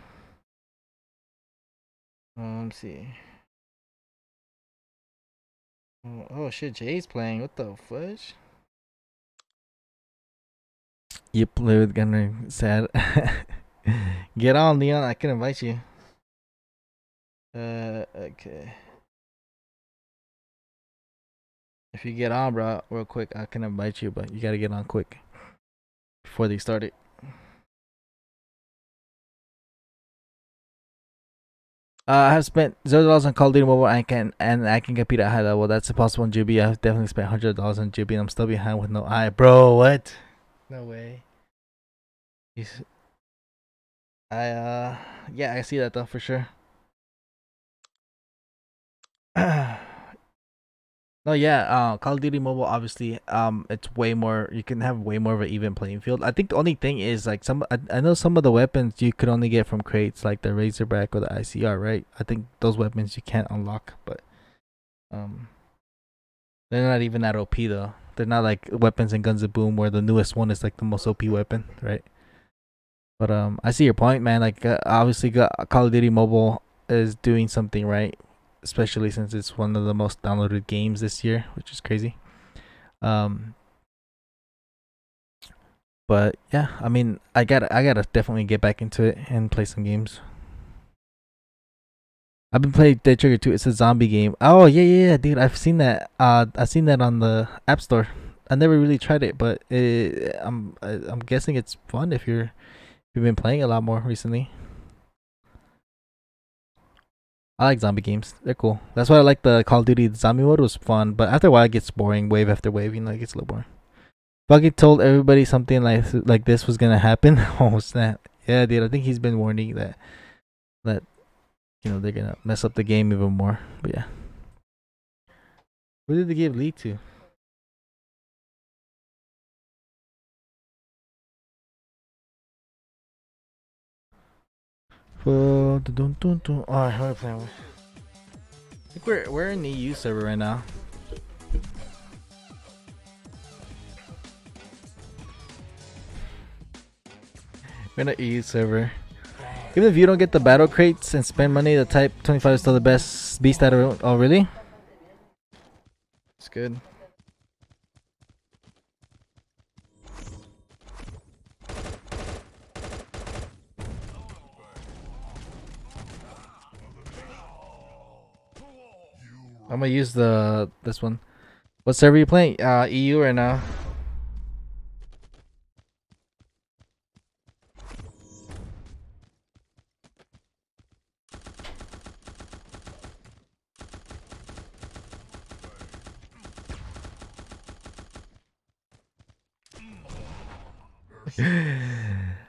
Let's see. Oh shit, Jay's playing. What the fudge? You play with Gunray? Sad. Get on, Leon. I can invite you. Okay. If you get on, bro, real quick, I can invite you, but you gotta get on quick before they start it. I have spent $0 on Call of Duty Mobile and I can compete at high level. That's impossible on GB. I've definitely spent $100 on GB and I'm still behind with no eye. Bro, what? No way. Yeah, I see that though for sure. No, yeah, Call of Duty Mobile, obviously, it's way more, you can have way more of an even playing field. I think the only thing is, like, I know some of the weapons you could only get from crates, like the Razorback or the ICR, right? I think those weapons you can't unlock, but, they're not even that OP, though. They're not like weapons in Guns of Boom, where the newest one is, like, the most OP weapon, right? But, I see your point, man. Like, obviously, Call of Duty Mobile is doing something right, especially since it's one of the most downloaded games this year, which is crazy. But yeah, I mean, I gotta definitely get back into it and play some games. I've been playing Dead Trigger 2. It's a zombie game. Oh yeah, dude, I've seen that. I've seen that on the App Store. I never really tried it, but I'm guessing it's fun if you've been playing a lot more recently. I like zombie games. They're cool. That's why I like the Call of Duty. The zombie mode was fun, but after a while it gets boring. Wave after wave, you know, it gets a little boring. Funky told everybody something like this was gonna happen. Oh snap! Yeah, dude. I think he's been warning that you know they're gonna mess up the game even more. But yeah, who did they give lead to? All right, how are we playing? I think we're in the EU server right now. We're in the EU server. Even if you don't get the battle crates and spend money, the type 25 is still the best beast out of it. Oh really? It's good. I'm gonna use this one. What server are you playing? EU right now.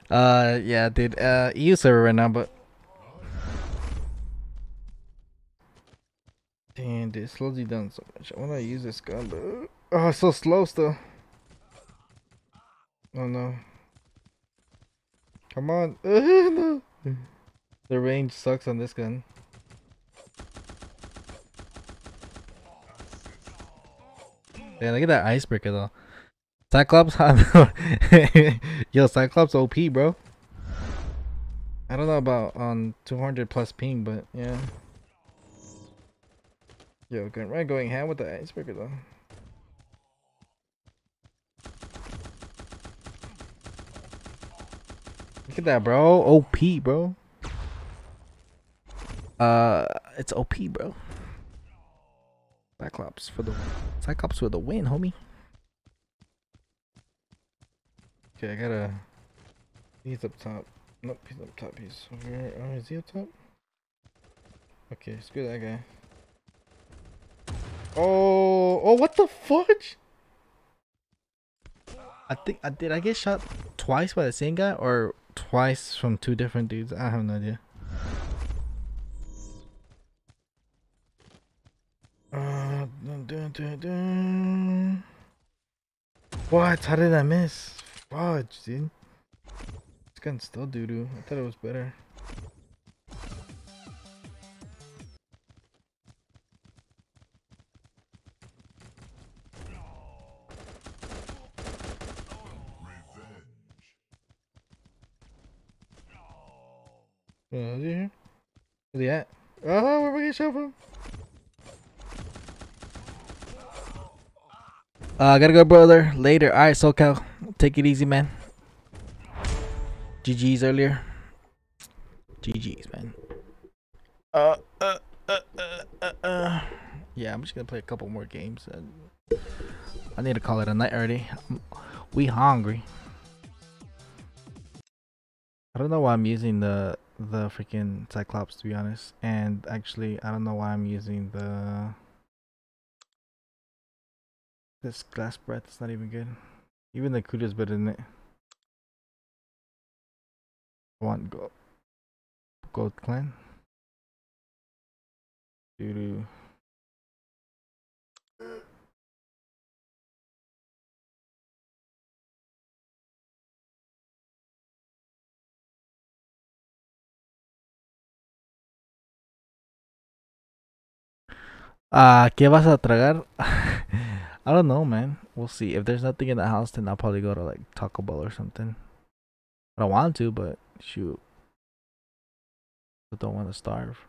Yeah, dude. EU server right now, but. Damn, dude, it slows you down so much. I wanna use this gun, but oh, it's so slow still. Oh no. Come on. No. The range sucks on this gun. Damn, look at that Icebreaker though. Cyclops? Yo, Cyclops OP, bro. I don't know about on 200 plus ping, but yeah. Yo, Gunray going ham with the Icebreaker though. Look at that, bro. OP, bro. It's OP, bro. Cyclops for the win, homie. Okay, I gotta. He's up top. Nope, he's up top. He's over here. Oh, is he up top? Okay, screw that guy. Oh, oh, what the fudge? I get shot twice by the same guy or twice from two different dudes? I have no idea. What? How did I miss? Fudge, dude. This gun's still doo-doo. I thought it was better. Is he here? Where's he at? Oh, where we get shot from? I gotta go, brother. Later. Alright, SoCal. Take it easy, man. GG's earlier. GG's, man. Yeah, I'm just gonna play a couple more games. I need to call it a night already. We hungry. I don't know why I'm using the freaking Cyclops, to be honest. And actually, I don't know why I'm using the... This glass breath is not even good. Even the CUDA is better than it. I want gold clan. Doo-doo. ¿Qué vas a tragar? I don't know, man. We'll see. If there's nothing in the house, then I'll probably go to like Taco Bell or something. I don't want to, but shoot, I don't want to starve.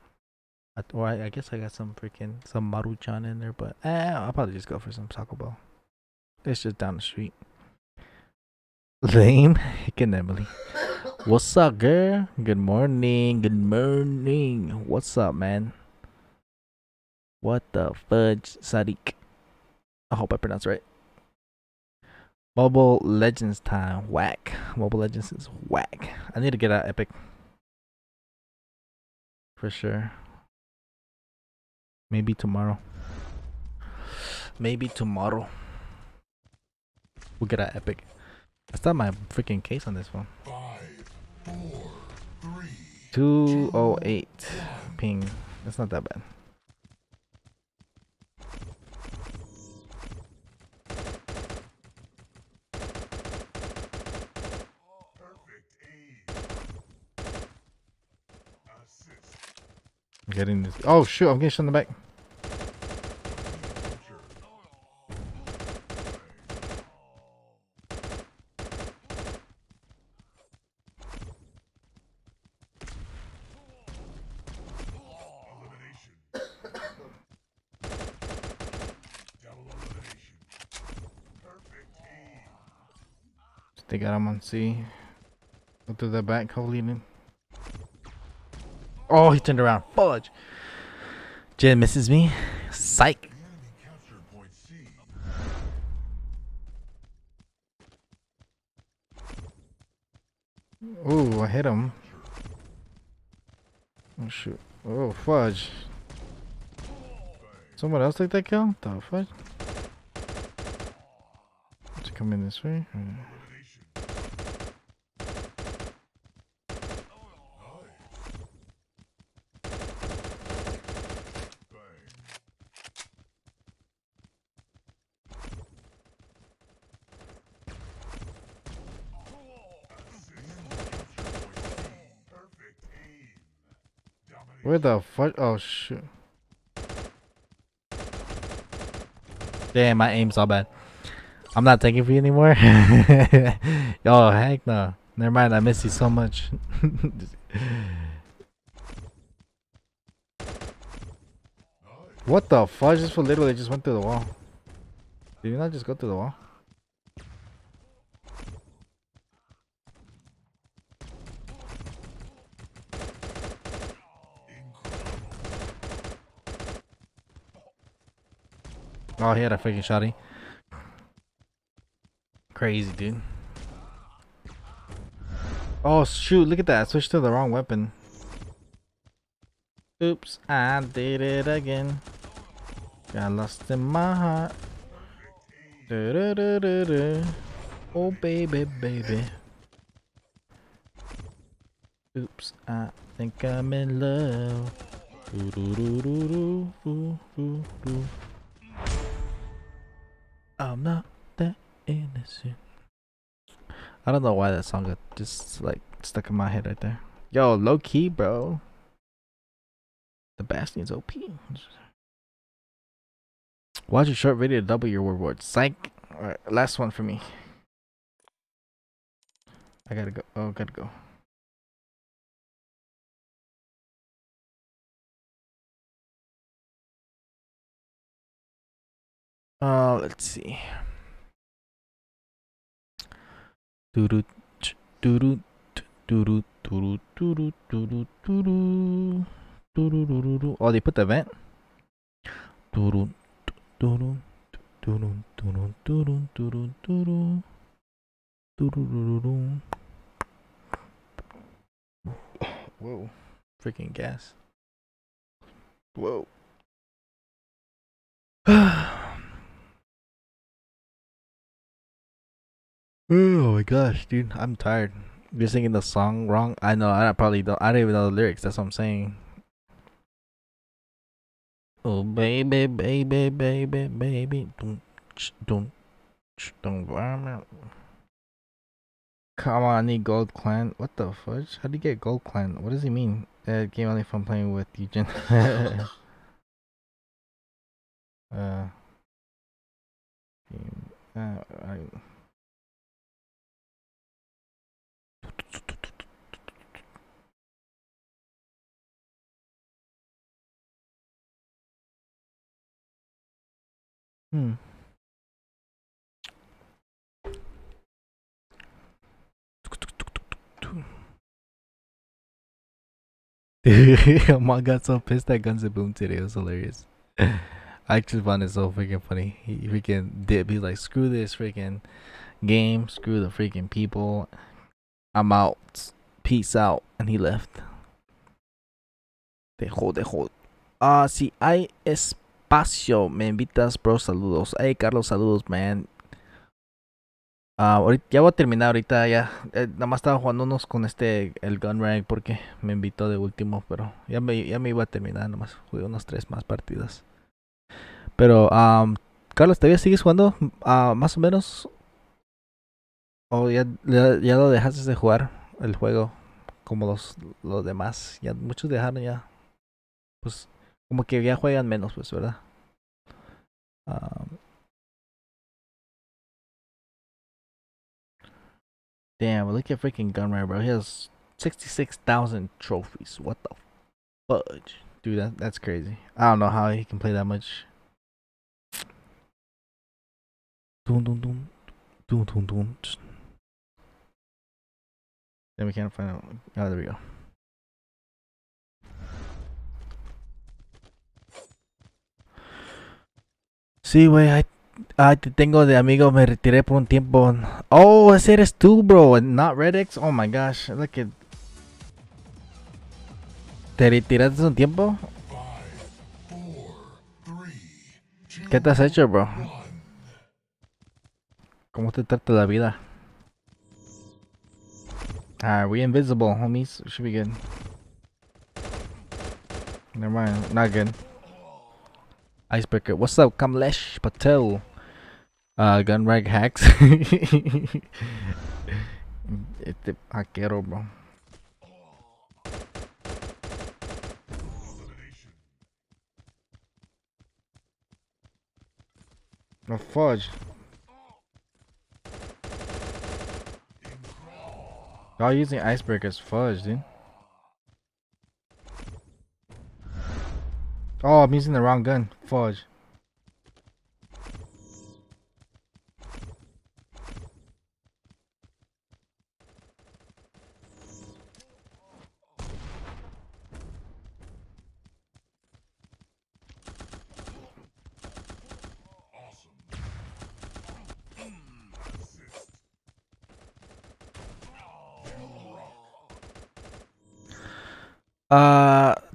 I guess I got some Maruchan in there, but I'll probably just go for some Taco Bell. It's just down the street. Lame. Good Emily. What's up, girl? Good morning. Good morning. What's up, man? What the fudge, Sadiq? I hope I pronounced right. Mobile Legends time. Whack. Mobile Legends is whack. I need to get out Epic. For sure. Maybe tomorrow. Maybe tomorrow. We'll get out Epic. I stopped my freaking case on this one. 208 ping. That's not that bad. Getting this. Oh shoot, I'm getting shot in the back. They got him on C. Go through the back, holy man. Oh, he turned around. Fudge. Jen misses me. Psych. Ooh, I hit him. Oh, shoot. Oh, fudge. Someone else took that kill? The fudge. Did you come in this way? Where the fuck? Oh shoot. Damn, my aim's all bad. I'm not taking for you anymore. Oh heck no. Never mind, I miss you so much. What the fuck? This fool literally just went through the wall. Did you not just go through the wall? Oh, he had a freaking shotty. Crazy, dude. Oh, shoot. Look at that. I switched to the wrong weapon. Oops, I did it again. Got lost in my heart. Du -du -du -du -du. Oh baby, baby. Oops, I think I'm in love. Du -du -du -du -du -du -du -du. I'm not that innocent. I don't know why that song got just like stuck in my head right there. Yo, low key, bro. The Bastion's OP. Watch a short video to double your rewards. Psych. Alright, last one for me. I gotta go. Oh, gotta go. Let's see. Doodoo, doodoo, doodoo, doodoo, doodoo, doodoo, doodoo, doodoo. Oh, they put the vent. Doodoo, doodoo, doodoo, doodoo, doodoo, doodoo, doodoo, doodoo. Whoa, freaking gas. Whoa. Oh my gosh, dude, I'm tired. You're singing the song wrong. I know. I probably don't. I don't even know the lyrics. That's what I'm saying. Oh baby, baby, baby, baby, don't. Come on, I need gold clan. What the fudge? How do you get gold clan? What does he mean? Game only from playing with Eugene. Mom got so pissed at Guns of Boom today. It was hilarious. I just found it so freaking funny. He freaking dip. He's like, screw this freaking game. Screw the freaking people. I'm out. Peace out. And he left. Te jod. Si hay espacio, me invitas, bro. Saludos. Hey, Carlos, saludos, man. Ya voy a terminar ahorita, ya. Nada más estaba jugándonos con el Gunray porque me invitó de último, pero ya me iba a terminar. Nada más jugué unas 3 más partidas. Pero, Carlos, ¿todavía sigues jugando? Más o menos. ¿O ya lo dejaste de jugar el juego? Como los demás. Ya muchos dejaron ya. Pues, como que ya juegan menos, pues, ¿verdad? Damn, look at freaking Gunray, bro. He has 66,000 trophies. What the fudge? Dude, that's crazy. I don't know how he can play that much. Then we can't find out. Oh, there we go. Sí, güey. I te tengo de amigo. Me retiré por un tiempo. Oh, ese eres tú, bro. Not Red X. Oh my gosh. Look at. ¿Te retiraste un tiempo? 5, 4, 3, 2, ¿qué te has hecho, bro? ¿Cómo te trata la vida? Alright, we invisible, homies. Should be good. Never mind, not good. Icebreaker, what's up, Kamlesh Patel? Gunrag hacks. Este hackero, bro. No fudge. Y'all using icebreakers, fudge, dude. Oh, I'm using the wrong gun, fudge.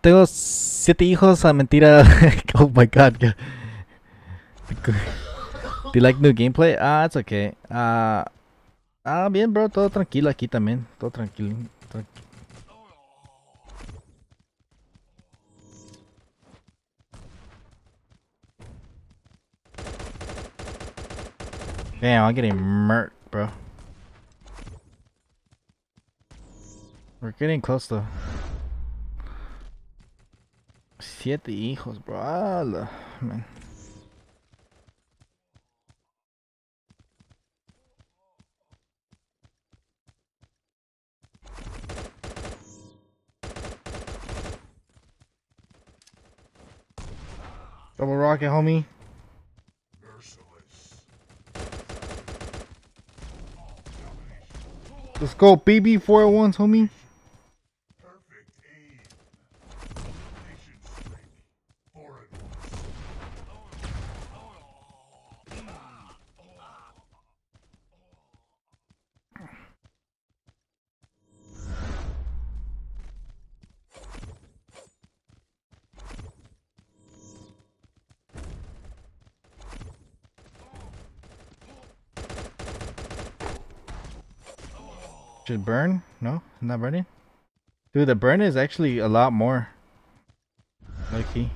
Tengo 7 hijos a mentira. Oh my god. Do you like new gameplay? Ah, it's okay. Ah, bien, bro. Todo tranquilo aquí también. Todo tranquilo. Damn, I'm getting murked, bro. We're getting close though. 7 hijos, bro. Ah, man. Double rocket, homie. Let's go, baby. 401s, homie. Should burn? No, not burning. Dude, the burn is actually a lot more. Lucky.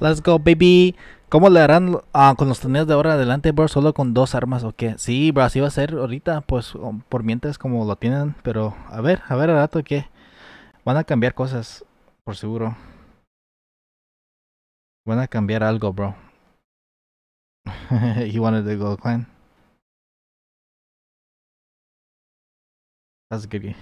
Let's go, baby. ¿Cómo le harán con los torneos de ahora adelante, bro? ¿Solo con 2 armas o qué? Sí, bro, así va a ser ahorita, pues por mientras como lo tienen, pero a ver al rato que van a cambiar cosas, por seguro. Van a cambiar algo, bro. He wanted to go clan. That's a good game.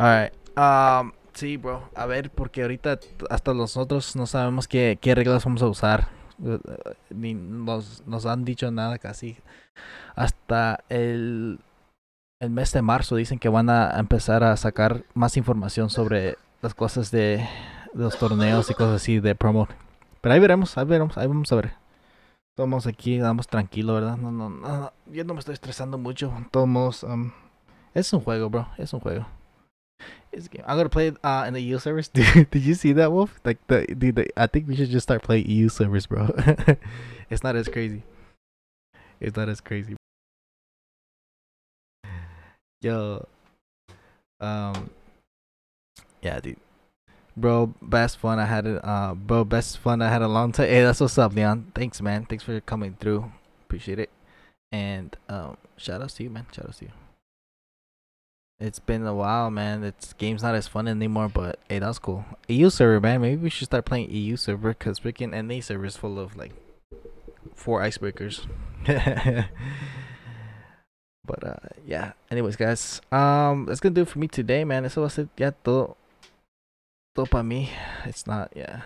Alright, sí, bro, a ver, porque ahorita hasta nosotros no sabemos qué reglas vamos a usar, ni nos han dicho nada casi, hasta el mes de marzo dicen que van a empezar a sacar más información sobre las cosas de los torneos y cosas así de promo, pero ahí vamos a ver. Estamos aquí, damos tranquilo, ¿verdad? No, yo no me estoy estresando mucho. Todos, es un juego, bro. Es un juego. It's a game. I'm gonna play it in the EU servers. Did you see that, Wolf? Like I think we should just start playing EU servers, bro. It's not as crazy. It's not as crazy. Yo. Yeah, dude. Bro, best fun I had a long time. Hey, that's what's up, Leon. Thanks, man. Thanks for coming through. Appreciate it. And shout outs to you, man. Shout outs to you. It's been a while, man. It's game's not as fun anymore, but hey, that's cool. EU server, man. Maybe we should start playing EU server because freaking NA server is full of like 4 icebreakers. But yeah. Anyways, guys, that's gonna do it for me today, man. Eso va a ser ya todo. Para mí, it's not, yeah.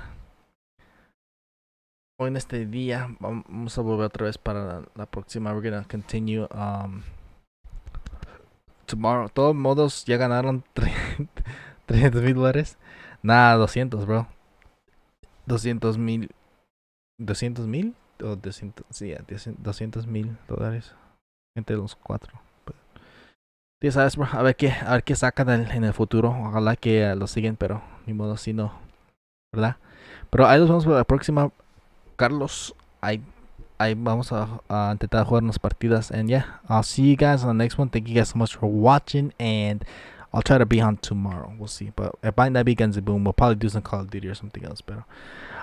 Hoy en este día vamos a volver otra vez para la próxima. We're gonna continue tomorrow. Todos modos ya ganaron 300,000 dólares. Nah, 200, bro. 200,000. 200,000 o 200, sí, yeah, 200,000 dólares entre los 4. Sí, sabes, bro, a ver qué sacan en el futuro. Ojalá que lo siguen, pero ni modo si no, ¿verdad? Pero ahí nos vemos para la próxima, Carlos. Ahí vamos a intentar jugar unas partidas. And yeah, I'll see you guys on the next one. Thank you guys so much for watching. And I'll try to be on tomorrow. We'll see. But it might not be Guns of Boom. We'll probably do some Call of Duty or something else. Pero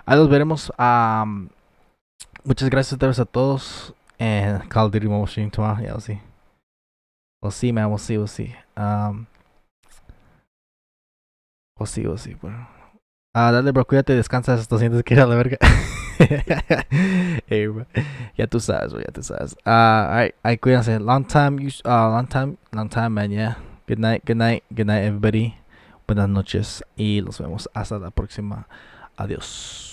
ahí los veremos. Muchas gracias otra vez a todos. And Call of Duty Mobile stream tomorrow. Yeah, we'll see. We'll see, man. We'll see. We'll see, bro. Dale, bro. Cuídate, descansa hasta sientes que ir a la verga. Hey, bro. Ya tú sabes, bro. Ya tú sabes. Alright. I cuídense. Long time, man. Yeah. Good night, everybody. Buenas noches y nos vemos hasta la próxima. Adiós.